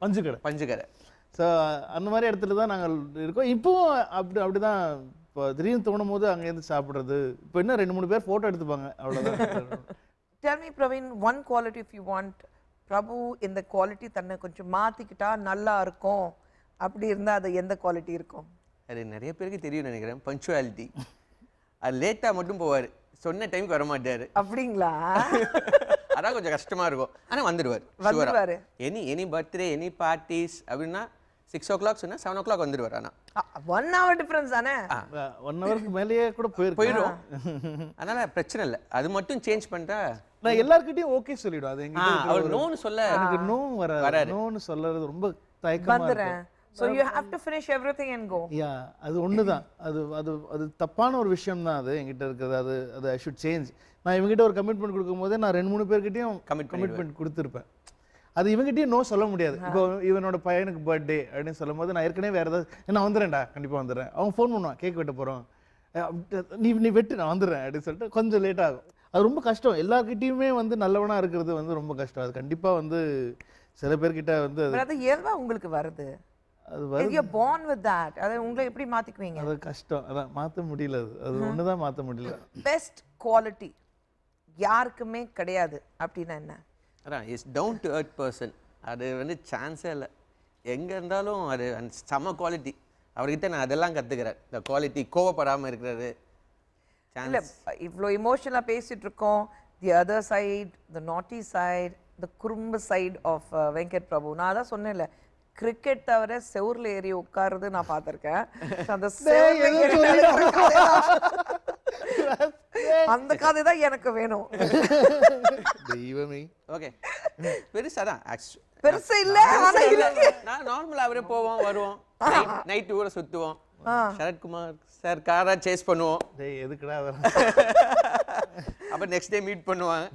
பஞ்சு கடை. பஞ்சு கடை. சோ அந்த மாதிரி இடத்துல தான் நாங்க இருக்கோம். இப்போவும் அப்படி அப்படிதான் திடீர்னு தோணும் போது அங்க இருந்து சாப்பிடுறது. இப்போ என்ன ரெண்டு மூணு பேர் போட்டோ எடுத்துப்பாங்க அவ்வளவுதான். Tell me Praveen, one quality if you want Prabhu இந்த குவாலிட்டி தன்னை கொஞ்சம் மாத்திக்கிட்டா நல்லா இருக்கும் அப்படி இருந்தா அது எந்த குவாலிட்டி இருக்கும்? அது நிறைய பேருக்கு தெரியும் நினைக்கிறேன், பஞ்சுவாலிட்டி. அது லேட்டா மட்டும் போவாரு, சொன்ன டைமுக்கு வர மாட்டாரு. அப்படிங்களா? அதான் கொஞ்சம் கஷ்டமா இருக்கும். ஆனா வந்துடுவார் வந்துடுவாரு. Any any birthday any parties அப்படின்னா six o'clock சொன்னா seven o'clock வந்துடுவார். ஆனா one hour difference தானே, one hour க்கு மேலயே கூட போயிரு போயிரும். அதனால பிரச்சனை இல்ல. அது மட்டும் சேஞ்ச் பண்றா நான் எல்லார்கிட்டயும் ஓகே சொல்லிடுவேன். அது எங்க அவர் நோன்னு சொல்ல எனக்கு நோ வராது. நோன்னு சொல்றது ரொம்ப தயக்கமா இருக்கு. So you have to finish everything and go. Yeah, அது ஒண்ணுதான். அது அது அது தப்பான ஒரு விஷயம் தான். அது என்கிட்ட இருக்குது. அது அது I should change. நான் இவங்க கிட்ட ஒரு கமிட்மென்ட் கொடுக்கும்போது நான் ரெண்டு மூணு பேர்கிட்டயும் கமிட்மென்ட் கொடுத்திருப்பேன். அது இவங்ககிட்டயும் நோ சொல்ல முடியாது. இப்போ இவனோட பையனுக்கு பர்த்டே அப்படின்னு சொல்லும் போது நான் ஏற்கனவே வேறு ஏதாவது நான் வந்துடுறேன்டா கண்டிப்பாக வந்துடுறேன். அவன் ஃபோன் பண்ணுவான், கேக் வெட்ட போகிறோம், நீ நீ வெட்டு நான் வந்துடுறேன் அப்படின்னு சொல்லிட்டு கொஞ்சம் லேட் ஆகும். அது ரொம்ப கஷ்டம். எல்லாருக்கிட்டையுமே வந்து நல்லவனாக இருக்கிறது வந்து ரொம்ப கஷ்டம். அது கண்டிப்பாக வந்து சில பேர்கிட்ட வந்து அது இயல்பாக உங்களுக்கு வருது. அது வருது, you're born with that. அதை உங்களை எப்படி மாற்றிக்குவீங்க? அது கஷ்டம். அதான் மாற்ற முடியல. அது அது ஒன்று தான் மாற்ற முடியல. பெஸ்ட் குவாலிட்டி யாருக்குமே கிடையாது அப்படின்னா என்ன? அதான் is down to earth person. அது வந்து சான்ஸே இல்லை. எங்கே இருந்தாலும் அது அந்த செம குவாலிட்டி. அவர்கிட்ட நான் அதெல்லாம் கற்றுக்கிறேன், இந்த குவாலிட்டி. கோவப்படாமல் இருக்கிறது. இல்லை இவ்வளோ இமோஷனலாக பேசிகிட்டு இருக்கோம். தி அதர் சைட், த நாட்டி சைட், த குறும்பு சைட் ஆஃப் வெங்கட் பிரபு. நான் அதான் சொன்னேன் இல்லை, கிரிக்கெட் தவிர செவூரில் ஏறி உட்காருது நான் பார்த்துருக்கேன். அந்த அந்த கதை தான் எனக்கு வேணும். தெய்வமே. ஓகே. பெருசாதான் பெருசா இல்ல. ஆனா இருக்கு. நான் நார்மலா அவரே போவோம் வருவோம். நைட் ஊரே சுத்துவோம். சரத் குமார் சார் காரா சேஸ் பண்ணுவோம். டேய் எதுக்குடா வர? அப்ப நெக்ஸ்ட் டே மீட் பண்ணுவாங்க.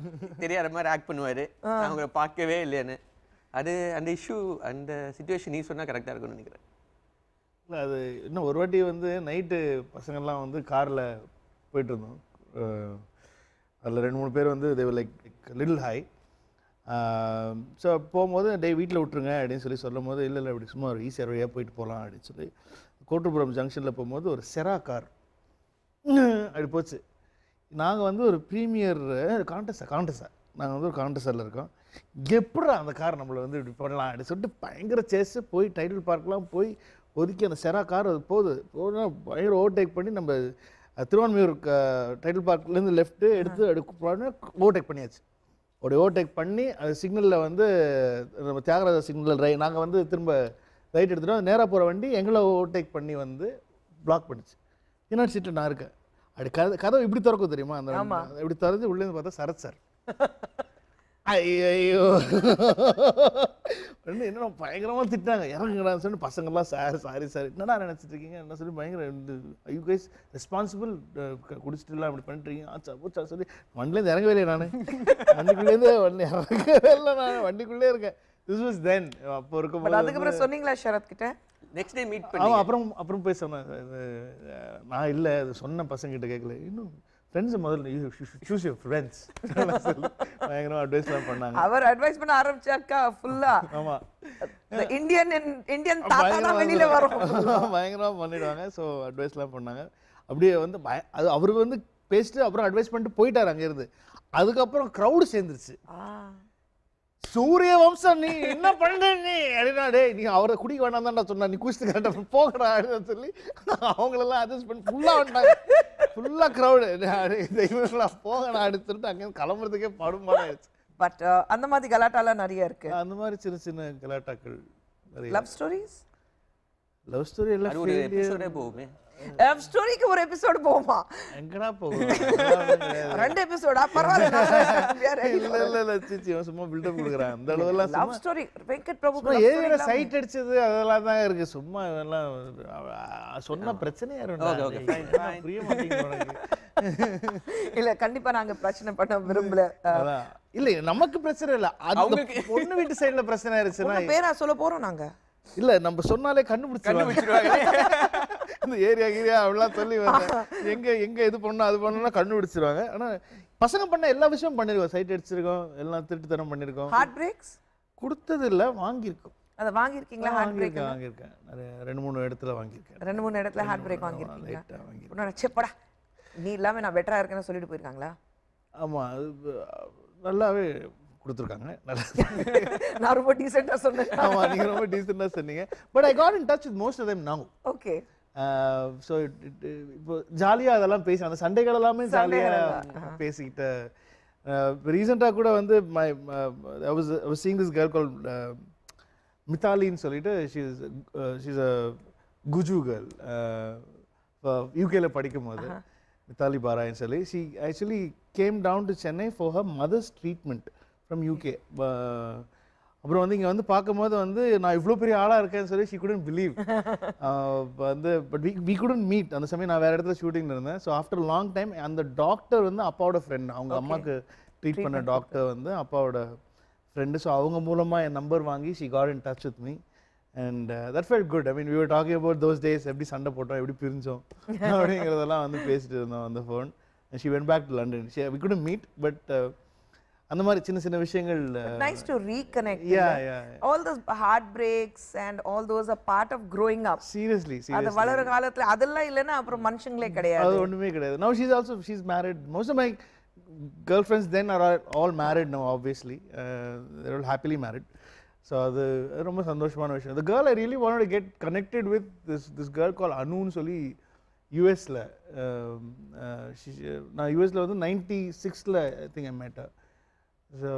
தெரியாத மாதிரி ஆக்ட் பண்ணுவாரு. நான் அவங்கள பார்க்கவே இல்லைன்னு. அது அந்த இஷ்யூ அந்த சிச்சுவேஷன் நீ சொன்னா கரெக்டா இருக்கும்னு நினைக்கிறேன். இல்ல அது இன்னும் ஒரு வாட்டி வந்து நைட்டு பசங்கள்லாம் வந்து கார்ல போயிட்டு இருந்தோம். அதில் ரெண்டு மூணு பேர் வந்து they were like little high. So போகும்போது டே வீட்டில் விட்டுருங்க அப்படின்னு சொல்லி சொல்லும் போது இல்லை இல்லை அப்படி சும்மா ஒரு ஈஸியாக வழியாக போயிட்டு போகலாம் அப்படின்னு சொல்லி கோட்டுப்புறம் ஜங்ஷனில் போகும்போது ஒரு செரா கார் அப்படி போச்சு. நாங்கள் வந்து ஒரு ப்ரீமியர் காண்டஸா காண்டஸா நாங்கள் வந்து ஒரு காண்டஸரில் இருக்கோம். எப்படா அந்த கார் நம்மளை வந்து இப்படி பண்ணலாம் அப்படின்னு சொல்லிட்டு பயங்கர சேஸு போய் டைட்டில் பார்க்கலாம் போய் ஒதுக்கி அந்த செரா கார் அது போகுது போதுன்னா பயங்கர ஓவர்டேக் பண்ணி நம்ம திருவான்மையூர் டைட்டில் பார்க்லேருந்து லெஃப்ட்டு எடுத்து எடுக்க ஓவர்டேக் பண்ணியாச்சு. அப்படி ஓவர்டேக் பண்ணி அது சிக்னலில் வந்து நம்ம தியாகராஜ சிக்னலில் ரை நாங்கள் வந்து திரும்ப ரைட் எடுத்துட்டோம். நேராக போகிற வண்டி எங்களை ஓவர்டேக் பண்ணி வந்து பிளாக் பண்ணிச்சு. பின்னாடி சீட்டு நான் இருக்கேன். அப்படி கதை கதவை இப்படி திறக்கும் தெரியுமா? அந்த இப்படி திறந்து உள்ளேருந்து பார்த்தா சரத் சார். ஐயோ ரெண்டு என்னடா பயங்கரமாக திட்டாங்க. இறங்குங்கடான்னு சொல்லி பசங்கள்லாம் சார் சாரி சார் என்னடா நினச்சிட்டு இருக்கீங்க என்ன சொல்லி பயங்கர யூ கைஸ் ரெஸ்பான்சிபிள் குடிச்சிட்டுலாம் அப்படி பண்ணிட்டுருக்கீங்க ஆச்சா போச்சா சொல்லி வண்டிலேருந்து இறங்கவே இல்லை. நான் வண்டிக்குள்ளேருந்து வண்டி இறங்கவே இல்லை. நான் வண்டிக்குள்ளே இருக்கேன். This was then. அப்போ இருக்கும். அதுக்கப்புறம் சொன்னீங்களா ஷரத் கிட்ட நெக்ஸ்ட் டே மீட் பண்ணி? ஆமாம். அப்புறம் அப்புறம் போய் சொன்னேன் நான் இல்லை அது சொன்ன பசங்கிட்ட கேட்கல. இன்னும் friends முதல்ல choose your friends பயங்கரமா அட்வைஸ்லாம் பண்ணாங்க. அவர் அட்வைஸ் பண்ண ஆரம்பிச்சாக்கா ஃபுல்லா. ஆமா the indian indian தாத்தா வெளியில வரோம் பயங்கரமா பண்ணிடுவாங்க. சோ அட்வைஸ்லாம் பண்ணாங்க. அப்படியே வந்து அது அவர் வந்து பேசிட்டு அப்புறம் அட்வைஸ் பண்ணிட்டு போயிட்டார் அங்க இருந்து. அதுக்கு அப்புறம் கிரவுட் சேர்ந்துருச்சு. சூரிய வம்சம் நீ என்ன பண்ண நீ அப்படின்னா டேய் நீ அவரை குடிக்க வேண்டாம் தான்டா சொன்னா நீ குடிச்சிட்டு கரெக்டாக போகடா அப்படின்னு சொல்லி அவங்களெல்லாம் அட்ஜஸ்ட் பண்ணி ஃபுல்லாக வந்துட்டாங்க. ஃபுல்லாக க்ரௌடு தெய்வங்களா போகடா அப்படின்னு சொல்லிட்டு அங்கேருந்து கிளம்புறதுக்கே படும்பாடு ஆயிடுச்சு. பட் அந்த மாதிரி கலாட்டாலாம் நிறைய இருக்கு. அந்த மாதிரி சின்ன சின்ன கலாட்டாக்கள் நிறைய. லவ் ஸ்டோரிஸ் லவ் ஸ்டோரி எல்லாம் F story के वो एपिसोड बोमा एंकड़ा पोगा रण्डे एपिसोड आप परवाह ना ले ले ले चिची हम सुम्मा बिल्डअप कर रहे हैं हम दलों वाला लव स्टोरी वेंकट प्रभु का ये वाला साइट अच्छे थे अदला ना यार के सुम्मा वाला सोना प्रचने यार ना ओके ओके प्रिय मार्टिंग नहीं ले कंडी पर आंगे प्रचने पढ़ना विरुद्ध नहीं नमक प्रचने ला இல்ல நம்ம சொன்னாலே கண்டுபிடிச்சிடுவாங்க இந்த ஏரியா ஏரியா அவளா சொல்லி வர எங்க எங்க இது பண்ணா அது பண்ணா கண்டுபிடிச்சிடுவாங்க ஆனா பசங்க பண்ண எல்லா விஷயம் பண்ணிருக்கோம் சைட் அடிச்சிருக்கோம் எல்லாம் திருட்டுத்தனம் பண்ணிருக்கோம் ஹார்ட் பிரேக்ஸ் கொடுத்தது இல்ல வாங்கி இருக்கோம் அத வாங்கி இருக்கீங்களா ஹார்ட் பிரேக் வாங்கி இருக்கேன் ரெண்டு மூணு இடத்துல வாங்கி இருக்கேன் ரெண்டு மூணு இடத்துல ஹார்ட் பிரேக் வாங்கி இருக்கீங்க உடனே செப்படா நீ இல்லாம நான் பெட்டரா இருக்கேன்னு சொல்லிட்டு போயிருக்காங்களா ஆமா நல்லாவே கொடுத்துருக்காங்க நான் ரொம்ப டீசன்ட்டா சொன்னேன் ஆமா நீங்க ரொம்ப டீசன்ட்டா சொன்னீங்க but I got in touch with most of them now okay so இப்போ ஜாலியா அதெல்லாம் பேசி அந்த சண்டேகள் எல்லாமே ஜாலியா பேசிட்ட ரீசன்ட்டா கூட வந்து my I was I was seeing this girl call மிதாலின்னு சொல்லிட்டு she is she is a guju girl யூகேல படிக்கும்போது மிதாலி பாராயன் சொல்லி she actually came down to Chennai for her mother's treatment from U K அப்புறம் வந்து இங்க வந்து பாக்கும்போது வந்து நான் இவ்ளோ பெரிய ஆளா இருக்கேன்னு சொல்லி she couldn't believe வந்து but we we couldn't meet அந்த சமயம் நான் வேற இடத்துல ஷூட்டிங்ல இருந்தேன் so after a long time அந்த டாக்டர் வந்து அப்பாவோட ஃப்ரெண்ட் அவங்க அம்மாக்கு ட்ரீட் பண்ண டாக்டர் வந்து அப்பாவோட ஃப்ரெண்ட் so அவங்க மூலமா என் நம்பர் வாங்கி she got in touch with me and uh, that felt good I mean we were talking about those days எப்படி சண்டை போட்டோம் எப்படி பிரிஞ்சோம் அப்படிங்கறதெல்லாம் வந்து பேசிட்டு இருந்தோம் அந்த phone and she went back to London she, we couldn't meet but uh, அந்த மாதிரி சின்ன சின்ன விஷயங்கள் nice to reconnect yeah yeah all those heartbreaks and all those are part of growing up seriously seriously அது வளர காலத்துல அதெல்லாம் இல்லனா அப்புறம் மனுஷங்களே கிடையாது அது ஒண்ணுமே கிடையாது now she is also she is married most of my girlfriends then are all married now obviously uh, they are all happily married so அது ரொம்ப சந்தோஷமான விஷயம் the girl I really wanted to get connected with this this girl called Anuun சொல்லி U S ல நான் U S ல வந்து ninety-six ல I think I met her so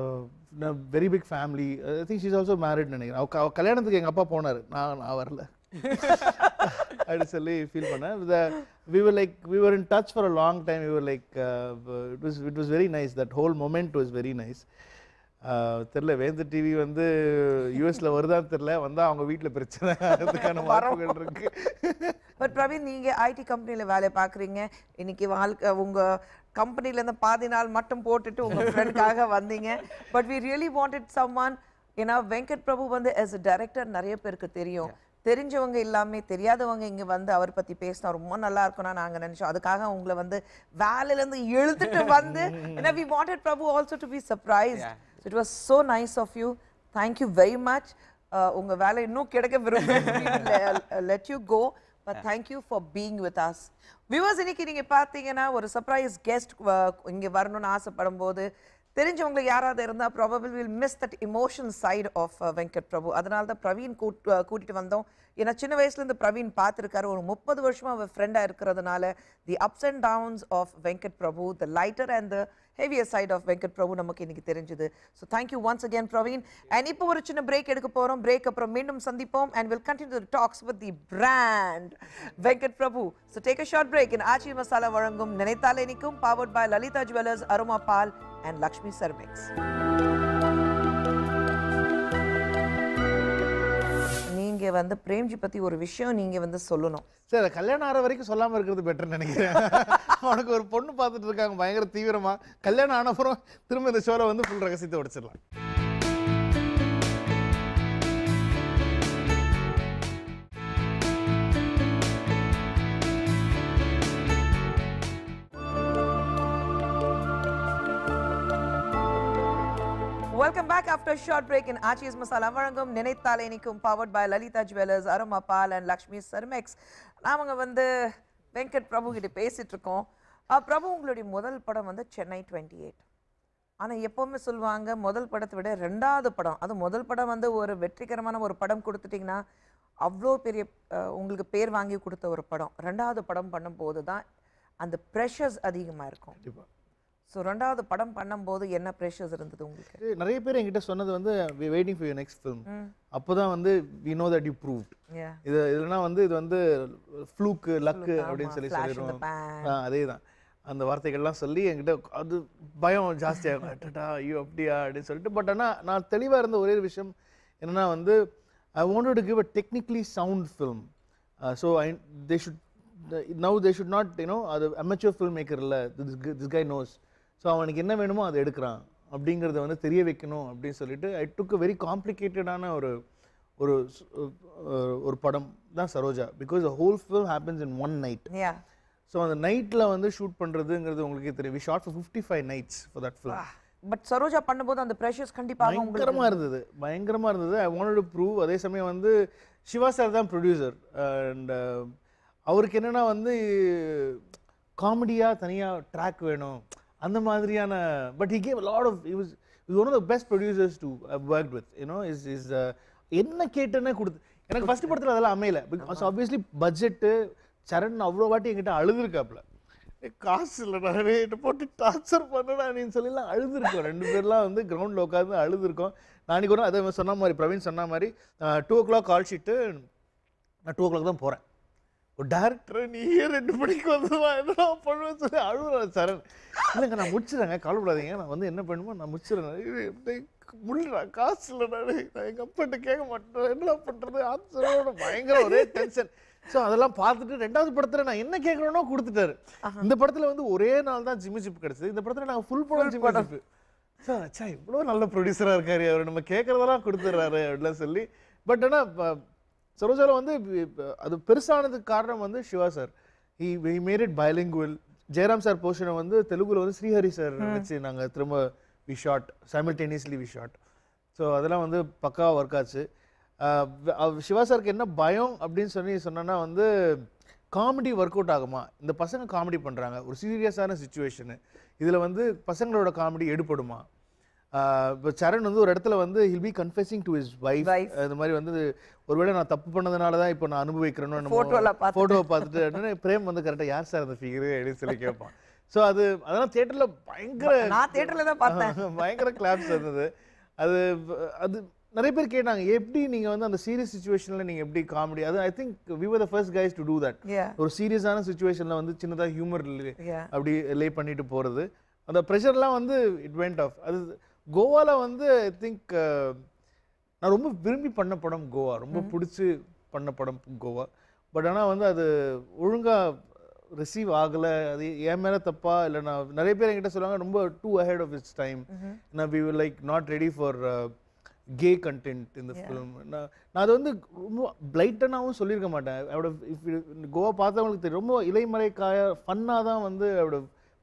a very big family I think she's also married nane avu kalyanathuku enga appa ponar na na varala I actually feel panna we were like we were in touch for a long time we were like uh, it was it was very nice that whole moment was very nice தெரியல வேந்த TV வந்து U S ல வருதா தெரியல வந்தா அவங்க வீட்ல பிரச்சனை அதுக்கான வாய்ப்புகள் இருக்கு பட் பிரவீன் நீங்க I T கம்பெனில வேலை பார்க்கறீங்க இன்னைக்கு உங்க கம்பெனில இருந்து பாதி நாள் மட்டும் போட்டுட்டு உங்க ஃப்ரெண்ட்காக வந்தீங்க but we really wanted someone ஏன்னா வெங்கட் பிரபு வந்து as a director நிறைய பேருக்கு தெரியும் தெரிஞ்சவங்க எல்லாமே தெரியாதவங்க இங்க வந்து அவர் பத்தி பேசினா ரொம்ப நல்லா இருக்கும்னா நாங்க நினைச்சோம் அதுக்காக உங்களை வந்து வேலையில இருந்து எழுதிட்டு வந்து ஏன்னா we wanted Prabhu also to be surprised so it was so nice of you thank you very much உங்க வேலை இன்னும் கிடைக்க விரும்புறேன் let you go but thank you for being with us viewers இன்னைக்கு நீங்க பாத்தீங்கன்னா ஒரு surprise guest இங்க வரணும்னு ஆசைப்படும்போது தெரிஞ்சவங்க யாராவது இருந்தா probably will miss that emotion side of uh, Venkat Prabhu அதனால தான் பிரவீன் கூட்டிட்டு வந்தோம் ஏன்னா சின்ன வயசுல இருந்து பிரவீன் பார்த்திருக்காரு ஒரு முப்பது வருஷமா அவர் ஃப்ரெண்டா இருக்கிறதுனால the ups and downs of Venkat Prabhu the lighter and the heavier side of Venkat Prabhu நமக்கு இன்னைக்கு தெரிஞ்சது so thank you once again Praveen and இப்போ ஒரு சின்ன break எடுக்க போறோம் break அப்புறம் மீண்டும் சந்திப்போம் and we'll continue the talks with the brand Venkat Prabhu so take a short break in Aachi's Masala Varangum Ninaithale Inikkum powered by Lalitha Jewellers Aroma Pal and Lakshmi Ceramics நீங்க வந்து பிரேம்ஜி பத்தி ஒரு விஷயம் நீங்க வந்து சொல்லணும் சார் கல்யாணம் ஆற வரைக்கும் சொல்லாம இருக்குது பெட்டர் நினைக்கிறேன் உங்களுக்கு ஒரு பொண்ணு பார்த்துட்டு இருக்காங்க பயங்கர தீவிரமா கல்யாணம் ஆன அப்புறம் திரும்ப இந்த ஷோல வந்து full ரகசியத்தை உடைச்சிரலாம் Welcome back after a short break in Aachi's Masala Varangum Ninaithale Inikkum powered by Lalitha Jewellers Aroma Pal and Lakshmi Ceramics நாமங்க வந்து வெங்கட் பிரபு கிட்ட பேசிட்டு இருக்கோம் பிரபு உங்களுடைய முதல் படம் வந்து சென்னை twenty-eight ஆனா எப்பவுமே சொல்வாங்க முதல் படத்தை விட இரண்டாவது படம் அது முதல் படம் வந்து ஒரு வெற்றிகரமான ஒரு படம் கொடுத்துட்டீங்கன்னா அவ்ளோ பெரிய உங்களுக்கு பேர் வாங்கி கொடுத்த ஒரு படம் இரண்டாவது படம் பண்ணும்போது தான் அந்த பிரஷர்ஸ் அதிகமா இருக்கும் So, ரெண்டாவது படம் பண்ணும்போது என்ன பிரஷர்ஸ் இருந்தது உங்களுக்கு? நிறைய பேர் என்கிட்ட சொன்னது வந்து we waiting for your next film. அப்போதான் வந்து we know that you proved. இது இல்லனா வந்து இது வந்து fluke luck அப்படினு சொல்லி சொல்லிரோம். அதேதான். அந்த வார்த்தைகள்லாம் சொல்லி என்கிட்ட அது பயம் ஜாஸ்தியா டடா யூ அப்படியா அப்படி சொல்லிட்டு பட் ஆனா நான் தெளிவா இருந்த ஒரே ஒரு விஷயம் என்னன்னா வந்து I wanted to give a technically sound film. Uh, so I they should uh, now they should not you know the amateur filmmaker இல்ல this, this guy knows. So அவனுக்கு என்ன வேணுமோ அதை எடுக்கிறான் அப்படிங்கறத வந்து தெரிய வைக்கணும் அப்படின்னு சொல்லிட்டு ஐ டுக் a very complicated-ஆன ஒரு ஒரு ஒரு படம் தான் Saroja because the whole film happens in one night. Yeah. So அந்த நைட்ல வந்து ஷூட் பண்றதுங்கிறது உங்களுக்கு தெரியும். We shot for fifty-five nights for that film. But Saroja பண்ணும்போது அந்த பிரஷர்ஸ் கண்டிப்பாக உங்களுக்கு பயங்கரமா இருந்தது. பயங்கரமா இருந்தது. I wanted to prove. அதே சமயம் வந்து சிவா சார் தான் ப்ரொடியூசர் அண்ட் அவருக்கு என்னன்னா வந்து காமெடியா தனியா ட்ராக் வேணும் அந்த மாதிரியான but he gave a lot of he was he was one of the best producers to I've worked with you know is is என்ன கேட்டனே கொடுத்து எனக்கு ஃபர்ஸ்ட் படத்துல அதெல்லாம் அமையல because obviously budget சரண் அவ்வளோ வாட்டி என்கிட்ட அழுதுருக்காப்ல காசு இல்லைடா என்ன போட்டு டார்ச்சர் பண்ணடா அப்படின்னு சொல்லிலாம் அழுதுருக்கோம் ரெண்டு பேர்லாம் வந்து கிரவுண்டில் உட்காந்து அழுதுருக்கோம் நானே கூட அதை சொன்ன மாதிரி பிரவீன் சொன்ன மாதிரி two o'clock call sheet நான் டூ ஓ கிளாக் தான் போகிறேன் டேரக்டர் நீயே ரெண்டு மணிக்கு வந்துடுவான் என்ன பண்ணுவேன் சொல்லி அழுகுறேன் சரண் இல்லைங்க நான் முடிச்சிடறேங்க கவலைப்படாதீங்க நான் வந்து என்ன பண்ணுமோ நான் முடிச்சிடறேன் முடியல காசு இல்லைடா நான் எங்கள் அப்பாட்ட கேட்க மாட்டேன் என்ன பண்ணுறது ஆன்சரோட பயங்கர ஒரே டென்ஷன் ஸோ அதெல்லாம் பார்த்துட்டு ரெண்டாவது படத்தில் நான் என்ன கேட்குறேனோ கொடுத்துட்டாரு இந்த படத்தில் வந்து ஒரே நாள் தான் ஜிம்மி ஜிப் கிடச்சிது இந்த படத்தில் நாங்கள் ஃபுல் படம் ஜிம்மி ஜிப்பு சார் அச்சா இவ்வளோ நல்ல ப்ரொடியூசராக இருக்காரு அவர் நம்ம கேட்குறதெல்லாம் கொடுத்துட்றாரு அப்படிலாம் சொல்லி பட் ஆனால் சரோஜாவில் வந்து அது பெருசானதுக்கு காரணம் வந்து Siva sir he he made it bilingual Jayaram sir போர்ஷனை வந்து தெலுங்குல வந்து ஸ்ரீஹரி சார் வச்சு நாங்கள் திரும்ப we shot simultaneously we shot so அதெல்லாம் வந்து பக்காவாக ஒர்க் ஆச்சு சிவா சாருக்கு என்ன பயம் அப்படின்னு சொல்லி சொன்னோன்னா வந்து காமெடி ஒர்க் அவுட் ஆகுமா இந்த பசங்க காமெடி பண்ணுறாங்க ஒரு சீரியஸான சுச்சுவேஷனு இதில் வந்து பசங்களோட காமெடி எடுபடுமா இப்போ சரண் வந்து ஒரு இடத்துல வந்து he'll be confessing to his wife அது மாதிரி வந்து ஒருவேளை நான் தப்பு பண்ணதுனால தான் இப்போ நான் அனுபவிக்கிறேன்னு ஃபோட்டோவை பார்த்துட்டு அப்படின்னா பிரேம் வந்து கரெக்டாக யார் சார் அந்த ஃபிகரு அப்படின்னு சொல்லி கேட்பான் ஸோ அது அதெல்லாம் தேட்டரில் பயங்கர நான் தேட்டரில் தான் பார்த்தேன் பயங்கர கிளாப்ஸ் இருந்தது அது அது நிறைய பேர் கேட்டாங்க எப்படி நீங்கள் வந்து அந்த சீரியஸ் சுச்சுவேஷனில் நீங்கள் எப்படி காமெடி அது I think we were the first guys to do that ஒரு சீரியஸான சுச்சுவேஷனில் வந்து சின்னதாக ஹியூமர் அப்படி லே பண்ணிட்டு போகிறது அந்த ப்ரெஷர்லாம் வந்து இட் வெண்ட் ஆஃப் அது கோவாவில் வந்து ஐ திங்க் நான் ரொம்ப விரும்பி பண்ண படம் கோவா ரொம்ப பிடிச்சி பண்ண படம் கோவா பட் ஆனால் வந்து அது ஒழுங்காக ரிசீவ் ஆகலை அது என் மேலே தப்பா இல்லை நான் நிறைய பேர் என்கிட்ட சொல்லுவாங்க ரொம்ப too ahead of its time நான் we will like not ready for K content இந்த ஃபிலிம் நான் நான் அது வந்து ரொம்ப பிளைட்டனாகவும் சொல்லியிருக்க மாட்டேன் அவட கோவா பார்த்தவங்களுக்கு தெரியும் ரொம்ப இலைமறைக்காய ஃபன்னாக தான் வந்து அவட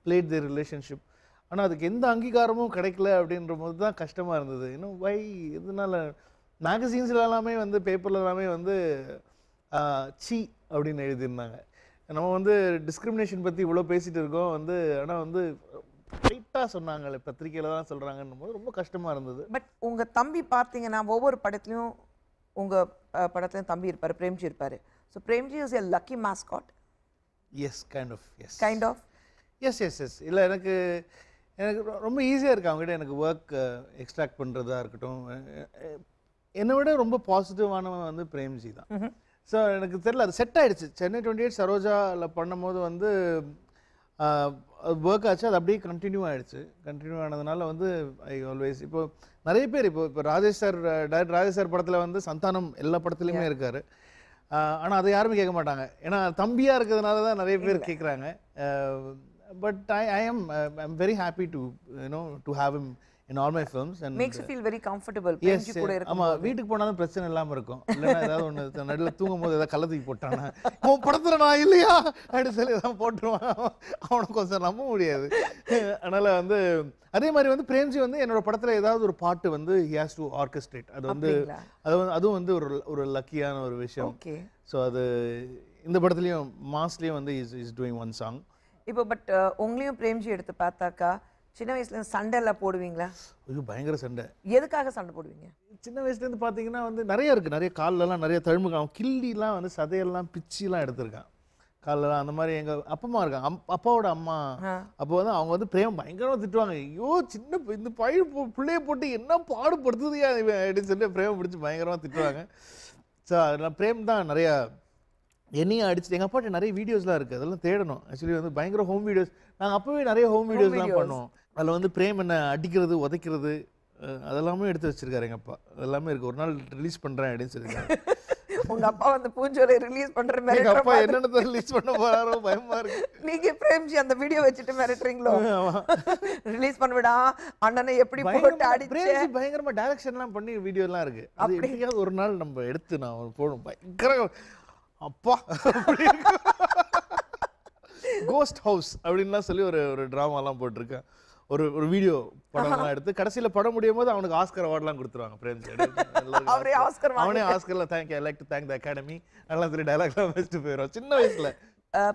பிளேட் தி ரிலேஷன்ஷிப் ஆனால் அதுக்கு எந்த அங்கீகாரமும் கிடைக்கல அப்படின்ற போது தான் கஷ்டமாக இருந்தது இன்னும் வை இதனால மேகசின்ஸில் எல்லாமே வந்து பேப்பரில் எல்லாமே வந்து சி அப்படின்னு எழுதியிருந்தாங்க நம்ம வந்து டிஸ்கிரிமினேஷன் பற்றி இவ்வளோ பேசிகிட்டு இருக்கோம் வந்து ஆனால் வந்து ரைட்டாக சொன்னாங்களே பத்திரிக்கையில் தான் சொல்கிறாங்கன்னும் போது ரொம்ப கஷ்டமாக இருந்தது பட் உங்கள் தம்பி பார்த்தீங்கன்னா ஒவ்வொரு படத்துலையும் உங்கள் படத்துலையும் தம்பி இருப்பார் பிரேம்ஜி இருப்பார் so Premji is a lucky mascot yes kind of yes kind of yes yes yes இல்லை எனக்கு எனக்கு ரொம்ப ஈஸியாக இருக்குது அவங்ககிட்ட எனக்கு ஒர்க் எக்ஸ்ட்ராக்ட் பண்ணுறதா இருக்கட்டும் என்னை விட ரொம்ப பாசிட்டிவானவன் வந்து பிரேம்ஜி தான் ஸோ எனக்கு தெரியல அது செட் ஆகிடுச்சு சென்னை டுவெண்ட்டி எயிட் சரோஜாவில் பண்ணும்போது வந்து ஒர்க் ஆச்சு அது அப்படியே கண்டினியூ ஆகிடுச்சு கண்டினியூ ஆனதுனால வந்து ஐ ஆல்வேஸ் இப்போது நிறைய பேர் இப்போ இப்போ Rajesh sir director Rajesh sir படத்தில் வந்து சந்தானம் எல்லா படத்துலையுமே இருக்கார் ஆனால் அதை யாருமே கேட்க மாட்டாங்க ஏன்னா தம்பியாக இருக்கிறதுனால தான் நிறைய பேர் கேட்குறாங்க But I, I am uh, I'm very happy to you know to have him in all my films and makes you feel very comfortable. Yes, ஆமா வீட்டுக்கு போனாலும் பிரச்சனை இல்லாம இருக்கும். இல்லனா ஏதாவது ஒன்னு நடுல தூங்கும்போது ஏதாவது கலத்துக்கு போட்டானா "உன் படுத்துற நான் இல்லையா" அப்படி சொல்லி தான் போடுவான். அவனுக்கு கொஞ்சம் நம்ப முடியாது. அதனால வந்து அதே மாதிரி வந்து பிரேம்ஜி வந்து என்னோட படத்துல ஏதாவது ஒரு பாட்டு வந்து he has to orchestrate. அது வந்து அது அது வந்து ஒரு ஒரு லக்கியான ஒரு விஷயம். Okay. So அது இந்த படத்துலயும் மாஸ்லயும் வந்து is is doing one song. இப்போ பட் உங்களையும் பிரேம்ஜி எடுத்து பார்த்தாக்கா சின்ன வயசுலேருந்து சண்டைலாம் போடுவீங்களா ஐயோ பயங்கர சண்டை எதுக்காக சண்டை போடுவீங்க சின்ன வயசுலேருந்து பார்த்தீங்கன்னா வந்து நிறைய இருக்குது நிறைய காலிலலாம் நிறைய தழும்பு அவன் கிள்ளிலாம் வந்து சதையெல்லாம் பிச்சிலாம் எடுத்திருக்கான் காலைல அந்த மாதிரி எங்க அப்பமா இருக்காங்க அப்பாவோட அம்மா அப்போ வந்து அவங்க வந்து பிரேம் பயங்கரமா திட்டுவாங்க ஐயோ சின்ன இந்த பைய புள்ளைய போட்டு என்ன பாடுபடுத்துதியா அப்படின்னு சொல்லி பிரேம் பிடிச்சி பயங்கரமா திட்டுவாங்க. ஸோ அதெல்லாம் பிரேம் தான் நிறையா என்னையும் அடிச்சுட்டு எங்கள் அப்பாட்ட நிறைய வீடியோஸ்லாம் இருக்குது அதெல்லாம் தேடணும். ஆக்சுவலி வந்து பயங்கர ஹோம் வீடியோஸ் நாங்கள் அப்போவே நிறைய ஹோம் வீடியோஸ்லாம் பண்ணுவோம். அதில் வந்து பிரேம் என்ன அடிக்கிறது உதைக்கிறது அதெல்லாமே எடுத்து வச்சிருக்காரு எங்கள் அப்பா. அதெல்லாமே இருக்குது ஒரு நாள் ரிலீஸ் பண்ணுறேன் அப்படின்னு சொல்லியிருக்காங்க. உங்க அப்பா வந்து பூஞ்சோலை ரிலீஸ் பண்ற மாதிரி எங்க அப்பா என்னன்னு ரிலீஸ் பண்ண போறாரோ பயமா இருக்கு. நீங்க பிரேம்ஜி அந்த வீடியோ வச்சிட்டு மிரட்டறீங்களோ ரிலீஸ் பண்ணவிடா அண்ணனை எப்படி போட்டு அடிச்சே பிரேம்ஜி பயங்கரமா டைரக்ஷன்லாம் பண்ணி வீடியோலாம் இருக்கு. அது எப்படியாவது ஒரு நாள் நம்ம எடுத்து நான் போறோம் பயங்கர அப்பா கோஸ்ட் ஹவுஸ் அப்படின்லாம் சொல்லி ஒரு ஒரு டிராமாலாம் போட்டிருக்கேன். ஒரு ஒரு வீடியோ படம்லாம் எடுத்து கடைசியில் படம் முடியும் போது அவனுக்கு ஆஸ்கர் அவார்ட்லாம் கொடுத்துருவாங்க. பிரேம்ஜி அவரே ஆஸ்கர் அவனே ஆஸ்கரில் thank I like to thank the academy அதெல்லாம் சொல்லி டைலாக்லாம் வச்சுட்டு போயிடும் சின்ன வயசில்.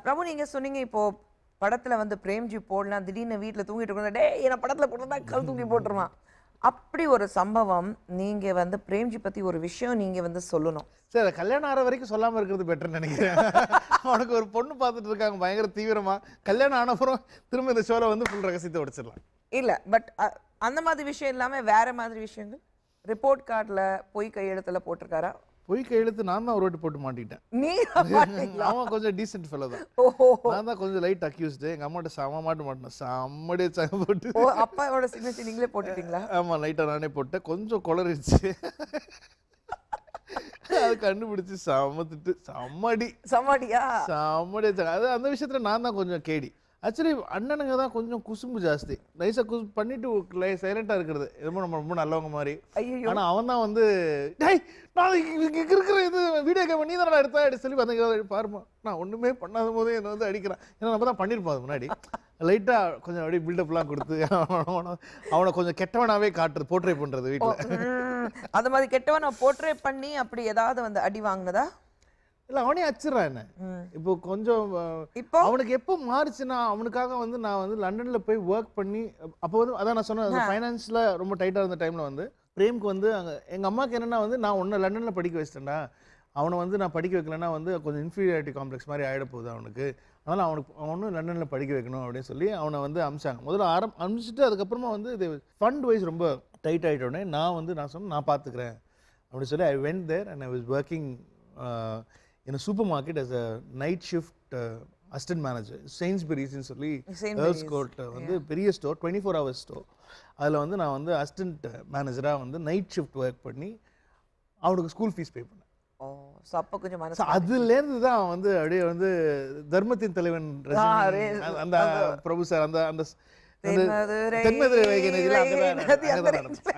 பிரபு நீங்கள் சொன்னீங்க இப்போது படத்தில் வந்து பிரேம்ஜி போடலாம் திடீர்னு வீட்டில் தூங்கிட்டு இருக்கோம் டே என்ன படத்தில் போட்டுருந்தா கல் தூங்கி போட்டுருவான். அப்படி ஒரு சம்பவம் நீங்கள் வந்து பிரேம்ஜி பற்றி ஒரு விஷயம் நீங்கள் வந்து சொல்லணும் சார். கல்யாணம் ஆகிற வரைக்கும் சொல்லாமல் இருக்கிறது பெட்டர்னு நினைக்கிறேன். அவனுக்கு ஒரு பொண்ணு பார்த்துட்டு இருக்காங்க பயங்கர தீவிரமாக கல்யாணம் ஆனப்புறம் திரும்ப இந்த ஷோவில் வந்து ஃபுல் ரகசியத்தை உடைச்சிடலாம் இல்லை. பட் அந்த மாதிரி விஷயம் இல்லாமல் வேறு மாதிரி விஷயங்கள் ரிப்போர்ட் கார்டில் பொய் கையெழுத்தில் போட்டிருக்காரா? பொய் கையெழுத்து நான் தான் ஒரு வாட்டி போட்டு மாட்டிக்கிட்டேன். நீங்கள் அவன் கொஞ்சம் டீசென்ட் ஃபெல்லோ தான். ஓஹோ நான் தான் கொஞ்சம் லைட் அக்யூஸ்டு எங்கள் அம்மாட்ட சாம மாட்ட மாட்டேன் செம்மடியே சாங்க போட்டு. ஓ அப்பாவோட சிக்னேச்சர் நீங்களே போட்டுட்டீங்களா? ஆமாம் லைட்டாக நானே போட்டேன் கொஞ்சம் குளறிடுச்சு அது கண்டுபிடிச்சி சமத்துட்டு சம்மடி சமாடியா செம்மடியே சாங்க. அது அந்த விஷயத்தில் நான் தான் கொஞ்சம் கேடி. ஆக்சுவலி அண்ணனுங்க தான் கொஞ்சம் குசும்பு ஜாஸ்தி லைஸாக குசு பண்ணிட்டு லை சைலண்டாக இருக்கிறது ரொம்ப நம்ம ரொம்ப நல்லவங்க மாதிரி. ஆனால் அவன் தான் வந்து டேய் நான் இங்கே இருக்கிற இது வீடியோ கேம் நீ தானே எடுத்தா எடுத்து சொல்லி பார்த்தீங்கன்னா பாருப்போம் நான் ஒன்றுமே பண்ணாத போதே என்னை வந்து அடிக்கிறான். ஏன்னா நம்ம தான் பண்ணியிருப்போம் அது முன்னாடி லைட்டாக கொஞ்சம் அப்படியே பில்டப்லாம் கொடுத்து அவனை கொஞ்சம் கெட்டவனாகவே காட்டுறது போர்ட்ரேட் பண்ணுறது வீட்டில். அது மாதிரி கெட்டவனை போர்ட்ரேட் பண்ணி அப்படி ஏதாவது வந்து அடி வாங்கினதா? இல்லை அவனே அடிச்சிடறான் என்ன இப்போ கொஞ்சம் இப்போ அவனுக்கு எப்போ மாறுச்சுன்னா அவனுக்காக வந்து நான் வந்து லண்டனில் போய் ஒர்க் பண்ணி அப்போ வந்து அதான் நான் சொன்னேன் ஃபைனான்ஸில் ரொம்ப டைட்டாக இருந்த டைமில் வந்து பிரேமுக்கு வந்து அங்கே எங்கள் அம்மாவுக்கு என்னென்னா வந்து நான் ஒன்று லண்டனில் படிக்க வச்சிட்டேன்டா அவனை வந்து நான் படிக்க வைக்கலன்னா வந்து கொஞ்சம் இன்ஃபீரியாரிட்டி காம்ப்ளெக்ஸ் மாதிரி ஆகிட போகுது அவனுக்கு அதனால் அவனுக்கு அவனும் லண்டனில் படிக்க வைக்கணும் அப்படின்னு சொல்லி அவனை வந்து அமிச்சாங்க. முதல்ல ஆரம் அமிச்சிட்டு அதுக்கப்புறமா வந்து இது ஃபண்ட் வைஸ் ரொம்ப டைட் ஆகிட்டோடனே நான் வந்து நான் சொன்னேன் நான் பார்த்துக்கிறேன் அப்படின்னு சொல்லி I went there and I was working in a supermarket as a night shift uh, assistant manager Sainsbury's in சொல்லி Earls Court வந்து பெரிய ஸ்டோர் twenty-four hours ஸ்டோர். அதில் வந்து நான் வந்து அசிஸ்டன்ட் மேனேஜராக வந்து நைட் ஷிஃப்ட் ஒர்க் பண்ணி அவனுக்கு ஸ்கூல் ஃபீஸ் பே பண்ணேன். ஓ ஸோ அப்போ கொஞ்சம் மனசு அதுலேருந்து தான் அவன் வந்து அப்படியே வந்து தர்மத்தின் தலைவன் அந்த பிரபு சார் அந்த அந்த அதனால வந்து அதுலேருந்து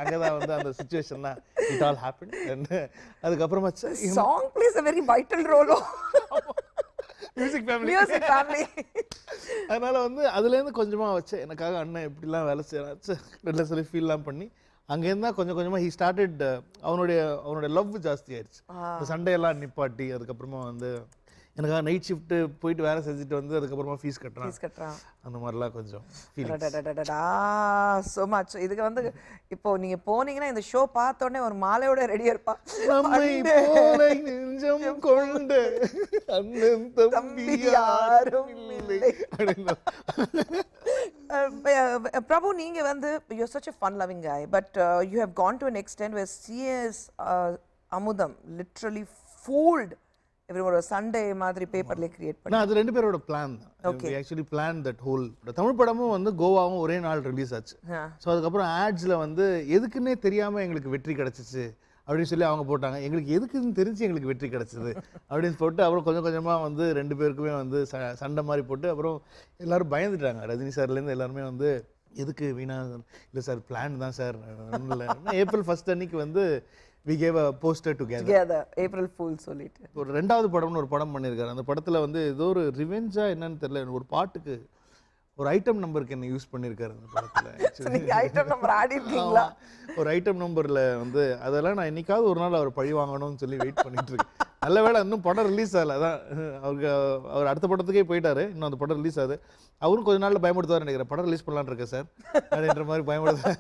கொஞ்சமா வச்சு எனக்காக அண்ணன் எப்படிலாம் வேலை செய்யறாச்சு சொல்லி ஃபீல்லாம் பண்ணி அங்கேருந்தா கொஞ்சம் கொஞ்சமா ஹி ஸ்டார்டட் அவனுடைய அவனுடைய லவ் ஜாஸ்தி ஆயிடுச்சு. சண்டையெல்லாம் நிப்பாட்டி அதுக்கப்புறமா வந்து எனக்காக நைட் ஷிஃப்ட்டு போயிட்டு வேலை செஞ்சுட்டு வந்து அதுக்கப்புறமா ஃபீஸ் கட்டுறான் ஃபீஸ் கட்டுறான் அந்த மாதிரிலாம் கொஞ்சம் ஸோ மச். இதுக்கு வந்து இப்போ நீங்கள் போனீங்கன்னா இந்த ஷோ பார்த்தோடனே ஒரு மாலையோட ரெடியாக இருப்பான் பிரபு. நீங்கள் வந்து you such a fun loving guy but you have gone to an extent where C S Amudham literally fooled எவ்ரிவரோட சண்டே மாதிரி பேப்பர்ல கிரியேட் பண்ணா அது ரெண்டு பேரோட பிளான் தான். Okay actually plan that whole Tamil படமும் வந்து கோவாவும் ஒரே நாள் ரிலீஸ் ஆச்சு. சோ அதுக்கு அப்புறம் ஆட்ஸ்ல வந்து எதுக்குன்னே தெரியாம எங்களுக்கு வெற்றி கிடைச்சிச்சு அப்படின்னு சொல்லி அவங்க போட்டாங்க. எங்களுக்கு எதுக்குன்னு தெரிஞ்சு எங்களுக்கு வெற்றி கிடைச்சது அப்படின்னு போட்டு அப்புறம் கொஞ்சம் கொஞ்சமா வந்து ரெண்டு பேருக்குமே வந்து சண்டை மாதிரி போட்டு அப்புறம் எல்லாரும் பயந்துட்டாங்க. ரஜினி சார்ல இருந்து எல்லாருமே வந்து எதுக்கு வீணா இல்லை சார் பிளான் தான் சார் இல்லை. ஏப்ரல் ஃபர்ஸ்ட் அன்னைக்கு வந்து we gave a poster together together April Fool சொல்லிட்டு ஒரு ரெண்டாவது படம்னு ஒரு படம் பண்ணியிருக்காரு. அந்த படத்தில் வந்து ஏதோ ஒரு ரிவெஞ்சா என்னன்னு தெரியல ஒரு பாட்டுக்கு ஒரு ஐட்டம் நம்பருக்கு என்ன யூஸ் பண்ணியிருக்காரு அந்த படத்தில். ஐட்டம் நம்பர் ஆடி இருக்கீங்களா? ஒரு ஐட்டம் நம்பரில் வந்து அதெல்லாம் நான் என்னைக்காவது ஒரு நாள் அவர் பழி வாங்கணும்னு சொல்லி வெயிட் பண்ணிட்டு இருக்கேன். நல்ல வேலை இன்னும் படம் ரிலீஸ் ஆகலை அதான் அவருக்கு அவர் அடுத்த படத்துக்கே போயிட்டாரு. இன்னும் அந்த படம் ரிலீஸ் ஆகுது அவரும் கொஞ்ச நாளில் பயமுடுத்துவார் நினைக்கிறேன். படம் ரிலீஸ் பண்ணலான்னு இருக்கேன் சார் அப்படின்ற மாதிரி பயமுடுத்த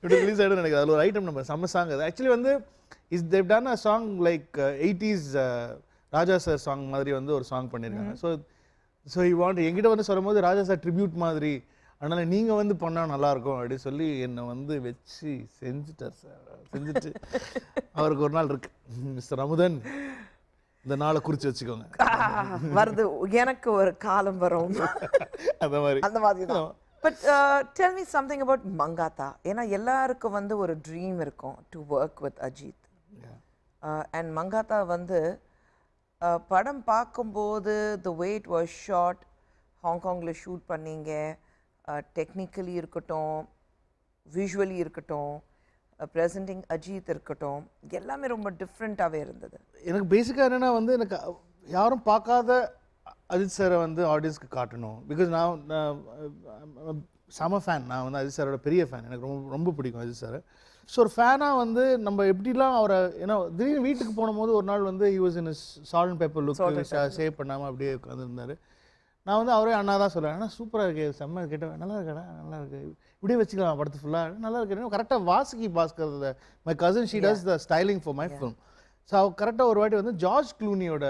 இப்படி ரிலீஸ் ஆகிடுன்னு நினைக்கிறேன். அதில் ஒரு ஐட்டம் நம்பர் செம்ம சாங் அது ஆக்சுவலி வந்து is Dev Don a song like eighties Raja sir song மாதிரி வந்து ஒரு சாங் பண்ணியிருக்காங்க. ஸோ ஸோ யூ வாண்ட் என்கிட்ட வந்து சொல்லும் போது ராஜா சார் ட்ரிபியூட் மாதிரி, அதனால் நீங்கள் வந்து பண்ணால் நல்லாயிருக்கும் அப்படின்னு சொல்லி என்னை வந்து வச்சு செஞ்சுட்டார் சார். செஞ்சுட்டு அவருக்கு ஒரு நாள் இருக்கு, மிஸ்டர் அமுதன் இந்த நாளை குறிச்சு வச்சுக்கோங்க, வருது எனக்கு ஒரு காலம் வரும் அந்த மாதிரி அந்த மாதிரி தான். But tell me something about Mankatha. ஏன்னா எல்லாருக்கும் வந்து ஒரு ட்ரீம் இருக்கும் to work with Ajith. And Mankatha வந்து படம் பார்க்கும்போது the way it was shot, ஹாங்காங்கில் ஷூட் பண்ணிங்க, டெக்னிக்கலி இருக்கட்டும், விஷுவலி இருக்கட்டும், ப்ரெசென்டிங் அஜித் இருக்கட்டும், எல்லாமே ரொம்ப டிஃப்ரெண்ட்டாகவே இருந்தது. எனக்கு பேசிக்காக என்னென்னா வந்து எனக்கு யாரும் பார்க்காத அஜித் சாரை வந்து ஆடியன்ஸ்க்கு காட்டணும். பிகாஸ் நான் செம ஃபேன், நான் வந்து அஜித் சாரோட பெரிய ஃபேன், எனக்கு ரொம்ப ரொம்ப பிடிக்கும் அஜித் சார். ஸோ ஒரு ஃபேனாக வந்து நம்ம எப்படிலாம் அவரை, ஏன்னா திடீர்னு வீட்டுக்கு போனபோது ஒரு நாள் வந்து he was in salt and pepper look, shave பண்ணாமல் அப்படியே உட்காந்துருந்தார். நான் வந்து அவரே அண்ணா தான் சொல்லுவேன், ஆனால் சூப்பராக இருக்குது, செம்ம கேட்டேன், நல்லா இருக்கடா, நல்லா இருக்கு, இப்படியே வச்சுக்கலாம் படத்து ஃபுல்லாக, நல்லா இருக்கு. கரெக்டாக Vasuki Bhaskar, my cousin, she does the styling for my film. So அவ கரெக்டாக ஒரு வாட்டி வந்து ஜார்ஜ் க்ளூனியோட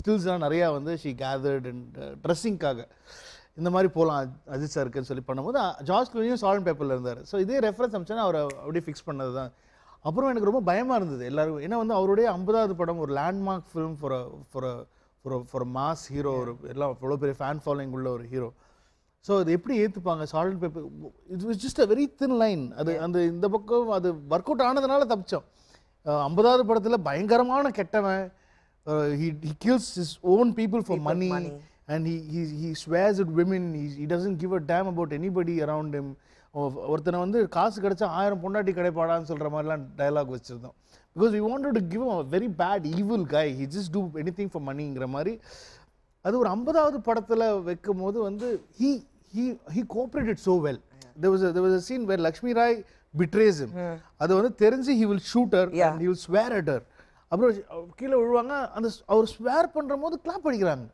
ஸ்டில்ஸ்லாம் நிறையா வந்து ஷீ கேதர்ட் அண்ட் ட்ரெஸ்ஸிங்காக இந்த மாதிரி போகலாம் அஜித் சாருக்குன்னு சொல்லி பண்ணும்போது ஜார்ஜ் க்ளூனியும் சால்ட் பேப்பரில் இருந்தார். ஸோ இதே ரெஃபரன்ஸ் அமிச்சுன்னா அவரை அப்படியே ஃபிக்ஸ் பண்ணது தான். அப்புறம் எனக்கு ரொம்ப பயமாக இருந்தது எல்லோரும், ஏன்னா வந்து அவருடைய ஐம்பதாவது படம், ஒரு லேண்ட்மார்க் ஃபிலிம் ஃபார் ஃபார் ஒரு ஃபார் மாஸ் ஹீரோ, ஒரு எல்லாம் அவ்வளோ பெரிய ஃபேன் ஃபாலோயிங் உள்ள ஒரு ஹீரோ. ஸோ அது எப்படி ஏற்றுப்பாங்க salt pepper? It was just a very thin line. அது அந்த இந்த பக்கம் அது ஒர்க் அவுட் ஆனதுனால தப்பிச்சோம். ஐம்பதாவது படத்தில் பயங்கரமான கெட்டவன், he he kills his own people for people money, money and he he he swears at women, he, he doesn't give a damn about anybody around him. ஒருத்தனை வந்து காசு கிடைச்சா ஆயிரம் பொண்டாட்டி கிடைப்பாடான்னு சொல்ற மாதிரிலாம் டயலாக் வச்சிருந்தோம். because we wanted to give him a very bad evil guy, he just do anything for moneyங்கிற மாதிரி. அது ஒரு ஐம்பதாவது படத்துல வைக்கும்போது வந்து he he he cooperated so well. there was a, there was a scene where Lakshmi Rai betrays him. அது வந்து தெரிஞ்சு he will shoot her yeah. and he will swear at her. அப்புறம் கீழே விழுவாங்க, அந்த அவர் ஸ்வேர் பண்ணுற போது கிளாப் அடிக்கிறாங்க.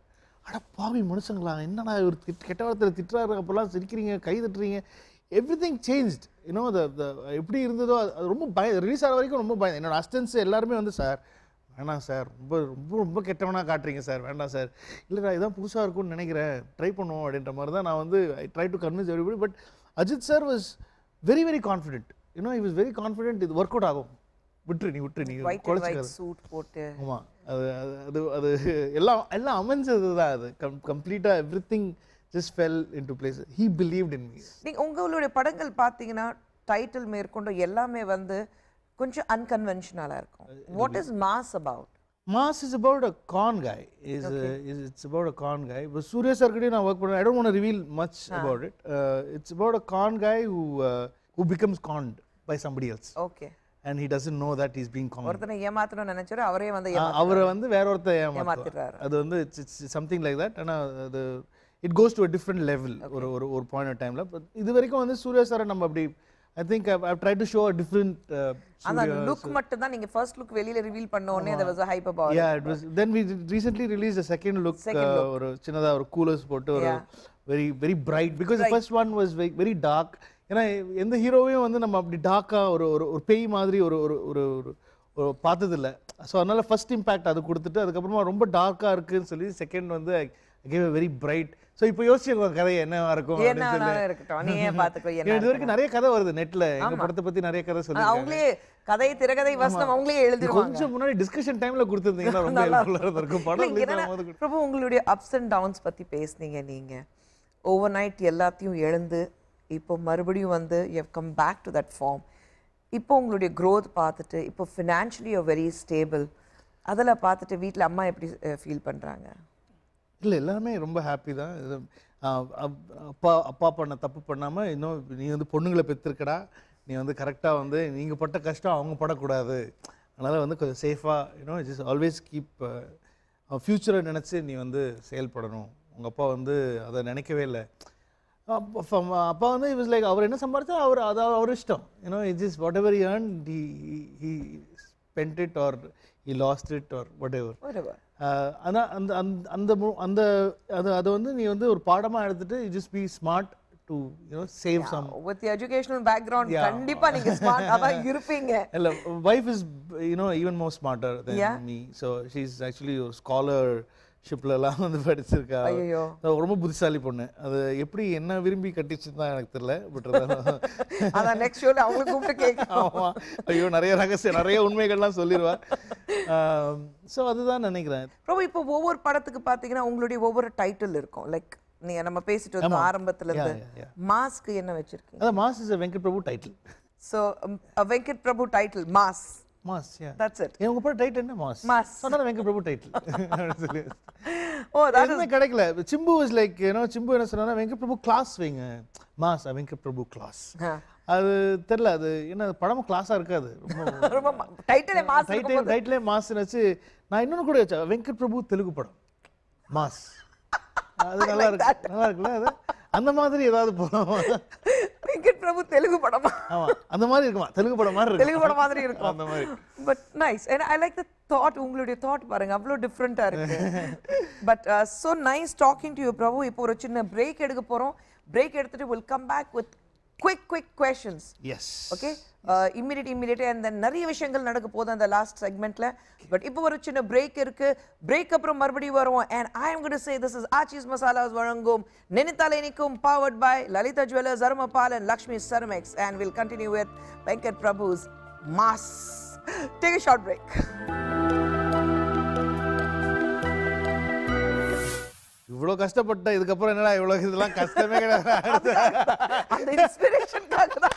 அட பாவி மனுஷங்களா, என்னடா ஒரு கெட்ட வாரத்தில் திட்டுறாரு, அப்போல்லாம் சிரிக்கிறீங்க, கை தட்டுறீங்க. எவ்ரி திங் சேஞ்ச், இன்னும் அதை எப்படி இருந்ததோ அது ரொம்ப பய ரிலீஸ் ஆகிற வரைக்கும் ரொம்ப பயம். என்னோடய அஸ்டன்ஸ் எல்லாருமே வந்து சார் வேண்டாம் சார், ரொம்ப ரொம்ப ரொம்ப கெட்டவனாக காட்டுறீங்க சார், வேண்டாம் சார், இல்லைடா இதான் புதுசாக இருக்கும்னு நினைக்கிறேன், ட்ரை பண்ணுவோம் அப்படின்ற மாதிரி தான் நான் வந்து I try to convince everybody. But Ajith sir was very very confident, you know he was very confident, இது ஒர்க் அவுட் ஆகும், விட்டுரு நீ விட்டுரு நீ குழச்சிக்காது. ஆமாம், அது அது அது எல்லாம் எல்லாம் அமைஞ்சது தான். அது கம் கம்ப்ளீட்டாக every thing just fell into place. He believed in me. நீங்கள் உங்களுடைய படங்கள் பார்த்தீங்கன்னா டைட்டில் மேற்கொண்டு எல்லாமே வந்து கொஞ்சம் அன்கன்வென்ஷனலாக இருக்கும். What is mass about? Mass is about a con guy, is it's about a con guy. இப்போ சூர்யா சார் கிட்டே நான் ஒர்க் பண்ணுவேன், I don't want to reveal much about it. It's about a con guy who who becomes conned by somebody else. Okay. and he doesn't know that he's being conned. ஒருத்தனை ஏமாத்தணும் நினைச்சற அவரே வந்து ஏமாத்துறாரு, அவரே வந்து வேற ஒருத்தன் ஏமாத்துறாரு. அது வந்து இட்ஸ் something like that. ஆனா அது it goes to a different level ஒரு ஒரு ஒரு point of timeல. இது வரைக்கும் வந்து சூர்யா சார் நம்ம அப்படி I think I have tried to show a different uh, அந்த லுக் மட்டும் தான். நீங்க first look வெளியில ரிவீல் பண்ணோனே there was a hype about it. yeah it was. then we recently released a second look ஒரு சின்னதா ஒரு கூலர்ஸ் போட்டு ஒரு very very bright because bright. the first one was very, very dark. ஏன்னா எந்த ஹீரோவையும் வந்து நம்ம அப்படி டாக்காக ஒரு ஒரு ஒரு பேய் மாதிரி ஒரு ஒரு ஒரு ஒரு பார்த்ததில்லை. ஸோ அதனால் ஃபஸ்ட் இம்பேக்ட் அது கொடுத்துட்டு அதுக்கப்புறமா ரொம்ப டார்க்காக இருக்குதுன்னு சொல்லி செகண்ட் வந்து கேவ் வெரி பிரைட். ஸோ இப்போ யோசிச்சுக்கோ கதை என்னவா இருக்கும். இது வரைக்கும் நிறைய கதை வருது நெட்டில், எங்கள் படத்தை பற்றி நிறைய கதை சொல்லி அவங்களே கதை திரைக்கதை வசனம் அவங்களே எழுதி கொஞ்சம் முன்னாடி டிஸ்கஷன் டைமில் கொடுத்துருந்தீங்கன்னா ரொம்ப நல்லா இருக்கும் படம். ரொம்ப உங்களுடைய அப்ஸ் அண்ட் டவுன்ஸ் பற்றி பேசுனீங்க. நீங்கள் ஓவர் நைட் எல்லாத்தையும் எழுந்து இப்போ மறுபடியும் வந்து you have come back to that form. இப்போ உங்களுடைய க்ரோத் பார்த்துட்டு, இப்போ financially you are very stable, அதெல்லாம் பார்த்துட்டு வீட்டில் அம்மா எப்படி ஃபீல் பண்ணுறாங்க? இல்லை எல்லாருமே ரொம்ப ஹாப்பி தான். அப்பா அப்பா பண்ண தப்பு பண்ணாமல் இன்னும் நீ வந்து பொண்ணுங்களை பெற்றிருக்கடா, நீ வந்து கரெக்டாக வந்து நீங்கள் பட்ட கஷ்டம் அவங்க படக்கூடாது, அதனால் வந்து கொஞ்சம் சேஃபாக யூனோ ஜஸ்ட் ஆல்வேஸ் கீப் ஃப்யூச்சரை நினச்சி நீ வந்து செயல்படணும். உங்கள் அப்பா வந்து அதை நினைக்கவே இல்லை. அப்பா வந்து இட் வாஸ் லைக் அவர் என்ன சம்பாதிச்சா அவர் அது அவர் இஷ்டம், ஏன்னா it is whatever earned he spend it or he lost it or whatever. ஆனால் அந்த அந்த அந்த அந்த அது அதை வந்து நீ வந்து ஒரு பாடமாக எடுத்துகிட்டு you just be smart to you know save yeah, some with the educational background kandipa yeah. Neenga smart aba irupinga hello wife is you know even more smarter than yeah. me so she's actually a scholar ஷிப்ல எல்லாம் வந்து படிச்சிருக்கா. ஐயோ ரொம்ப புத்திசாலி பொண்ணு. அது எப்படி என்ன விரும்பி கட்டிச்சுதான் எனக்கு தெரியல. பட் அத நெக்ஸ்ட் ஷோல அவங்களுக்கு கூப்பிட்டு கேக்குறோம். ஐயோ நிறைய ரகசிய நிறைய உண்மைகள்லாம் சொல்லிடுவா. சோ அதுதான் நினைக்கிறேன். ப்ரோ இப்போ ஒவ்வொரு படத்துக்கு பாத்தீங்கன்னா உங்களுடைய ஒவ்வொரு டைட்டில் இருக்கும். லைக் நீங்க நம்ம பேசிட்டு இருந்த ஆரம்பத்துல இருந்து மாஸ்க் என்ன வச்சிருக்கீங்க? அது mass is a Venkat Prabhu title. So a Venkat Prabhu title mass Mass, yeah. That's it. You put title na Mass. Mass. Not a Venkat Prabhu title. Oh, that is. I can't like. Chimbu is like you know Chimbu na sirana Venkat Prabhu class wing. Mass, Venkat Prabhu class. Ha. Adu therla adu. You know, padam class arkadu. Title le Mass. Title title le Mass na che. Na inno na kude cha Venkat Prabhu Telugu padam. Mass. Adu nalla irukku. Nalla irukla adu. அந்த மாதிரி ஏதாவது போறோமா? வெங்கட் பிரபு தெலுங்கு படமா? ஆமா அந்த மாதிரி இருக்குமா? தெலுங்கு படம் மாதிரி இருக்கு. தெலுங்கு படம் மாதிரி இருக்கும் அந்த மாதிரி. But nice and I like the thought உங்களுடைய thought பாருங்க அவ்ளோ டிஃபரண்டா இருக்கு. But so nice talking to you Prabhu. இப்போ ஒரு சின்ன break எடுக்க போறோம். Break எடுத்துட்டு we'll come back with quick quick questions. Yes. Okay? Uh, immediate immediate and then நிறைய விஷயங்கள் நடக்க போது அந்த லாஸ்ட் செக்மெண்ட்ல. பட் இப்போ ஒரு சின்ன break இருக்கு. Break அப்புறம் மறுபடியும் வருவோம். And I am going to say this is Aachi's Masala Varangum, Ninaithale Inikkum powered by Lalitha Jewellers, Aroma Pal and Lakshmi Ceramics and we'll continue with Venkat Prabhu's Mass. Take a short break. இவ்ளோ கஷ்டப்பட்ட இதுக்கு அப்புறம் என்னடா இவ்ளோ இதெல்லாம் கஷ்டமே கிடையாது. அந்த இன்ஸ்பிரேஷன் காக்குதா?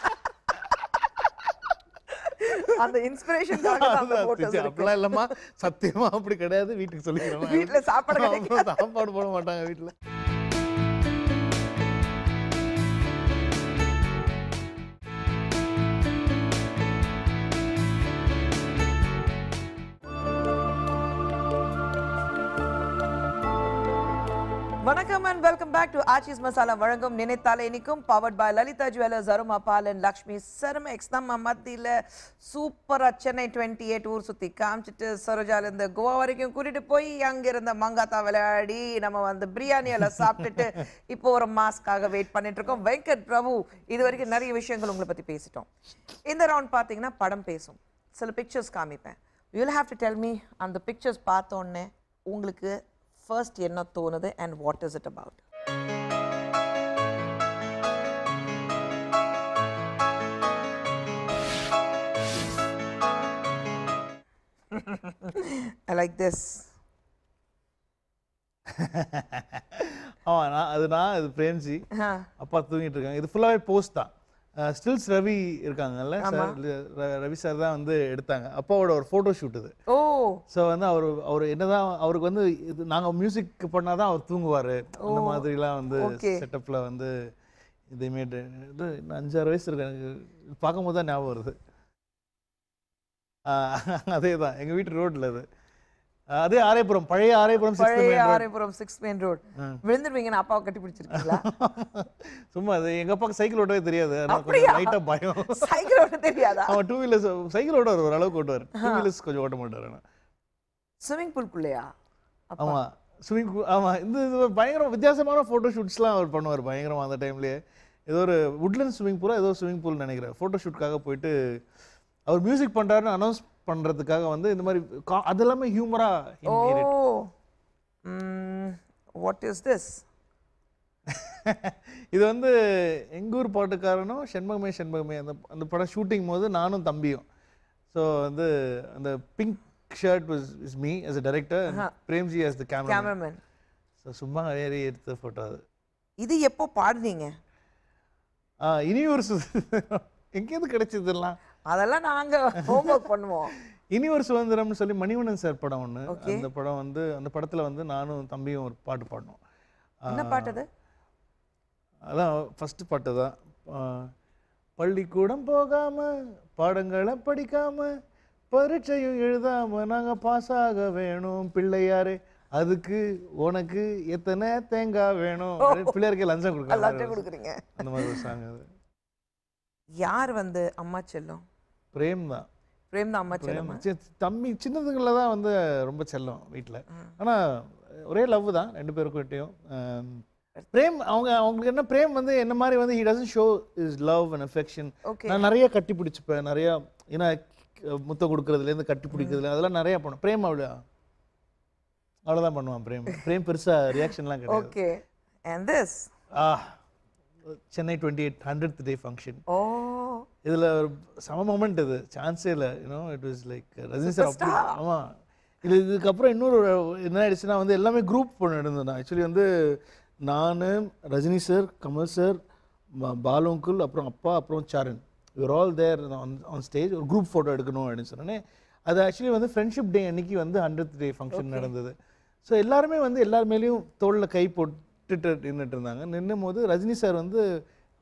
அந்த இன்ஸ்பிரேஷன் காக அந்த போட்டோஸ் அப்பள இல்லமா சத்தியமா அப்படி கிடையாது வீட்டுக்கு சொல்லிக்கிறேன். வீட்ல சாப்பாடு கிடைக்க சாப்பாடு போட மாட்டாங்க வீட்ல. Vanakkam and welcome back to Aachi's Masala Varangum Ninaithale Inikkum powered by Lalitha Jewellers Aroma Pal and Lakshmi Ceramics Namma Madhila super Chennai twenty-eight ஊர் சுத்தி காமிச்சிட்டு சரோஜால இருந்து கோவா வரைக்கும் கூட்டிட்டு போய் அங்க இருந்த மங்காத்தா விளையாடி நம்ம வந்து பிரியாணி எல்லாம் சாப்பிட்டுட்டு இப்போ ஒரு மாஸ்காக வெயிட் பண்ணிட்டு இருக்கோம். வெங்கட் பிரபு இதுவரைக்கும் நிறைய விஷயங்கள் உங்களை பத்தி பேசிட்டோம். இந்த ரவுண்ட் பாத்தீங்கன்னா படம் பேசும். சில பிக்சர்ஸ் காமிப்பேன். You will have to tell me and the pictures பார்த்த உடனே உங்களுக்கு first enna thonadhu and what is it about I like this avana aduna adu Premji ha appa thoongittu irukanga idu full ah post da stills Ravi இருக்காங்க இல்ல sir Ravi sir தான் வந்து எடுத்தாங்க அப்பாவோட ஒரு போட்டோ ஷூட் இது. ஓ சோ வந்து அவர் அவர் என்னதான் அவருக்கு வந்து நாங்க மியூசிக் பண்ணாதான் அவர் தூங்குவாரு அந்த மாதிரிலாம் வந்து செட்டப்ல வந்து இதே மேட் அஞ்சாறு வயசு இருக்கு எனக்கு பார்க்கும்போது தான் ஞாபகம் வருது. அதேதான் எங்க வீட்டு ரோட்ல அது அதே ஆரேபுரம் பழைய ஆரேபுரம் சிக்ஸ்த் மெயின் ரோட் பழைய ஆரேபுரம் சிக்ஸ்த் மெயின் ரோட் விழுந்துடுவீங்க நான் அப்பாவை கட்டி பிடிச்சிருக்கீங்களா சும்மா அது எங்க அப்பாக்கு சைக்கிள் ஓட்டவே தெரியாது கொஞ்சம் லைட்டா பயம் சைக்கிள் ஓட்ட தெரியாதா அவன் டூ வீலர் சைக்கிள் ஓட ஒரு அளவுக்கு ஓட்டுவார் டூ வீலர்ஸ் கொஞ்சம் ஓட்ட மாட்டாரு انا ஸ்விமிங் பூல் குள்ளையா ஆமா ஸ்விமிங் ஆமா இந்த பயங்கர வித்தியாசமான போட்டோ ஷூட்ஸ்லாம் அவர் பண்ணுவார் பயங்கரமா அந்த டைம்ல ஏதோ ஒரு வுட்லண்ட் ஸ்விமிங் பூலா ஏதோ ஸ்விமிங் பூல் நினைக்கிறேன் போட்டோ ஷூட்காக போயிடு அவர் மியூசிக் பண்றாருன்னு அனௌன்ஸ் பண்றதுக்காக வந்து இந்த மாதிரி அதெல்லாம் ஹியூமரா இன்கிரேட் ஓ ம் வாட் இஸ் திஸ் இது வந்து எங்கூர் பாட்டுக்காரனோ செண்பகமே செண்பகமே அந்த அந்த படம் ஷூட்டிங் போது நானும் தம்பியும் சோ வந்து அந்த pink shirt was is me as a director and Premji as the cameraman so சும்மா வேற எடுத்த போட்டோ அது இது எப்போ பாடுவீங்க ஆ இனி ஒரு எங்கேது கிடைச்சதெல்லாம் அதெல்லாம் நாங்க ஹோம் வர்க் பண்ணுவோம். இனி ஒரு சுதந்திரம்னு சொல்லி மணிவண்ணன் சார் படம் ஒன்று அந்த படம் வந்து அந்த படத்துல வந்து நானும் தம்பியும் ஒரு பாட்டு பாடினோம். என்ன பாட்டு அது? அதான் ஃபர்ஸ்ட் பாட்டு தான். பள்ளிக்கூடம் போகாம பாடங்களை படிக்காம பரீட்சையும் எழுதாம நாங்க பாஸ் ஆக வேணும் பிள்ளையாரே அதுக்கு உனக்கு எத்தனை தேங்காய் வேணும் பிள்ளையாருக்கு லஞ்சம் கொடுக்கணும் லஞ்சம் கொடுக்குறீங்க அந்த மாதிரி ஒரு சாங் அது. யார் வந்து அம்மா செல்லும்? பிரேம்தா. பிரேம்தா அம்மா செல்லும். தம்பி சின்னதுக்குள்ள தான் வந்து ரொம்ப செல்லும் வீட்ல. ஆனா ஒரே லவ் தான் ரெண்டு பேருக்கும். பிரேம் அவங்க அவங்களுக்கு என்ன பிரேம் வந்து என்ன மாதிரி வந்து he doesn't show his love and affection. நான் நிறைய கட்டி பிடிச்சப்ப நிறைய ஏனா முத்த கொடுக்கிறதுல இருந்து கட்டி பிடிக்கிறதுல அதெல்லாம் நிறைய பண்ணோம். பிரேம் அவளோ அவ்வளவுதான் பண்ணுவான் பிரேம். பிரேம் பெருசா ரியாக்ஷன்லாம் கிடையாது. Okay. And this ah Chennai twenty-eight hundredth day function. Oh. இதுல ஒரு சம மொமெண்ட் இது சான்ஸே இல்ல you know it was like Rajini sir ஆமா இதுக்கு அப்புறம் இன்னொரு என்ன ஆயிடுச்சுனா வந்து எல்லாமே குரூப் பண்ண இருந்தேன். एक्चुअली வந்து நானு Rajini sir Kamal sir Balu uncle அப்புறம் அப்பா அப்புறம் சரண் we were all there on on stage ஒரு group photo எடுக்கணும் அப்படினு சொன்னேனே அது एक्चुअली வந்து ஃப்ரெண்ட்ஷிப் டே அன்னைக்கு வந்து hundredth day function நடந்தது. சோ எல்லாரும் வந்து எல்லார் மேலயும் தோள்ல கை போட்டுட்டு நின்னுட்டு இருந்தாங்க. நின்னும்போது ரஜினி சார் வந்து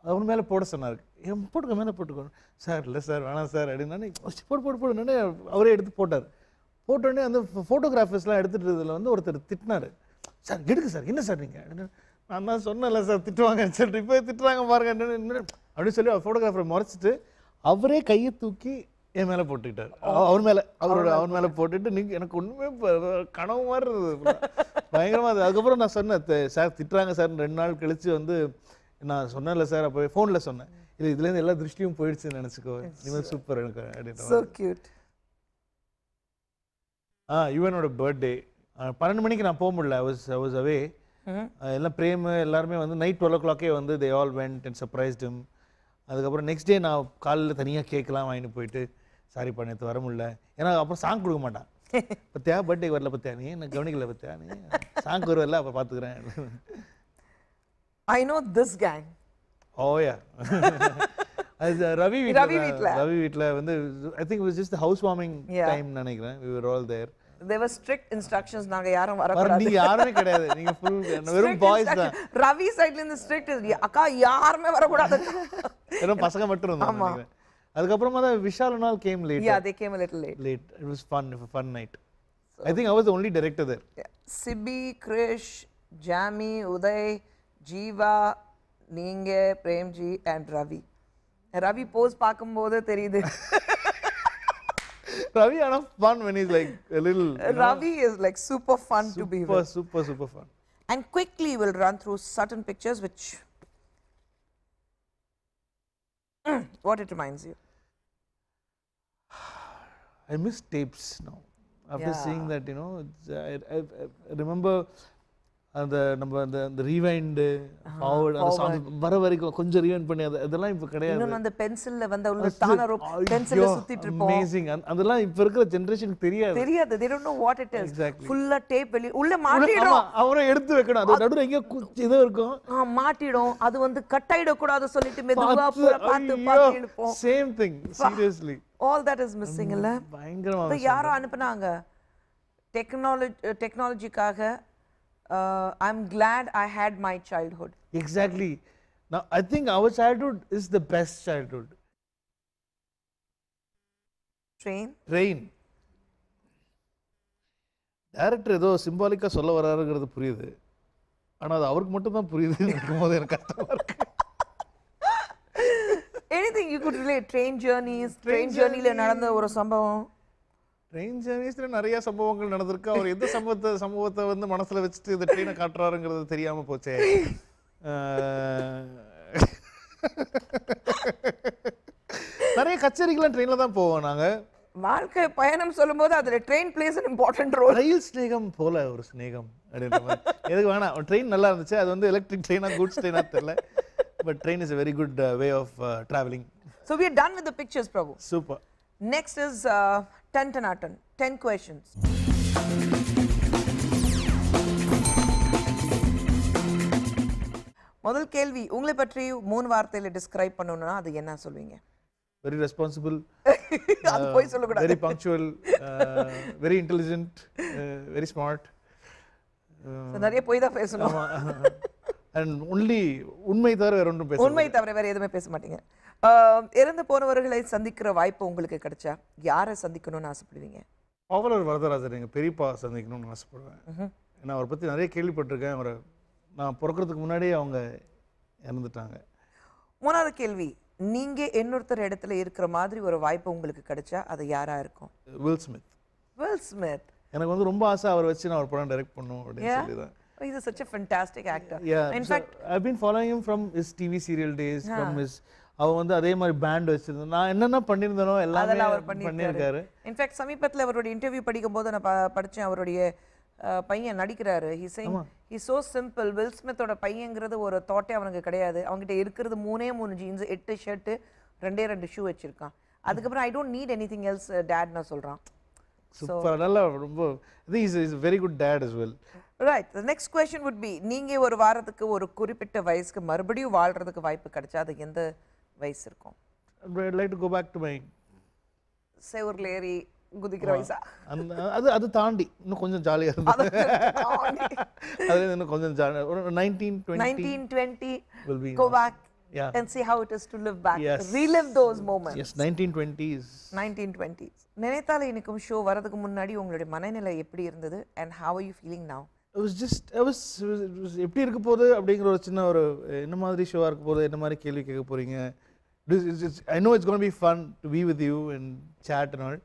அவன் மேல போட சொன்னாரு. ஏன் போடுங்க மேல போட்டுக்கோ சார் இல்ல சார் வேணாம் சார் அப்படினானே போடு போடு போடுனே அவரே எடுத்து போட்டார். போட்டோடனே அந்த ஃபோட்டோகிராஃபர்ஸ்லாம் எடுத்துட்டு இருந்ததுல வந்து ஒருத்தர் திட்டினாரு. சார் கெடுக்கு சார் என்ன சார் நீங்க நான் தான் சொன்னல சார் திட்டுவாங்கன்னு சொல்லிட்டு இப்போ திட்டுறாங்க பாருங்க அப்படின்னு சொல்லி அவர் ஃபோட்டோகிராஃபரை முறைச்சிட்டு அவரே கையை தூக்கி என் மேலே போட்டுக்கிட்டார். அவர் மேலே அவரோட அவர் மேலே போட்டுட்டு நீங்கள் எனக்கு ஒன்றுமே கனவு மாதிரி இருந்தது பயங்கரமாக இருந்தது. அதுக்கப்புறம் நான் சொன்னேன் சார் திட்டுறாங்க சார் ரெண்டு நாள் கழித்து வந்து நான் சொன்னல சார் அப்போ ஃபோனில் சொன்னேன் இல்லை இதுலேருந்து எல்லா திருஷ்டியும் போயிடுச்சுன்னு நினச்சிக்கோ இவன் சூப்பர் எனக்கு அப்படின்னு. ஆ யுவனோட பர்த்டே பன்னெண்டு மணிக்கு நான் போக முடியல. I was I was away. எல்லாம் பிரேம் எல்லாருமே வந்து நைட் டுவெல் ஓ கிளாக்கே வந்து they all went and surprised him. அதுக்கப்புறம் நெக்ஸ்ட் டே நான் காலையில் தனியாக கேக்கெலாம் வாங்கிட்டு போயிட்டு சாரி பண்ணிட்டு வர முடியல ஏன்னா அப்புறம் சாங் கொடுக்க மாட்டான். பத்தியா பர்த்டேக்கு வரல பத்தியா நீ நான் கவனிக்கல பத்தியா நீ சாங் வருவல அப்போ பார்த்துக்கிறேன். ஐ நோ திஸ் கேங் ஓயா அது ரவி வீட்டில் ரவி வீட்டில் வந்து I think it was just house warming time நினைக்கிறேன். we were all there. there were strict instructions naanga yarum varakudadu varni yarume kedaadhu neenga full verum boys da ravi side la inda strict akka yarume varakudadu verum pasaga mattum irundha adukapram adha vishal and all came later. yeah they came a little late late it was fun it was a fun night. so, I think I was the only director there. yeah. Sibi Krish Jamie Uday Jeeva Neenga Premji and Ravi. Ravi pose paakumbodhu theriyudhu. Ravi had a fun when he's like a little. Ravi know, is like super fun super, to be with. Super, super, super fun. And quickly we'll run through certain pictures which. Mm, what it reminds you? I miss tapes now. After yeah. seeing that, you know, I, I, I remember uh, the number the, the rewind uh, uh-huh. forward and song. Vara varikku konja rewind panni adala ipo kedaiyadhu. Innum and the pencil la vanda ulla thana rope pencil la suttittu irupom. Amazing. Adala ipo irukra generation ku theriyadhu. Theriyadhu. They don't know what it is. Exactly. Fulla tape veli ulla maatidom. Avara eduthu vekanum. Adu nadula enga idhu irukum. Ah maatidom. Adu vandu cut aidum kodadhu solittu meduva pura paathu paathu irupom. Same thing. Seriously. All that is missing illa. Bayangarama. Idu yaro anupunaanga. Technology technology kaga Uh, I'm glad I had my childhood. Exactly. Now I think our childhood is the best childhood. Train. Train. Director ஏதோ சிம்பாலிக்கா சொல்ல வராருங்கிறது புரியுது. ஆனா அது அவருக்கு மட்டும் தான் புரியுது இருக்கும்போது எனக்கு கஷ்டமா இருக்கு. Anything you could relate? Train journeys. Train journeyல நடந்த ஒரு சம்பவம். ட்ரெயின் ஜர்னிஸ்ல நிறைய சம்பவங்கள் நடந்திருக்கு. அவர் எந்த சம்பவத்தை சம்பவத்தை வந்து மனசுல வச்சுட்டு இந்த ட்ரெயினை காட்டுறாருங்கிறது தெரியாம போச்சே. நிறைய கச்சேரிக்கெல்லாம் ட்ரெயின்ல தான் போவோம் நாங்க. வாழ்க்கை பயணம் சொல்லும் போது அதுல train plays an important role. ரயில் ஸ்நேகம் போல ஒரு ஸ்நேகம் அப்படின்ற மாதிரி எதுக்கு வேணா ட்ரெயின் நல்லா இருந்துச்சு. அது வந்து எலக்ட்ரிக் ட்ரெயினா குட்ஸ் ட்ரெயினா தெரியல. But train is a very good uh, way of uh, traveling. So we are done with the pictures Prabhu. Super. Next is uh, ten ten ten ten questions. முதல் கேள்வி உங்களை பற்றி மூணு வார்த்தையில டிஸ்கிரைப் பண்ணனும்னா அது என்ன சொல்வீங்க? Very responsible. அது போய் சொல்ல கூடாது. Very punctual, uh, very intelligent, uh, very smart. So நிறைய போய் தான் பேசணும். And only உண்மை தவிர வேற ஒன்றும் பேச மாட்டீங்க. உண்மை தவிர வேற எதுமே பேச மாட்டீங்க. இறந்து போனவர்களை சந்திக்கிற வாய்ப்பு உங்களுக்கு கிடைச்சா யாரை சந்திக்கணும்னு ஆசைப்படுவீங்க? பாவலர் வரதராஜர் எங்க பெரியப்பா சந்திக்கணும்னு ஆசைப்படுவேன். ஏன்னா அவரை பற்றி நிறைய கேள்விப்பட்டிருக்கேன். அவரை நான் பிறக்கிறதுக்கு முன்னாடியே அவங்க இறந்துட்டாங்க. மூணாவது கேள்வி நீங்க இன்னொருத்தர் இடத்துல இருக்கிற மாதிரி ஒரு வாய்ப்பு உங்களுக்கு கிடைச்சா அது யாரா இருக்கும்? Will Smith. வில் ஸ்மித் எனக்கு வந்து ரொம்ப ஆசை அவரை வச்சு நான் ஒரு படம் டைரக்ட் பண்ணும் அப்படின்னு சொல்லிதான். Oh, he's a, such a fantastic actor. Yeah. In so fact, I've been following him from his T V serial days, yeah. from his. அவன் வந்து அதே மாதிரி பேண்ட் வச்சிருந்தான். நான் என்னென்ன பண்ணிருந்தனோ எல்லாமே பண்ணிருக்காரு. In fact, சமீபத்துல அவரோட இன்டர்வியூ படிக்கும்போது நான் படிச்சேன் அவருடைய பையன் நடிக்கிறாரு. He saying he's so simple. Will Smithோட பையன்ங்கிறது ஒரு தாட்டே அவனுக்கு கிடையாது. அவங்கிட்ட இருக்குறது மூணே மூணு ஜீன்ஸ், எட்டு ஷர்ட், ரெண்டே ரெண்டு ஷூ வச்சிருக்கான். அதுக்கு அப்புறம் I don't need anything else dad நான் சொல்றான். சூப்பர். நல்லா ரொம்ப he is a very good dad as well. Right. The next question would be நீங்க ஒரு வாரத்துக்கு ஒரு குறிப்பிட்ட வயசுக்கு மறுபடியும் வாழ்றதுக்கு வாய்ப்பு கிடைச்சா அது எந்த வயசு இருக்கும்? I'd like to go back to my சேவர்லேரி குதிக்கிற வயசா? அது அது தாண்டி இன்னும் கொஞ்சம் ஜாலியா இருந்தது. அது இன்னும் கொஞ்சம் ஜாலியா nineteen twenty will be go back yeah. and see how it is to live back. Yes. Relive those moments. Yes, nineteen twenties. nineteen twenties. நினைத்தாலே இனிக்கும் ஷோ வரதுக்கு முன்னாடி உங்களுடைய மனநிலை எப்படி இருந்தது and how are you feeling now? It was just I was எப்படி இருக்க போறது அப்படிங்கற ஒரு சின்ன ஒரு என்ன மாதிரி ஷோவா இருக்க போறது என்ன மாதிரி கேள்வி கேட்க போறீங்க. I know it's going to be fun to be with you and chat and all.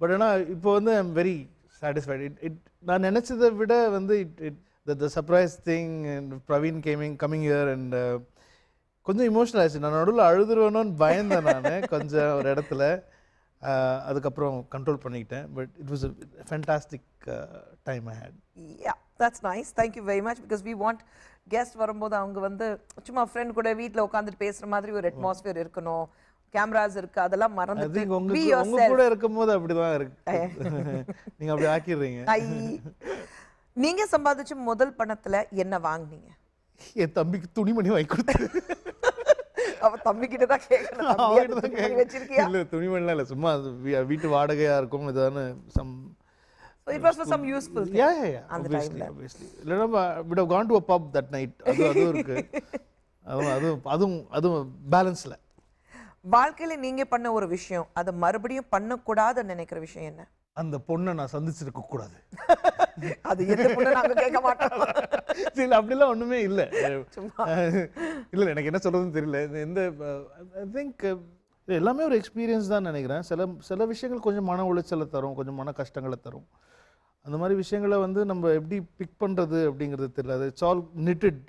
But you know இப்போ வந்து I'm very satisfied. It, it நான் நினைச்சத விட வந்து the the surprise thing and Praveen came in, coming here and uh, கொஞ்சம் emotional ஆச்சு. நான் நடுவுல அழுதுறேனோன்னு பயந்தேன் நான் கொஞ்சம் ஒரு இடத்துல. அதுக்கு அப்புறம் கண்ட்ரோல் பண்ணிக்கிட்டேன். But it was a fantastic uh, time I had. Yeah. That's nice. Thank you very much because we want guests varumbodhu avanga vandu chuma friend kuda veetla ukkandittu pesra maadhiri or atmosphere irukano cameras irukka adala marandhu be yourself. Unga kuda irukumbodhu apdi dhaan irukku neenga apdi aakirringa. Ai neenga sambandhichu modal panathila enna vaangneenga? Ye thambikku thuni mani vai koduthu ava thambikitta da kekana thambiya thuni vechirkiya illa thuni mani illa summa veetu vaadagaiya irukum idana some. So it was for some useful thing. Yeah, yeah, yeah. Obviously, obviously. Lenaba would have gone to a pub that night. Adu adu irukku. Adu adu adu adu balance la. வாழ்க்கையில நீங்க பண்ண ஒரு விஷயம் அது மறுபடியும் பண்ண கூடாது நினைக்கிற விஷயம் என்ன? அந்த பொண்ண நான் சந்திச்சிருக்க கூடாது. அது எந்த பொண்ண நான் கேட்க மாட்டேன். இல்ல அப்படி எல்லாம் ஒண்ணுமே இல்ல. இல்ல எனக்கு என்ன சொல்றதுன்னு தெரியல. இந்த I think எல்லாமே ஒரு எக்ஸ்பீரியன்ஸ் தான் நினைக்கிறேன். சில சில விஷயங்கள் கொஞ்சம் மன உளைச்சலை தரும், கொஞ்சம் மன கஷ்டங்களை தரும். அந்த மாதிரி விஷயங்களை வந்து நம்ம எப்படி பிக் பண்ணுறது அப்படிங்கிறது தெரியல. அது இட்ஸ் ஆல் நிட்டட்.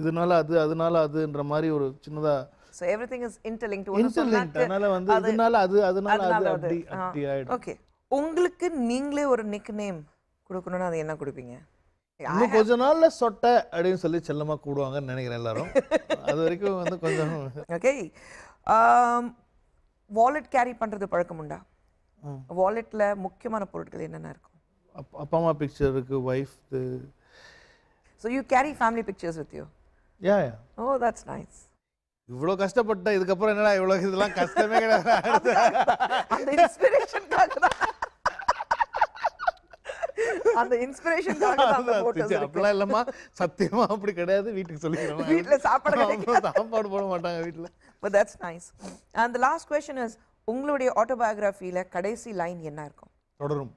இதனால அது அதனால அதுன்ற மாதிரி ஒரு சின்னதாக so every thing is interlinked. Interlinked. அதனால வந்து இதனால அது அதனால அது அப்படி அப்படி ஆயிடும். ஓகே. உங்களுக்கு நீங்களே ஒரு நிக் நேம் கொடுக்கணும்னா அது என்ன கொடுப்பீங்க? இன்னும் கொஞ்ச நாள்ல சொட்டை அப்படின்னு சொல்லி செல்லமா கூடுவாங்கன்னு நினைக்கிறேன் எல்லாரும். அது வரைக்கும் வந்து கொஞ்சம் ஓகே. வாலெட் கேரி பண்ணுறது பழக்கம் உண்டா? வாலெட்டில் முக்கியமான பொருட்கள் என்னென்ன இருக்கும்? அப்பா அம்மா பிக்சர் இருக்குது, wife. So you carry family pictures with you? Yeah yeah. Oh that's nice. இவ்வளோ கஷ்டப்பட்ட இதுக்கப்புறம் என்னடா இவ்வளோ இதெல்லாம் கஷ்டமே கிடையாது. அந்த இன்ஸ்பிரேஷனுக்காக தான் அந்த இன்ஸ்பிரேஷனுக்காக தான் அந்த போட்டோஸ். அப்படிலாம் இல்லம்மா, சத்தியமா அப்படி கிடையாது, வீட்டுக்கு சொல்லிக்கிறேன். வீட்டில் சாப்பாடு கிடையாது, சாப்பாடு போட மாட்டாங்க வீட்டில். But that's nice. And the last question is, உங்களுடைய ஆட்டோபயோகிராஃபியில கடைசி லைன் என்ன இருக்கும்? தொடரும்.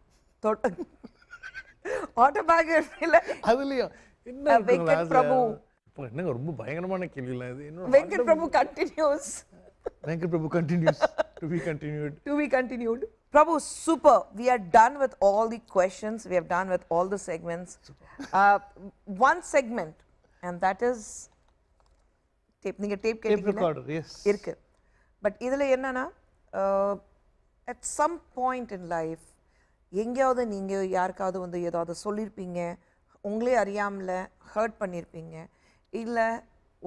ஆட்டோபயோகிராஃபியில அதுலயே என்ன வெங்கட் பிரபு? இப்போ என்னங்க ரொம்ப பயங்கரமான கேள்வி இல்ல இது. Venkat Prabhu continues. Venkat Prabhu continues. To be continued. To be continued. Prabhu, super. We are done with all the questions. We have done with all the segments. Uh, one segment, and that is. Tape நீங்க tape கேட்டிங்களா? Yes இருக்கு. But இதுல என்னன்னா at some point in life எங்கயாவது நீங்க யார்காவது வந்து ஏதாவது சொல்லிருப்பீங்க, உங்களே அறியாமல ஹர்ட் பண்ணிருப்பீங்க, இல்ல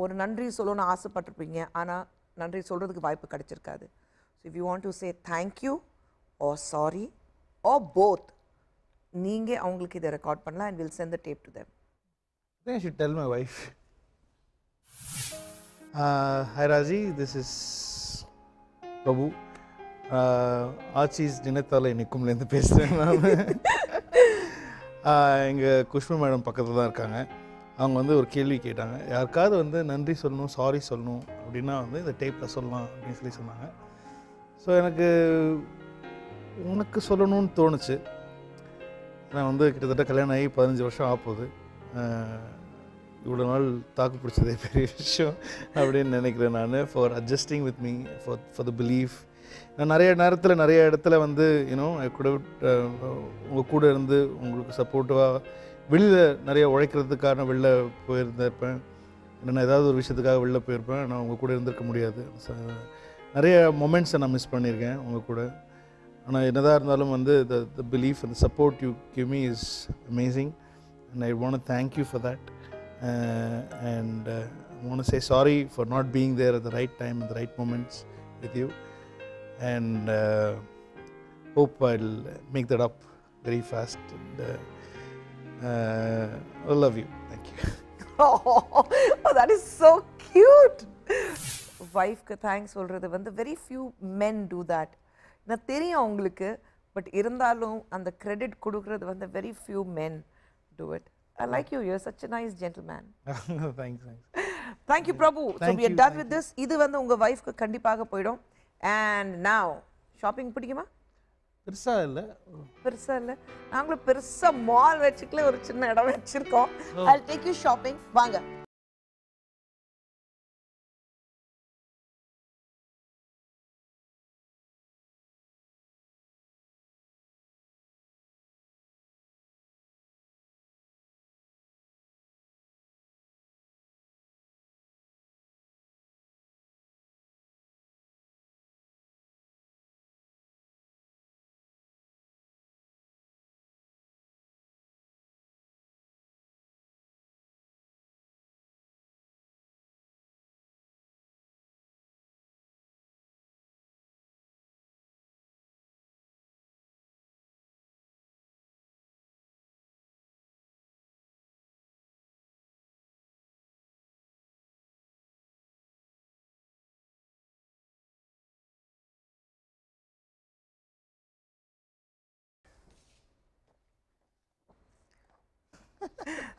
ஒரு நன்றி சொல்லணும்னு ஆசைப்பட்டிருப்பீங்க ஆனா நன்றி சொல்றதுக்கு வாய்ப்பு கிடைச்சிருக்காது. So if you want to say thank you or sorry or both, நீங்க அவங்களுக்கு இத ரெக்கார்ட் பண்ணலாம் and we'll send the tape to them. Then I should tell my wife. Uh, hi Raji, this is Prabhu. Aachi's Ninaithale Inikkum la pesren naan. Enga Kushma madam pakkathu da irukanga. Avanga vandu or kelvi kettaanga. Yarkaadu vandu nandri solnu sorry solnu appadina vandu indha tape la sollaam appdi solli sonnaanga. So enakku unakku sollanu nu thonuchu. Na vandu kittatta kalyanam aagi fifteen varsham aapodhu. இவ்வளோ நாள் தாக்கு பிடிச்சதே பெரிய விஷயம் அப்படின்னு நினைக்கிறேன் நான். For adjusting with me, for for the belief. நான் நிறைய நேரத்தில் நிறைய இடத்துல வந்து யூனோ கூட உங்கள் கூட இருந்து உங்களுக்கு சப்போர்ட்டிவாக வெளியில் நிறைய உழைக்கிறதுக்கான வெளில போயிருந்திருப்பேன், இல்லைன்னா ஏதாவது ஒரு விஷயத்துக்காக வெளில போயிருப்பேன். நான் உங்கள் கூட இருந்திருக்க முடியாது. நிறைய மொமெண்ட்ஸை நான் மிஸ் பண்ணியிருக்கேன் உங்கள் கூட. ஆனால் என்னதாக இருந்தாலும் வந்து the the belief and support you give me is amazing and I want to thank you for that and I want to say sorry for not being there at the right time, at the right moments with you, and uh, hope I'll make that up very fast. And, uh, uh, I love you. Thank you. Oh, oh, that is so cute. Wife ka thanks solradhu vandhu very few men do that. Na theriyum ungalku, but irundhalum and the credit kudukuradhu vandhu very few men do it. I like you. You're such a nice gentleman. Thanks, thanks. Thank you, Prabhu. Thank so we are you, done with you. This. Idu vandu unga wife ku kandipaga poidum. And now shopping pidikuma? Perusa illa. Perusa illa. Naangala perusa mall vechikla oru chinna idam vechirukom. I'll take you shopping. Vaanga.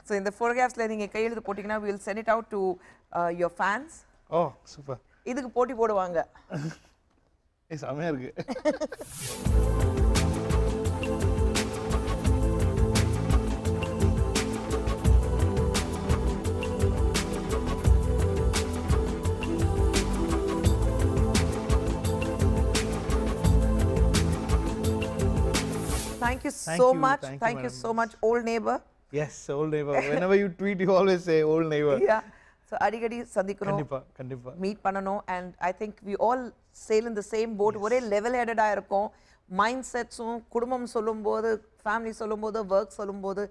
So in the photographs la ninga kai eludhu potingna we will send it out to uh, your fans. Oh super. Idukku poti poduvanga. Hey samaya irukku. Thank you thank so you, much. Thank, thank you, you so much old neighbor. Yes, old neighbor. Whenever you tweet, you always say old neighbor. Yeah. So adigadi sandikano. Kandipa, kandipa. Meet panano, and I think we all sail in the same boat. Yes. Ore level-headed ah irukom. Mindsets-um, kudumbam solumbodhu, family solumbodhu, work solumbodhu,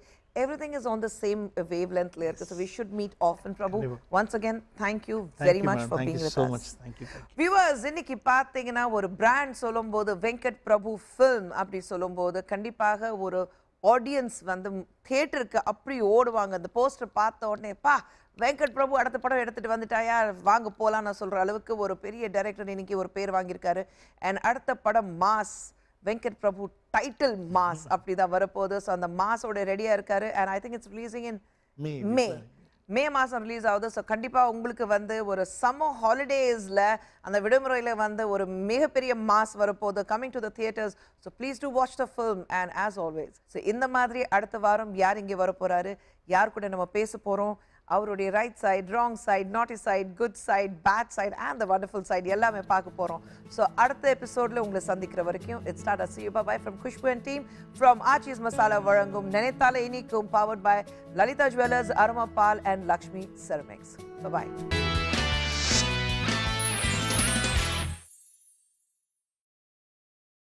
everything is on the same wavelength layer. Yes. So we should meet often, Prabhu. Kandipa. Once again, thank you thank very you, much for thank being with so us. Thank you so much. Thank you. Viewers, iniki pathingana oru brand solumbodhu, Venkat Prabhu film appdi solumbodhu, kandipaga oru audience வந்து தியேட்டருக்கு அப்படி ஓடுவாங்க. அந்த poster பார்த்த உடனே பா வெங்கட் பிரபு அடுத்த படம் எடுத்துகிட்டு வந்துட்டாயா வாங்க போகலாம் நான் சொல்கிற அளவுக்கு ஒரு பெரிய டைரக்டர் இன்னைக்கு ஒரு பேர் வாங்கியிருக்காரு. அண்ட் அடுத்த படம் mass Venkat Prabhu title mass அப்படி தான் வரப்போகுது. ஸோ அந்த மாஸோட ரெடியாக இருக்காரு. And I think it's releasing in May May மாதம் ரிலீஸ் ஆகுது. ஸோ கண்டிப்பாக உங்களுக்கு வந்து ஒரு சம்மர் ஹாலிடேஸில் அந்த விடுமுறையில் வந்து ஒரு மிகப்பெரிய மாஸ் வரப்போகுது coming to the theatres. So please do watch the film and as always. So இந்த மாதிரி அடுத்த வாரம் யார் இங்கே வரப்போகிறாரு, யார் கூட நம்ம பேச போகிறோம், அவருடைய right side, wrong side, naughty side, good side, bad side and the wonderful side எல்லாமே பார்க்க போகிறோம். ஸோ அடுத்த எபிசோடில் உங்களை சந்திக்கிற வரைக்கும் it's tata. See you, bye bye from Khushbu and team, from Aachi's Masala Varangum, Ninaithale Inikkum, powered by Lalitha Jewellers, Aroma Pal and Lakshmi Ceramics. Bye bye.